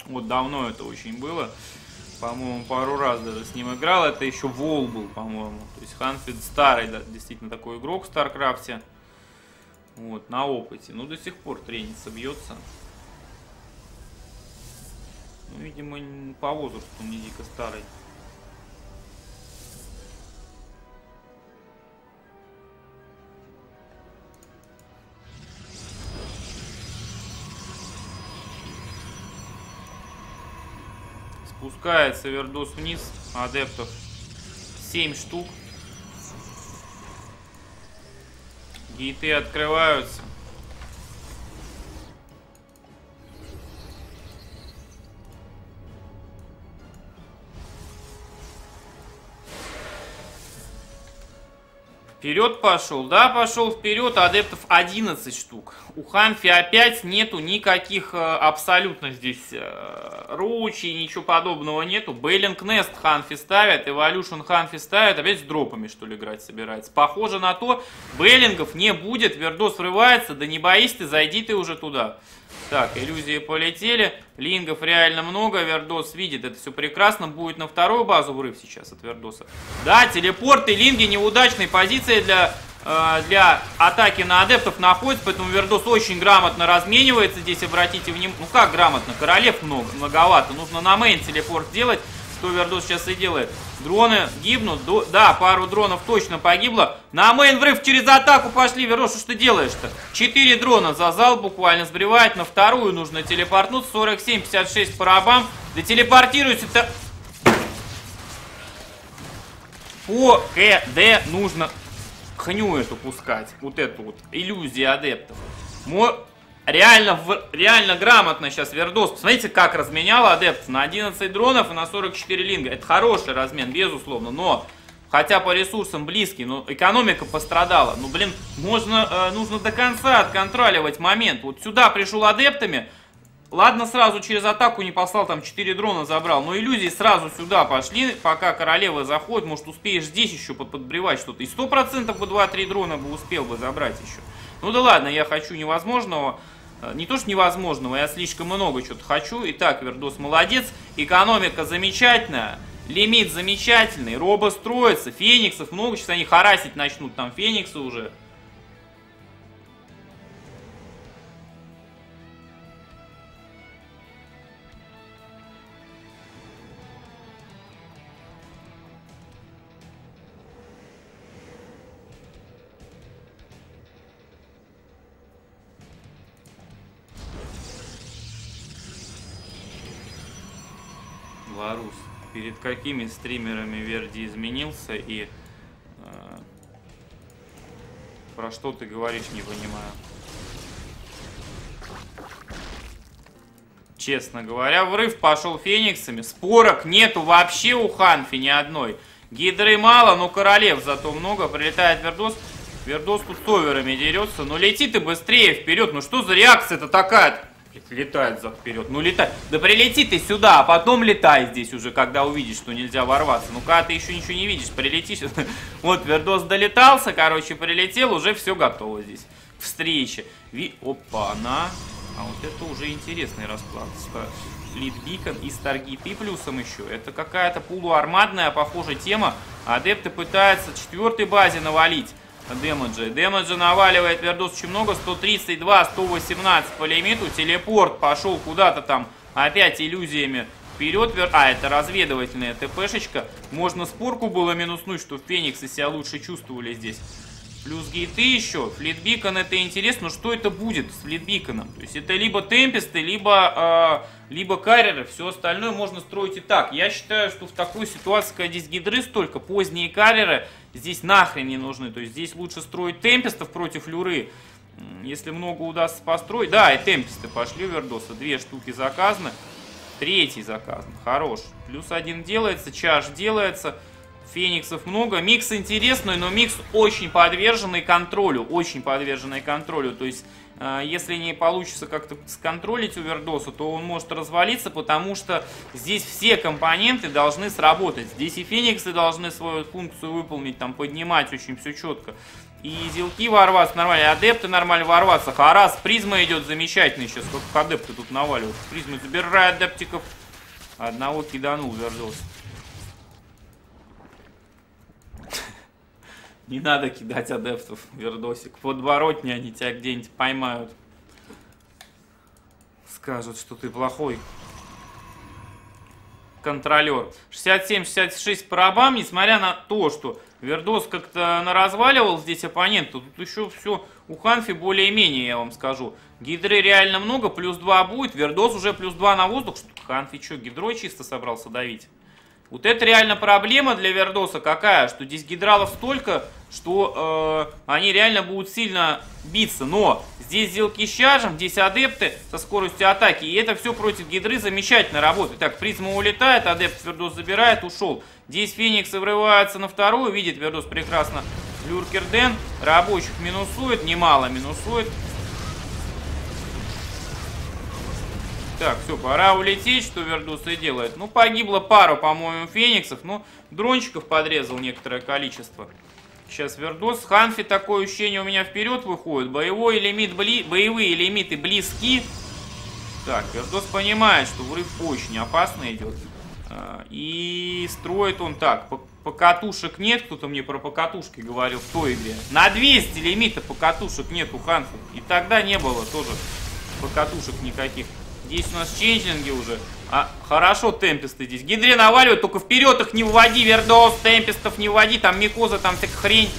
Вот давно это очень было. По-моему, пару раз даже с ним играл. Это еще Вол был, по-моему. То есть Ханфид старый, да, действительно такой игрок в Старкрафте. Вот, на опыте. Ну, до сих пор тренится, бьется. Ну, видимо, по возрасту он не дико старый. Спускается Вердос вниз, адептов 7 штук. Гейты открываются. Вперед пошел, да, пошел вперед, адептов 11 штук. У Ханфи опять нету никаких абсолютно здесь ручей, ничего подобного нету. Бейлинг Нест Ханфи ставят, Эволюшн Ханфи ставят, опять с дропами что ли играть собирается. Похоже на то, бейлингов не будет, Вердос срывается, да не боись ты, зайди ты уже туда. Так, иллюзии полетели, лингов реально много, Вердос видит, это все прекрасно, будет на вторую базу врыв сейчас от Вердоса. Да, телепорты, линги, неудачные позиции для атаки на адептов находятся, поэтому Вердос очень грамотно разменивается здесь, обратите внимание, ну как грамотно, королев много, многовато, нужно на мейн телепорт делать. что Вердос сейчас и делает. Дроны гибнут. Да, пару дронов точно погибло. На мейн врыв через атаку пошли. Вердос, что ты делаешь-то? 4 дрона за зал буквально сбривает. На вторую нужно телепортнуть. 47-56 по рабам. Да телепортируйся-то. По КД нужно хню эту пускать. Вот эту вот иллюзию адептов. Реально грамотно сейчас Вердос. Посмотрите, как разменял адепт на 11 дронов и на 44 линга. Это хороший размен, безусловно. Но, хотя по ресурсам близкий, но экономика пострадала. Ну, блин, нужно до конца отконтроливать момент. Вот сюда пришел адептами. Ладно, сразу через атаку не послал, там 4 дрона забрал. Но иллюзии сразу сюда пошли, пока королева заходит. Может, успеешь здесь еще подбревать что-то. И 100% бы 2-3 дрона бы успел бы забрать еще. Ну да ладно, я хочу невозможного. Не то что невозможного, я слишком много что-то хочу. Итак, Вердос молодец. Экономика замечательная. Лимит замечательный. Робо строится. Фениксов много. Сейчас они харасить начнут там фениксы уже. Белорус, перед какими стримерами Верди изменился и про что ты говоришь, не понимаю. Честно говоря, врыв пошел фениксами. Спорок нету вообще у Ханфи ни одной. Гидры мало, но королев зато много. Прилетает Вердос. Вердос тут с оверами дерется. Но лети ты быстрее вперед. Ну что за реакция-то такая-то? Летает за вперед. Ну летай. Да прилети ты сюда, а потом летай здесь уже, когда увидишь, что нельзя ворваться. Ну когда ты еще ничего не видишь, прилетишь. Вот Вердос долетался, короче, прилетел, уже все готово здесь. Встреча. Опа, она. А вот это уже интересный расклад. Литбикон и Старгейт и плюсом еще. Это какая-то полуармадная, похожая тема. Адепты пытаются четвертой базе навалить. Демеджа наваливает Вердос очень много. 132, 118 по лимиту. Телепорт пошел куда-то там опять иллюзиями вперед. А, это разведывательная ТПшечка. Можно спорку было минуснуть, что фениксы себя лучше чувствовали здесь. Плюс гейты еще. Флитбикон, это интересно. Но что это будет с флитбиконом? То есть это либо темпесты, либо карьеры. Все остальное можно строить и так. Я считаю, что в такой ситуации, когда здесь гидры столько, поздние карьеры здесь нахрен не нужны. То есть здесь лучше строить темпестов против люры. Если много удастся построить. Да, и темпесты пошли у Вердоса. 2 штуки заказаны. 3 заказан. Хорош. Плюс 1 делается. Чаш делается. Фениксов много. Микс интересный, но микс очень подверженный контролю. Очень подверженный контролю. То есть, если не получится как-то сконтролить у Вердоса, то он может развалиться, потому что здесь все компоненты должны сработать. Здесь и фениксы должны свою функцию выполнить, там поднимать очень все четко. И зелки ворваться нормально, адепты нормально ворваться. Харас, призма идет замечательный сейчас. Сколько адепты тут наваливают. Призма забирает адептиков. Одного киданул Вердос. Не надо кидать адептов, Вердосик. Подворотни они тебя где-нибудь поймают. Скажут, что ты плохой контролер. 67-66 по рабам, несмотря на то, что Вердос как-то наразваливал здесь оппонента. Тут еще все у Ханфи более-менее, я вам скажу. Гидры реально много, плюс 2 будет. Вердос уже плюс 2 на воздух. Ханфи что, гидрой чисто собрался давить? Вот это реально проблема для Вердоса какая, что здесь гидралов столько, что они реально будут сильно биться. Но здесь зелки с чаржем, здесь адепты со скоростью атаки. И это все против гидры замечательно работает. Так, призма улетает, адепт Вердос забирает, ушел. Здесь фениксы врываются на вторую, видит Вердос прекрасно. Люркер Дэн, рабочих минусует, немало минусует. Так, все, пора улететь, что Вердос и делает. Ну, погибло пару, по-моему, фениксов, но дрончиков подрезал некоторое количество. Сейчас Вердос. Ханфи, такое ощущение у меня, вперед выходит. Боевые лимиты близки. Так, Вердос понимает, что врыв очень опасно идет. И строит он так. Покатушек нет. Кто-то мне про покатушки говорил в той игре. На 200 лимита покатушек нет у Ханфи. И тогда не было тоже покатушек никаких. Здесь у нас ченджлинги уже. А, хорошо, темпесты здесь. Гидре наваливают, только вперед их не вводи, Вердос, темпестов не вводи, там Микоза, там всякая хрень.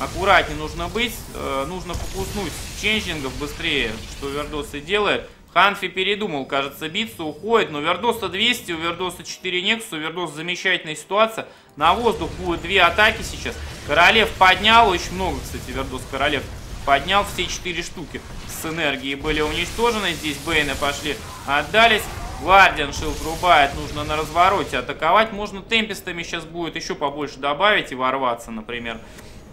Аккуратнее нужно быть, нужно фокуснуть ченджлингов быстрее, что Вердос и делает. Ханфи передумал, кажется, биться, уходит, но Вердоса 200, у Вердоса 4 Нексуса, у Вердоса замечательная ситуация. На воздух будет 2 атаки сейчас. Королев поднял, очень много, кстати, Вердос королев поднял, все 4 штуки с энергией были уничтожены. Здесь Бейны пошли, отдались. Вардиан шилд рубает, нужно на развороте атаковать. Можно темпестами сейчас будет еще побольше добавить и ворваться, например.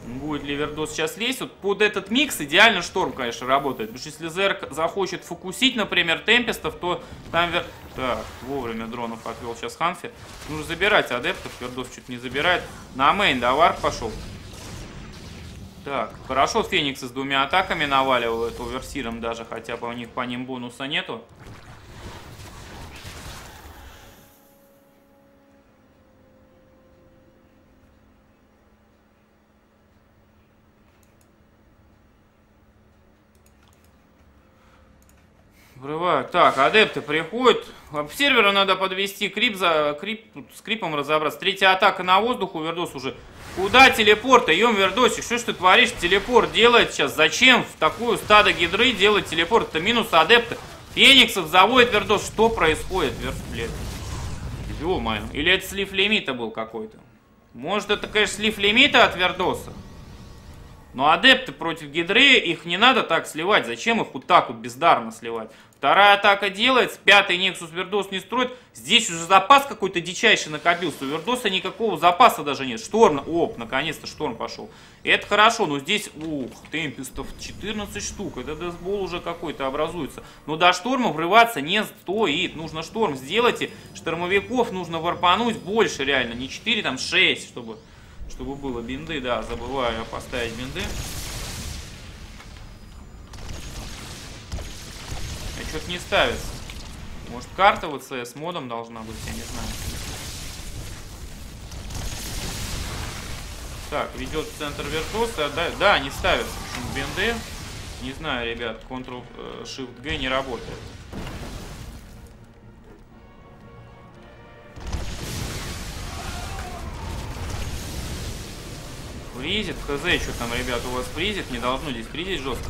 Будет ли Вердос сейчас лезть? Вот под этот микс идеально Шторм, конечно, работает. Потому что если Зерк захочет фокусить, например, темпестов, то там Вердос... Так, вовремя дронов отвел сейчас Ханфи. Нужно забирать адептов, Вердос чуть не забирает. На мейн, да, варп пошел. Так, хорошо, Фениксы с двумя атаками наваливают, оверсиром даже, хотя бы у них по ним бонуса нету. Врывают. Так, адепты приходят. Обсерверу надо подвести крип, с крипом разобраться. Третья атака на воздух у Вердос уже. Куда телепорт? Идем, Вердосик, что ж ты творишь? Телепорт делает сейчас. Зачем в такую стадо гидры делать телепорт? Это минус адепты. Фениксов заводит Вердос. Что происходит? Блядь. Ё-моё. Или это слив лимита был какой-то? Может, это, конечно, слив лимита от Вердоса? Но адепты против гидры, их не надо так сливать. Зачем их вот так вот бездарно сливать? Вторая атака делается. Пятый Нексус Вердос не строит. Здесь уже запас какой-то дичайший накопился. У Вердоса никакого запаса даже нет. Шторм. Оп, наконец-то шторм пошел. И это хорошо, но здесь, ух, темпестов 14 штук. Это десбол уже какой-то образуется. Но до шторма врываться не стоит. Нужно шторм сделать. И штормовиков нужно варпануть больше реально. Не 4, там 6, чтобы было бинды, да, забываю поставить бинды. А что-то не ставится. Может, карта вот с модом должна быть, я не знаю. Так, ведет в центр Вердоса, да, не ставится бинды. Не знаю, ребят, Ctrl-Shift-G не работает. Фризит, хз, что там, ребят, у вас фризит, не должно здесь фризить жестко.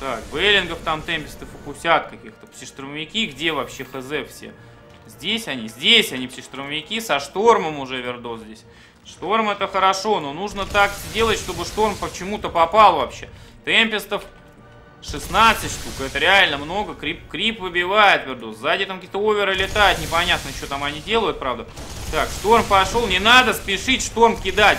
Так, Бейлингов там темпесты фокусят каких-то, псиштурмовики, где вообще хз все? Здесь они псиштурмовики, со штормом уже Вердос здесь. Шторм это хорошо, но нужно так сделать, чтобы шторм почему-то попал вообще. Темпестов 16 штук, это реально много, крип выбивает Вердос. Сзади там какие-то оверы летают, непонятно, что там они делают, правда. Так, шторм пошел, не надо спешить, шторм кидать.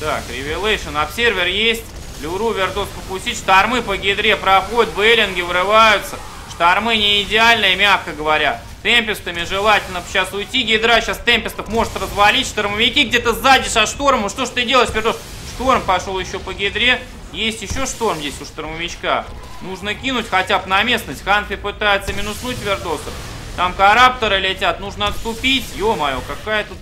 Так, Ревелейшн, обсервер есть. Люру, Вердос попустить. Штормы по гидре проходят, бейлинги врываются. Штормы не идеальные, мягко говоря. Темпестами желательно сейчас уйти. Гидра сейчас темпестов может развалить. Штормовики где-то сзади со штормом. Что ж ты делаешь, Вердос? Шторм пошел еще по гидре. Есть еще шторм здесь у штормовичка. Нужно кинуть хотя бы на местность. Ханфи пытается минуснуть Вердоса. Там коррапторы летят, нужно отступить. Ё-моё, какая тут...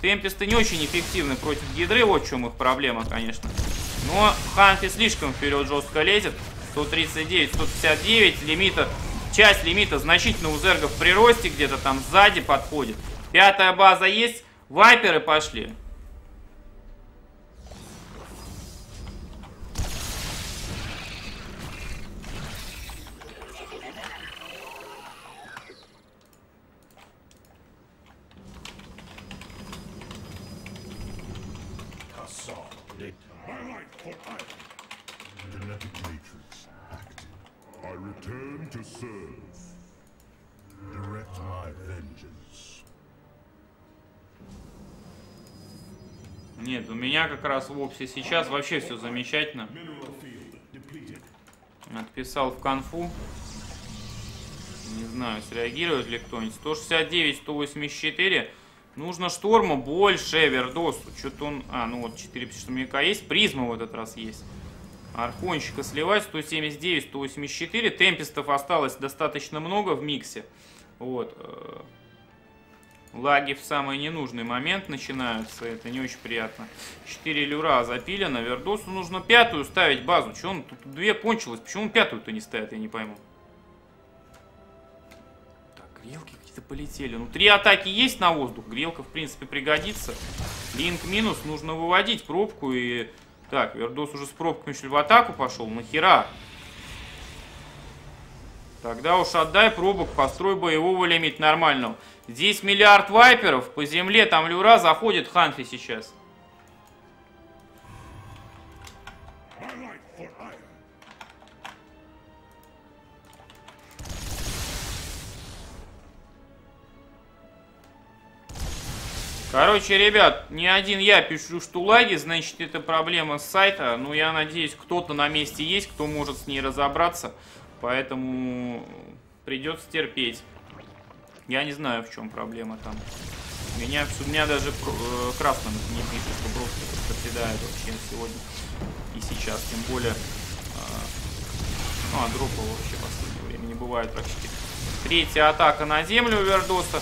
Темпесты не очень эффективны против гидры, вот в чем их проблема, конечно. Но Ханфи слишком вперед жестко лезет. 139, 159, лимита, часть лимита значительно у зергов при росте, где-то там сзади подходит. Пятая база есть, вайперы пошли. Нет, у меня как раз в опсе сейчас вообще все замечательно. Отписал в конфу. Не знаю, среагирует ли кто-нибудь. 169, 184. Нужно шторма больше Вердосу. Что-то он... А, ну вот 4 псиштурмовика есть. Призма в этот раз есть. Архонщика сливать. 179, 184. Темпестов осталось достаточно много в миксе. Вот. Лаги в самый ненужный момент начинаются. Это не очень приятно. 4 люра запилено. Вердосу нужно пятую ставить базу. Чего он тут 2 кончилось? Почему он пятую-то не ставит, я не пойму. Грелки какие-то полетели. Ну, 3 атаки есть на воздух. Грелка, в принципе, пригодится. Линк минус. Нужно выводить пробку и... Так, Вердос уже с пробками еще в атаку пошел. Нахера? Тогда уж отдай пробок, построй боевого лимит нормального. Здесь миллиард вайперов. По земле там люра заходит Ханфи сейчас. Короче, ребят, не один я пишу, что лаги, значит, это проблема с сайта. Но я надеюсь, кто-то на месте есть, кто может с ней разобраться. Поэтому придется терпеть. Я не знаю, в чем проблема там. Меня даже красным не пишут, что просто подкидают вообще сегодня. И сейчас, тем более... Ну, а дропа вообще в последнее время не бывает практически. Третья атака на землю у Вердоса.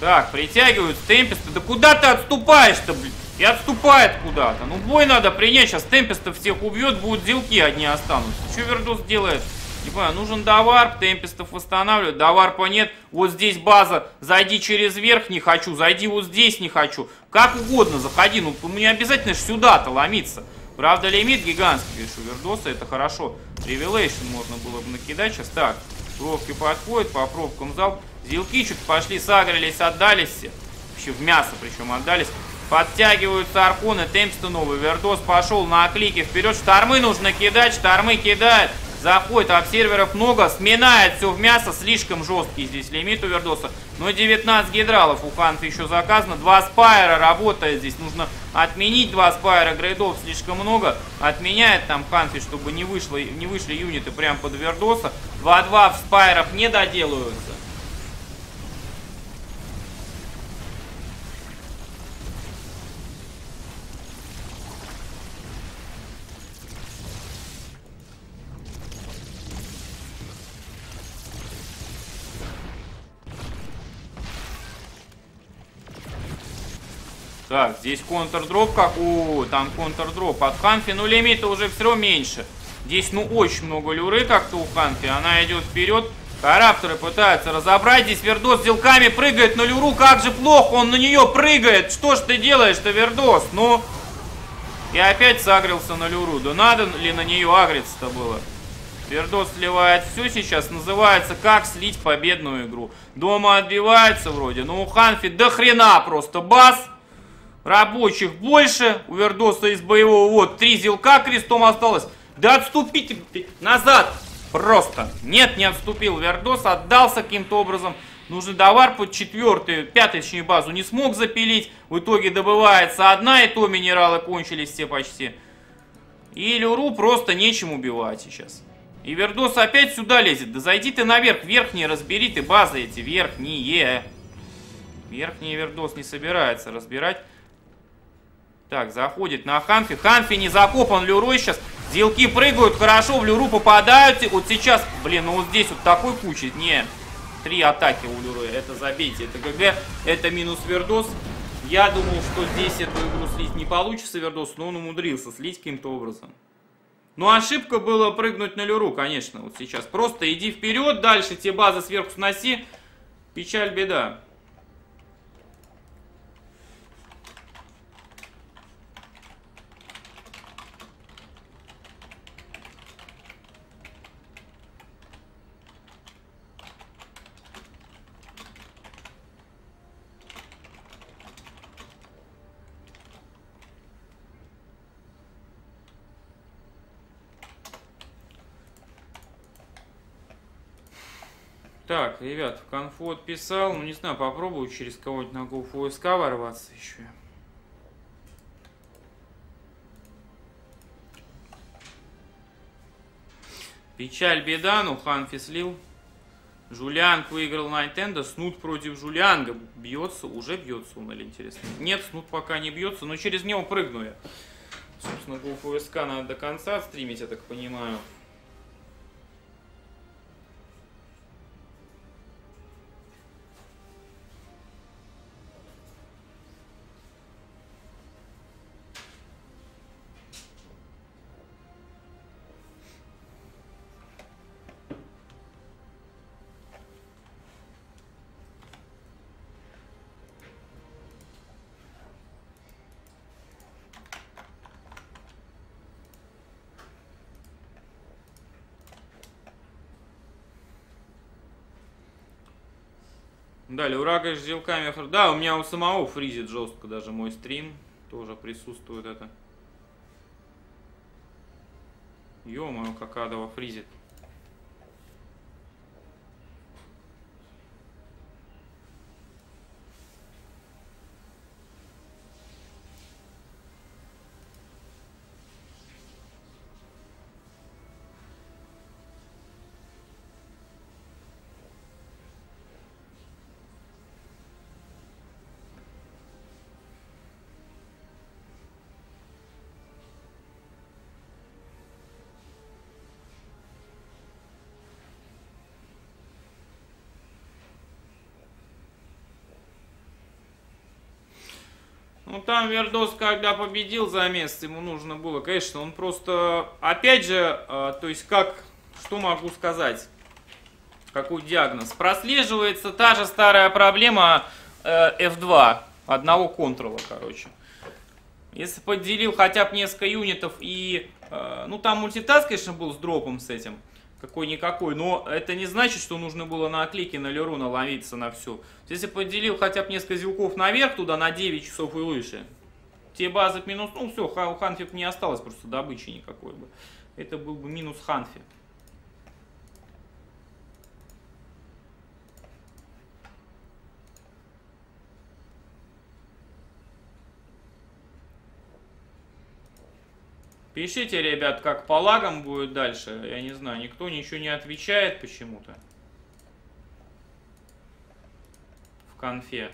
Так, притягиваются темпесты. Да куда ты отступаешь-то, блин? И отступает куда-то. Ну, бой надо принять. Сейчас темпестов всех убьет, будут зелки одни останутся. Что Вердос делает? Не понимаю, нужен доварп, темпестов восстанавливают. Доварпа нет. Вот здесь база. Зайди через верх, не хочу. Зайди вот здесь, не хочу. Как угодно заходи. Ну, не обязательно сюда-то ломиться. Правда, лимит гигантский, видишь, у Вердоса. Это хорошо. Ревелейшн можно было бы накидать сейчас. Так, пробки подходят, по пробкам залп. Зилки чуть пошли, сагрились, отдались все. Вообще в мясо причем отдались. Подтягиваются арконы, темпесты новые. Вердос пошел на клике вперед. Штормы нужно кидать, штормы кидает. Заходит, обсерверов много, сминает все в мясо. Слишком жесткий здесь лимит у Вердоса. Но 19 гидралов у Ханфи еще заказано. 2 спайра работает здесь. Нужно отменить 2 спайра, грейдов слишком много. Отменяет там Ханфи, чтобы не вышли юниты прям под Вердоса. 2-2 в спайрах не доделываются. Так, здесь контрдроп, как у... Там контрдроп от Ханфи, но лимита уже все меньше. Здесь, ну, очень много люры как-то у Ханфи. Она идет вперед. Хараптеры пытаются разобрать. Здесь Вердос с делками прыгает на люру. Как же плохо он на нее прыгает. Что ж ты делаешь-то, Вердос? Ну... И опять сагрился на люру. Да надо ли на нее агриться-то было? Вердос сливает все сейчас. Называется, как слить победную игру. Дома отбивается вроде. Но у Ханфи до хрена просто бас. Рабочих больше. У Вердоса из боевого вот 3 зилка крестом осталось. Да отступите назад. Просто. Нет, не отступил Вердос. Отдался каким-то образом. Нужен довар под 4-ю, 5-ю, точнее, базу не смог запилить. В итоге добывается одна, и то минералы кончились все почти. И люру просто нечем убивать сейчас. И Вердос опять сюда лезет. Да зайди ты наверх. Верхние разбери ты базы эти. Верхние. Верхние Вердос не собирается разбирать. Так, заходит на Ханфи. Ханфи не закопан люрой сейчас. Зилки прыгают хорошо, в люру попадают. И вот сейчас, блин, ну вот здесь вот такой куча. Не, 3 атаки у люры. Это забейте, это ГГ, это минус Вердос. Я думал, что здесь эту игру слить не получится Вердос, но он умудрился слить каким-то образом. Но ошибка была прыгнуть на люру, конечно, вот сейчас. Просто иди вперед, дальше те базы сверху сноси. Печаль, беда. Так, ребят, в конфу отписал. Ну, не знаю, попробую через кого-нибудь на Гофу СК ворваться еще. Печаль, беда, ну, Ханфи слил. Жулианг выиграл Найт Энда. Снут против Жулианга. Бьется, уже бьется он, или интересно? Нет, Снут пока не бьется, но через него прыгну я. Собственно, Гофу СК надо до конца отстримить, я так понимаю. Далее, урага с зелками. Да, у меня у самого фризит жестко даже мой стрим. Тоже присутствует это. Ё-моё, как адово фризит. Ну там Вердос, когда победил за место, ему нужно было, конечно, он просто, опять же, то есть как, что могу сказать, какой диагноз. Прослеживается та же старая проблема F2, одного контрола, короче. Если поделил хотя бы несколько юнитов и, ну там мультитаск, конечно, был с дропом с этим, какой-никакой, но это не значит, что нужно было на клике на леру наловиться на всю. Если поделил хотя бы несколько зелков наверх, туда на 9 часов и выше, те базы минус, ну все, у Ханфи не осталось просто добычи никакой бы. Это был бы минус Ханфи. Пишите, ребят, как по лагам будет дальше. Я не знаю, никто ничего не отвечает почему-то. В конфе.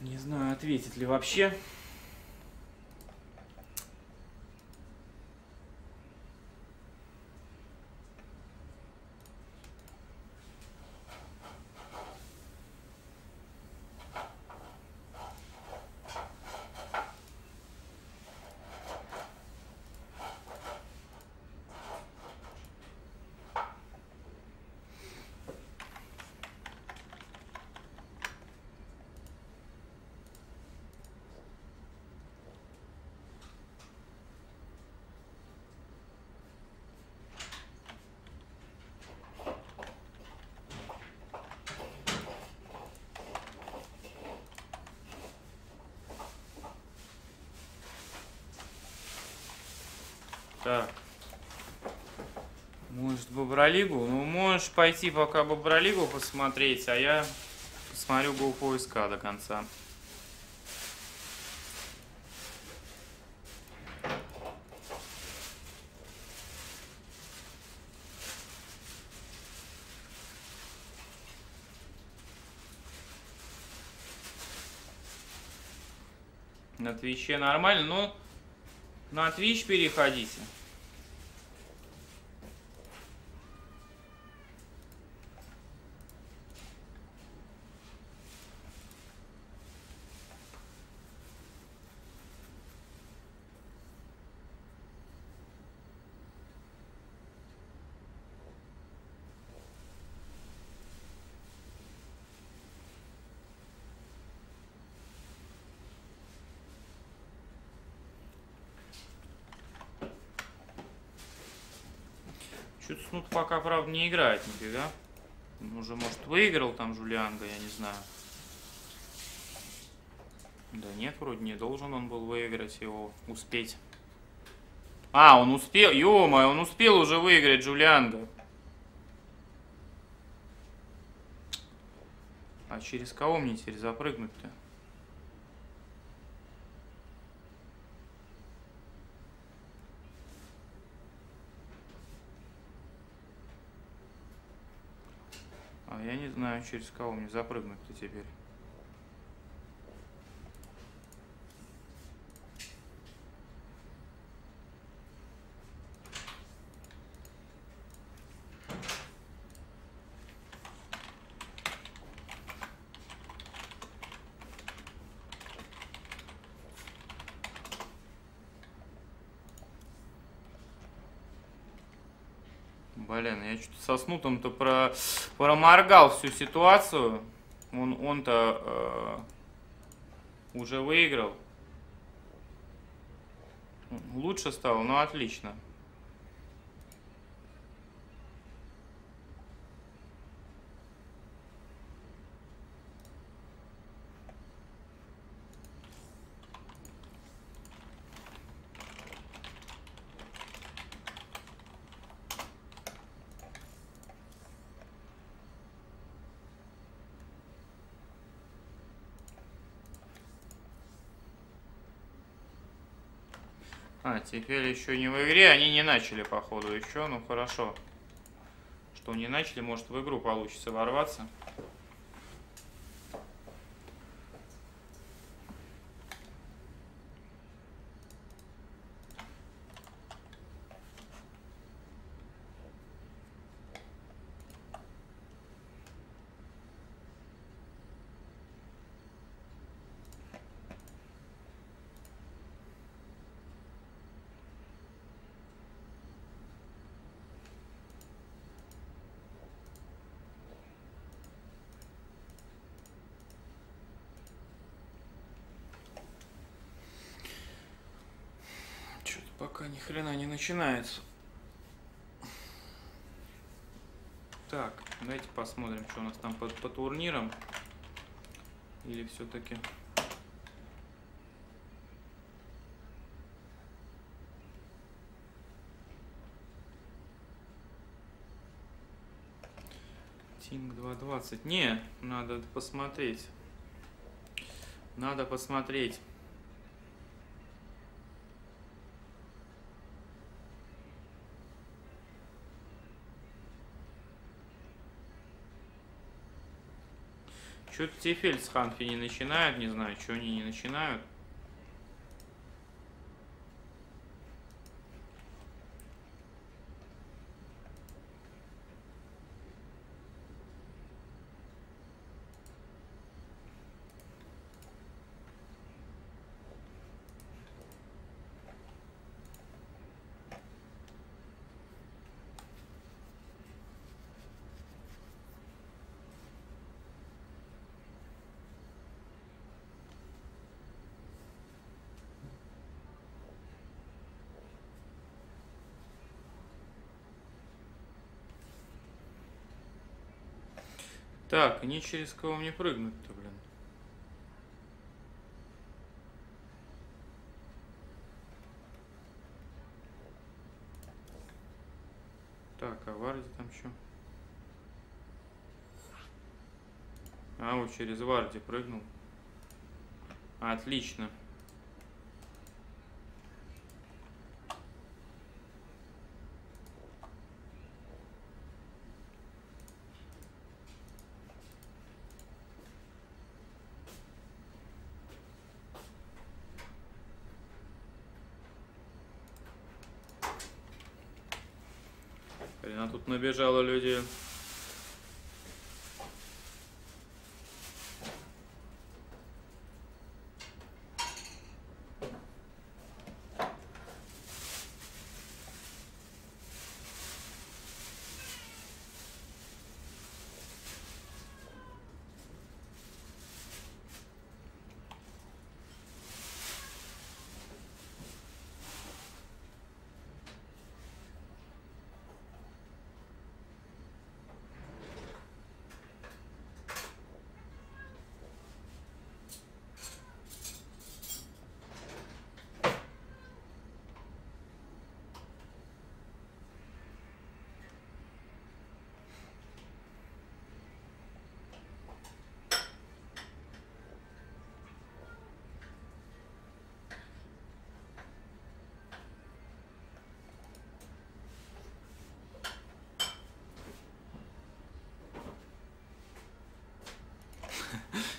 Не знаю, ответит ли вообще. Так. Может, Бобролигу? Ну, можешь пойти пока Бобролигу посмотреть, а я посмотрю GoPoisk до конца. На Твиче нормально, но... На Twitch переходите. Чуть Снут пока, правда, не играет нифига. Он уже, может, выиграл там Жулианга, я не знаю. Да нет, вроде не должен он был выиграть его, успеть. А, он успел, ё-моё, он успел уже выиграть Жулианга. А через кого мне теперь запрыгнуть-то? Я не знаю, через кого мне запрыгнуть-то теперь. Блин, я что-то со Снутом-то проморгал всю ситуацию. Он-то уже выиграл. Лучше стало, но отлично. А, теперь еще не в игре. Они не начали, походу, еще. Ну, хорошо. Что не начали, может, в игру получится ворваться. Пока ни хрена не начинается. Так, давайте посмотрим, что у нас там по турнирам. Или все-таки... Тинг 2.20. Не, надо посмотреть. Надо посмотреть. Что-то Тифель с Ханфи не начинают, не знаю, что они не начинают. Так, ни через кого мне прыгнуть-то, блин. Так, а Варди там что? А, вот через Варди прыгнул. Отлично. Тут набежало людей.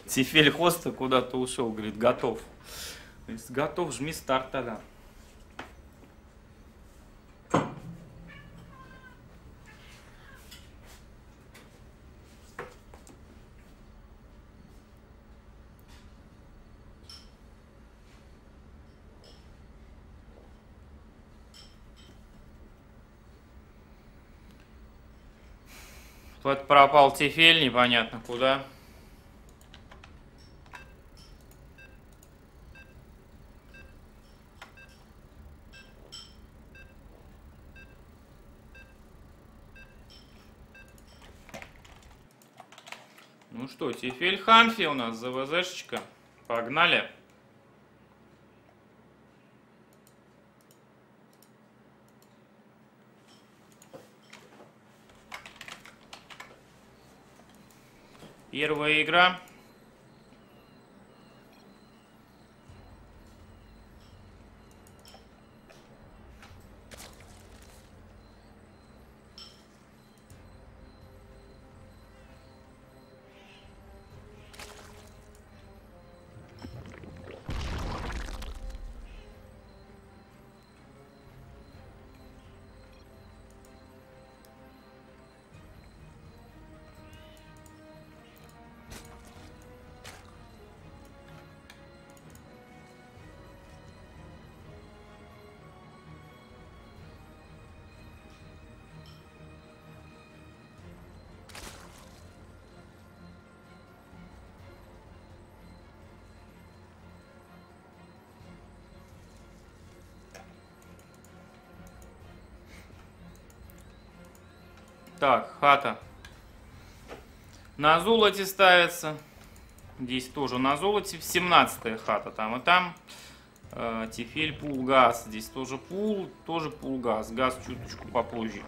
Тифель Хоста куда-то ушел, говорит, готов. То есть, готов, жми старт тогда. Вот пропал Тифель, непонятно куда. Тифель Ханфи у нас, ЗВЗшечка. Погнали. Первая игра. Так, хата. На золоте ставится. Здесь тоже на золоте. 17-я хата там и там. Тифель, пул, газ. Здесь тоже пул, газ. Газ чуточку попозже.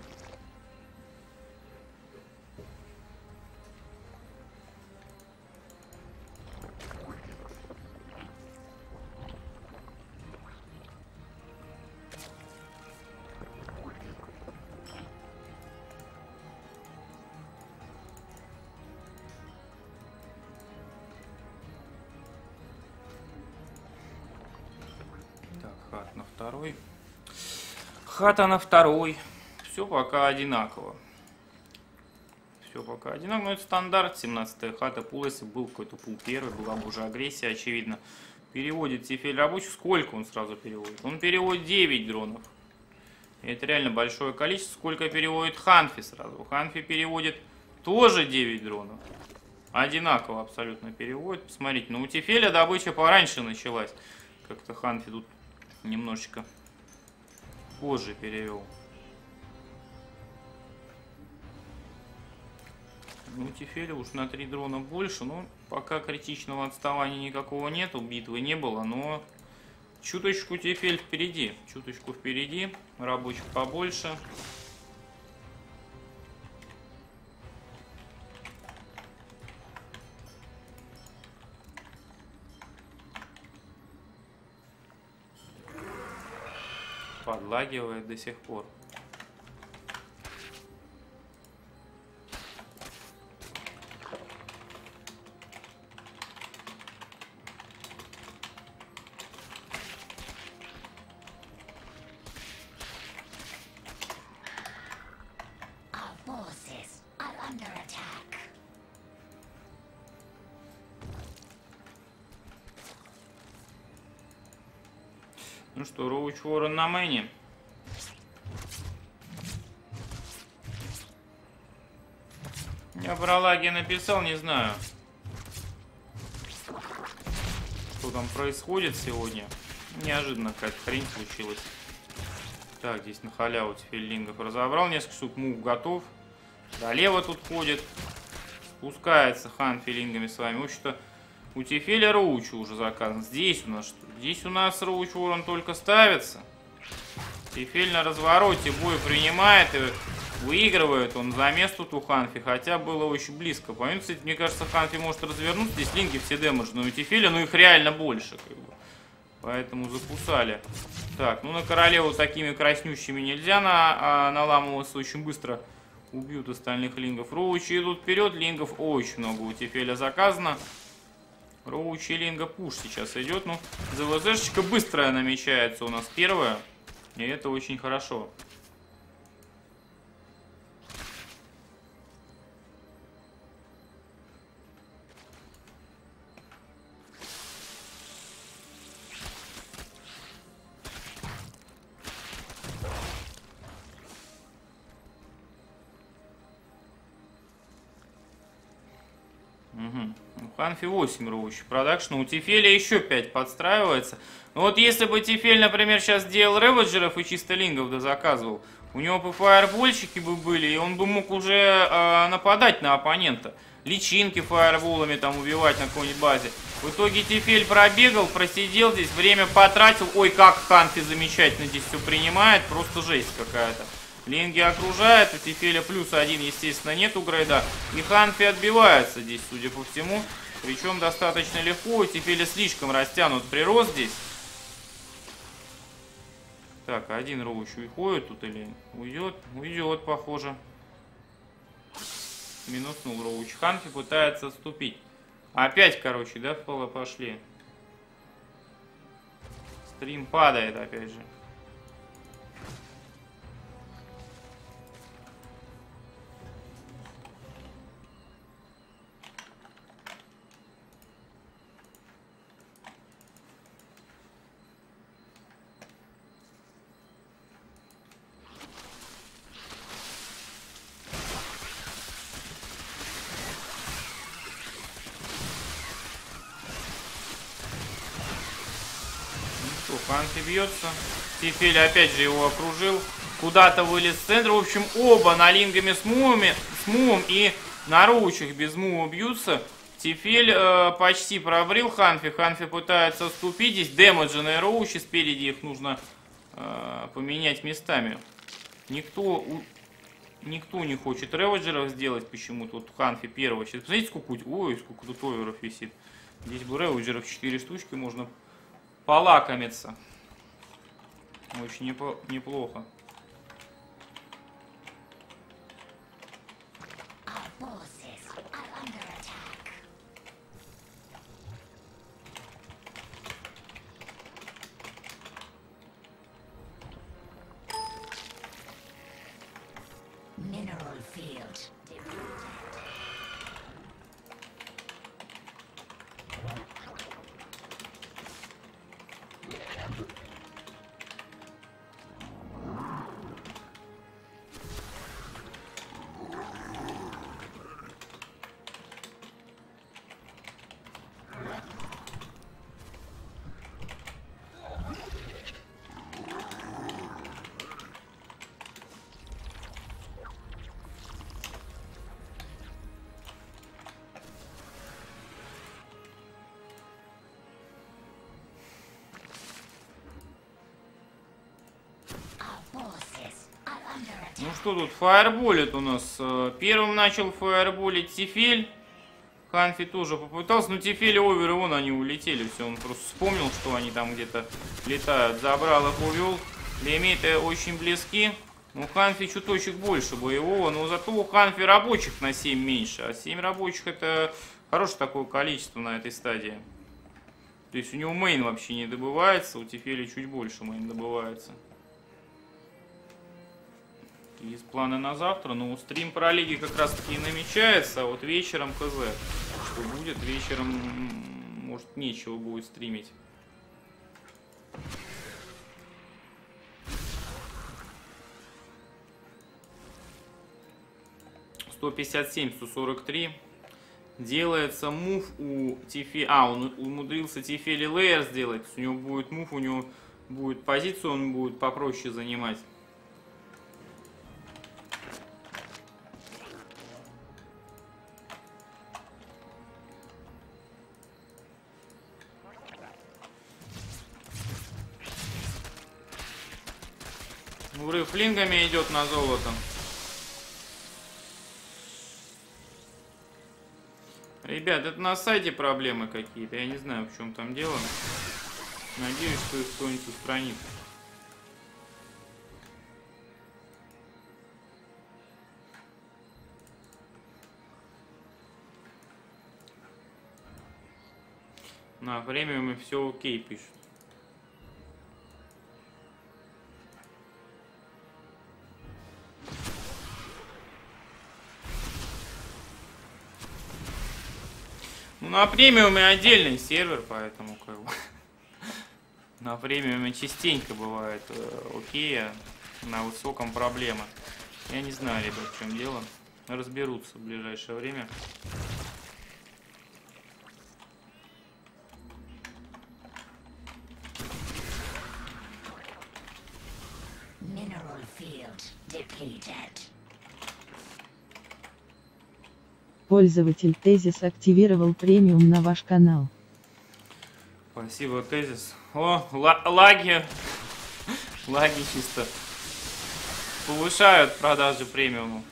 Хата на второй. Все пока одинаково. Все пока одинаково. Но это стандарт. 17-я хата. Пул, если был какой-то пул первый, была бы уже агрессия, очевидно. Переводит Тифель рабочих. Сколько он сразу переводит? Он переводит 9 дронов. Это реально большое количество. Сколько переводит Ханфи сразу? Ханфи переводит тоже 9 дронов. Одинаково абсолютно переводит. Посмотрите. Но у Тифеля добыча пораньше началась. Как-то Ханфи тут немножечко... позже перевел. Ну, Тифеля уж на 3 дрона больше, но пока критичного отставания никакого нету, битвы не было, но чуточку Тифель впереди. Чуточку впереди, рабочих побольше. Подлагивает до сих пор. Ну что, Роуч Ворон на мэне. Я про лаги написал, не знаю, что там происходит сегодня. Неожиданно какая-то хрень случилась. Так, здесь на халяву тифеллингов разобрал. Несколько штук мув готов. Долево тут ходит. Спускается хан филингами своими. В общем-то, у Тифеля Роуч уже заказан. Здесь у нас что? Здесь у нас Роуч Ворон только ставится. Тифель на развороте бой принимает и... выигрывает он за место тут у Ханфи, хотя было очень близко. Помимо, кстати, мне кажется, Ханфи может развернуться. Здесь линги все демажные у Тифеля, но их реально больше. Как бы. Поэтому закусали. Так, ну на королеву такими краснющими нельзя наламываться. Очень быстро убьют остальных лингов. Роучи идут вперед, лингов очень много у Тифеля заказано. Роучи линга пуш сейчас идет. Ну, ЗВЗшечка быстрая намечается у нас первая. И это очень хорошо. Ханфи 8 роуч продакшн, у Тифеля еще 5 подстраивается. Но вот если бы Тифель, например, сейчас делал реведжеров и чисто лингов дозаказывал, у него бы фаербольщики бы были, и он бы мог уже нападать на оппонента. Личинки фаерболами там убивать на какой-нибудь базе. В итоге Тифель пробегал, просидел здесь, время потратил. Ой, как Ханфи замечательно здесь все принимает, просто жесть какая-то. Линги окружают, у Тифеля плюс 1, естественно, нет у грейда. И Ханфи отбивается здесь, судя по всему. Причем достаточно легко, у Тифеля слишком растянут прирост здесь. Так, один роуч уходит тут или уйдет? Уйдет, похоже. Минуснул роуч. Ханфи пытается отступить. Опять, короче, да, в поло пошли. Стрим падает, опять же. Ханфи бьется. Тифель опять же его окружил. куда-то вылез в центр. В общем, оба налингами с мумом и на ручах без мума бьются. Тифель почти пробрил Ханфи. Ханфи пытается отступить. Здесь демедженные роучи. Спереди их нужно поменять местами. Никто не хочет реводжеров сделать почему-то. Вот Ханфи первого. Сейчас посмотрите, сколько... Ой, сколько тут оверов висит. Здесь бы реводжеров 4 штучки. Можно полакомиться. Очень неплохо. Ну что тут, фаерболит у нас. Первым начал фаерболить Тифель. Ханфи тоже попытался, но Тифель и овер, и вон они улетели. Все, он просто вспомнил, что они там где-то летают. Забрал их, увел. Лимиты очень близки. Ну, Ханфи чуточек больше боевого, но зато у Ханфи рабочих на 7 меньше. А 7 рабочих это хорошее такое количество на этой стадии. То есть у него мейн вообще не добывается, у Тифеля чуть больше мейн добывается. Есть планы на завтра, но стрим про лиги как раз таки и намечается, а вот вечером КЗ. Что будет вечером, может, нечего будет стримить. .157, 143. Делается мув у Тифеля. А, он умудрился Тифеля лейер сделать. У него будет мув, у него будет позицию, он будет попроще занимать. Флингами идет на золото. Ребят, это на сайте проблемы какие-то. Я не знаю, в чем там дело. Надеюсь, что их кто-нибудь устранит. На премиуме все окей пишут. На премиуме отдельный сервер, поэтому как бы, на премиуме частенько бывает окей, а на высоком проблема. Я не знаю, ребят, в чем дело. Разберутся в ближайшее время. Пользователь Тезис активировал премиум на ваш канал. Спасибо, Тезис. О, лаги. Лаги чисто. Повышают продажи премиуму.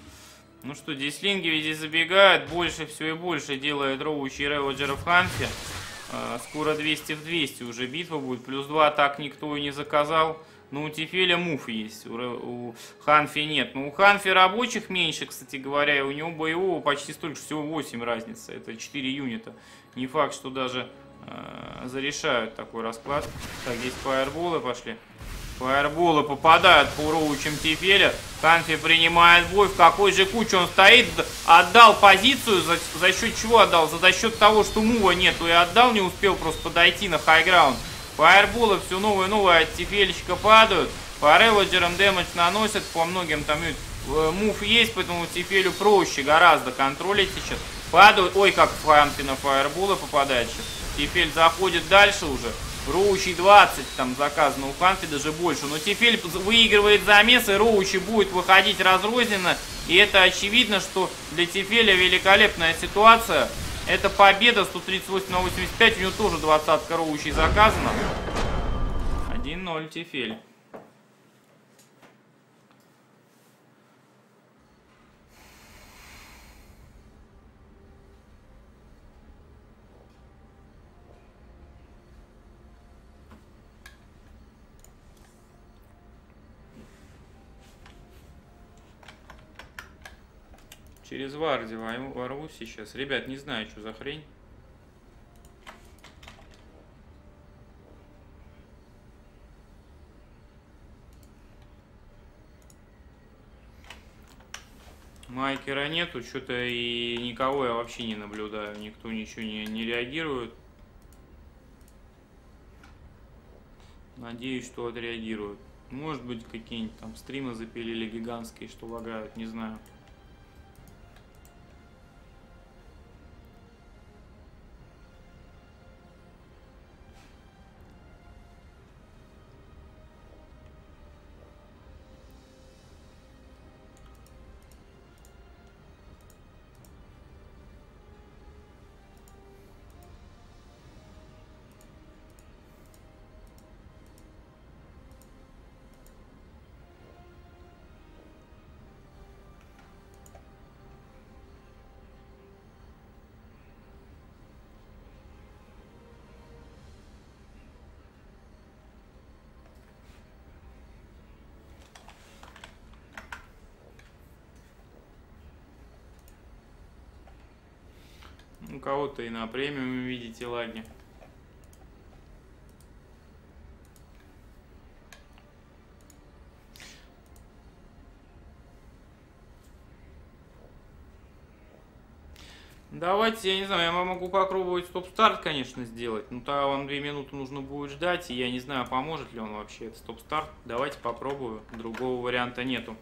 Ну что, дислинги везде забегают. Больше все и больше делает роучи реводжеров Ханфи. Скоро 200 в 200 уже битва будет. Плюс 2 так никто и не заказал. Ну, у Тифеля мув есть, у Ханфи нет. Но у Ханфи рабочих меньше, кстати говоря, и у него боевого почти столько, всего 8 разница. Это 4 юнита. Не факт, что даже зарешают такой расклад. Так, здесь фаерболы пошли. Фаерболы попадают по роучам Тифеля. Ханфи принимает бой. В какой же куче он стоит? Отдал позицию. За счет чего отдал? За счет того, что мува нету и отдал. Не успел просто подойти на хайграунд. Фаерболы все новые и новые от Тифельчика падают. По реводжерам дэмэдж наносят. По многим там мув есть, поэтому Тифелю проще гораздо контролить сейчас. Падают. Ой, как Ханфи на фаерболы попадает сейчас. Тифель заходит дальше уже. Роучи 20 там заказано у Ханфи, даже больше. Но Тифель выигрывает замес, и Роучи будет выходить разрозненно. И это очевидно, что для Тифеля великолепная ситуация. Это победа 138 на 85. У него тоже 20-ка Роучи заказана. 1-0 Тифель. Через Варди ворвусь сейчас. Ребят, не знаю, что за хрень. Майкера нету, что-то и никого я вообще не наблюдаю. Никто ничего не реагирует. Надеюсь, что отреагируют. Может быть, какие-нибудь там стримы запилили гигантские, что лагают, не знаю. У кого-то и на премиуме видите лаги. Давайте, я не знаю, я могу попробовать стоп-старт, конечно, сделать. Но тогда вам 2 минуты нужно будет ждать. И я не знаю, поможет ли он вообще, этот стоп-старт. Давайте попробую. Другого варианта нету.